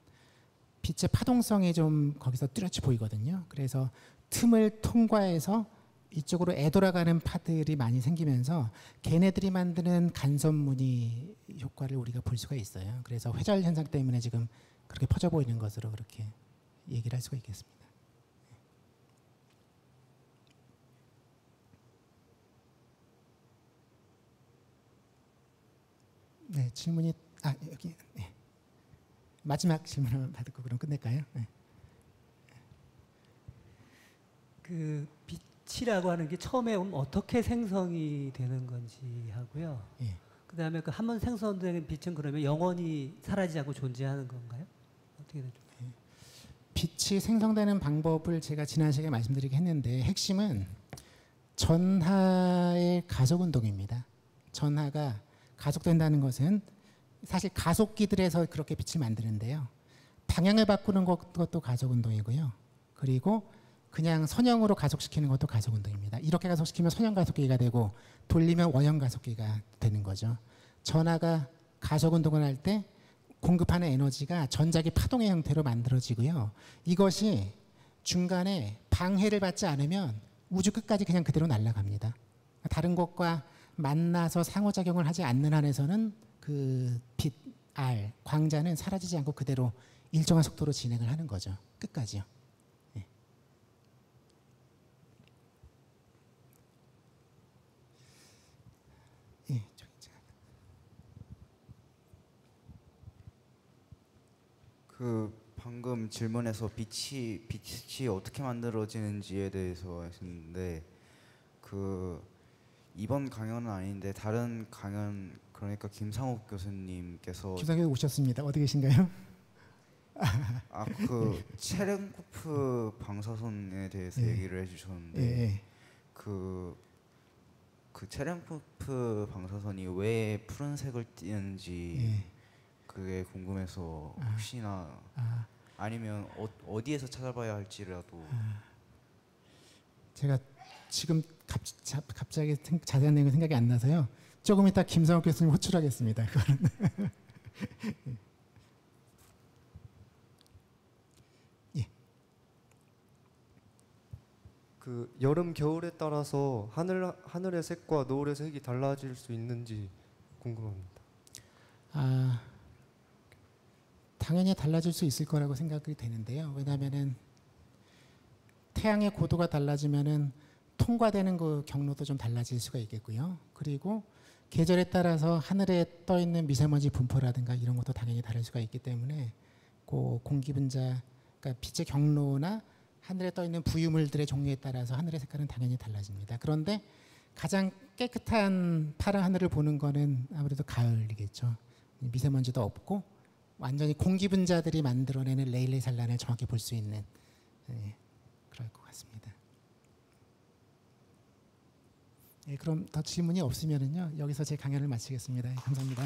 빛의 파동성이 좀 거기서 뚜렷이 보이거든요. 그래서 틈을 통과해서 이쪽으로 애돌아가는 파들이 많이 생기면서 걔네들이 만드는 간섭무늬 효과를 우리가 볼 수가 있어요. 그래서 회절 현상 때문에 지금 그렇게 퍼져 보이는 것으로 그렇게 얘기를 할 수가 있겠습니다. 네, 질문이 여기 네. 마지막 질문을 받고 그럼 끝낼까요? 네. 그 빛 치라고 하는 게 처음에 어떻게 생성이 되는 건지 하고요. 예. 그다음에 그 한 번 생성되는 빛은 그러면 영원히 사라지지 않고 존재하는 건가요? 어떻게 되죠? 예. 빛이 생성되는 방법을 제가 지난 시간에 말씀드리긴 했는데 핵심은 전하의 가속 운동입니다. 전하가 가속된다는 것은 사실 가속기들에서 그렇게 빛을 만드는데요. 방향을 바꾸는 것도 가속 운동이고요. 그리고 그냥 선형으로 가속시키는 것도 가속운동입니다. 이렇게 가속시키면 선형가속기가 되고 돌리면 원형가속기가 되는 거죠. 전하가 가속운동을 할 때 공급하는 에너지가 전자기 파동의 형태로 만들어지고요. 이것이 중간에 방해를 받지 않으면 우주 끝까지 그냥 그대로 날아갑니다. 다른 것과 만나서 상호작용을 하지 않는 한에서는 그 빛, 알, 광자는 사라지지 않고 그대로 일정한 속도로 진행을 하는 거죠. 끝까지요. 그 방금 질문에서 빛이 어떻게 만들어지는지에 대해서 하셨는데 그 이번 강연은 아닌데 다른 강연 그러니까 김상욱 교수님께서 김상욱 오셨습니다. 어디 계신가요? 그 체렌코프 방사선에 대해서 예. 얘기를 해주셨는데 예. 그 체렌코프 방사선이 왜 푸른색을 띄는지 예. 그게 궁금해서 혹시나 아니면 어디에서 찾아봐야 할지라도 제가 지금 갑자기 자세한 내용이 생각이 안 나서요. 조금 이따 김상욱 교수님 호출하겠습니다. 예. 그 여름 겨울에 따라서 하늘의 색과 노을의 색이 달라질 수 있는지 궁금합니다. 당연히 달라질 수 있을 거라고 생각이 되는데요. 왜냐하면은 태양의 고도가 달라지면은 통과되는 그 경로도 좀 달라질 수가 있겠고요. 그리고 계절에 따라서 하늘에 떠 있는 미세먼지 분포라든가 이런 것도 당연히 다를 수가 있기 때문에 그 공기 분자, 그러니까 빛의 경로나 하늘에 떠 있는 부유물들의 종류에 따라서 하늘의 색깔은 당연히 달라집니다. 그런데 가장 깨끗한 파란 하늘을 보는 거는 아무래도 가을이겠죠. 미세먼지도 없고. 완전히 공기 분자들이 만들어내는 레일리 산란을 정확히 볼 수 있는 예, 그럴 것 같습니다. 예, 그럼 더 질문이 없으면은요 여기서 제 강연을 마치겠습니다. 감사합니다.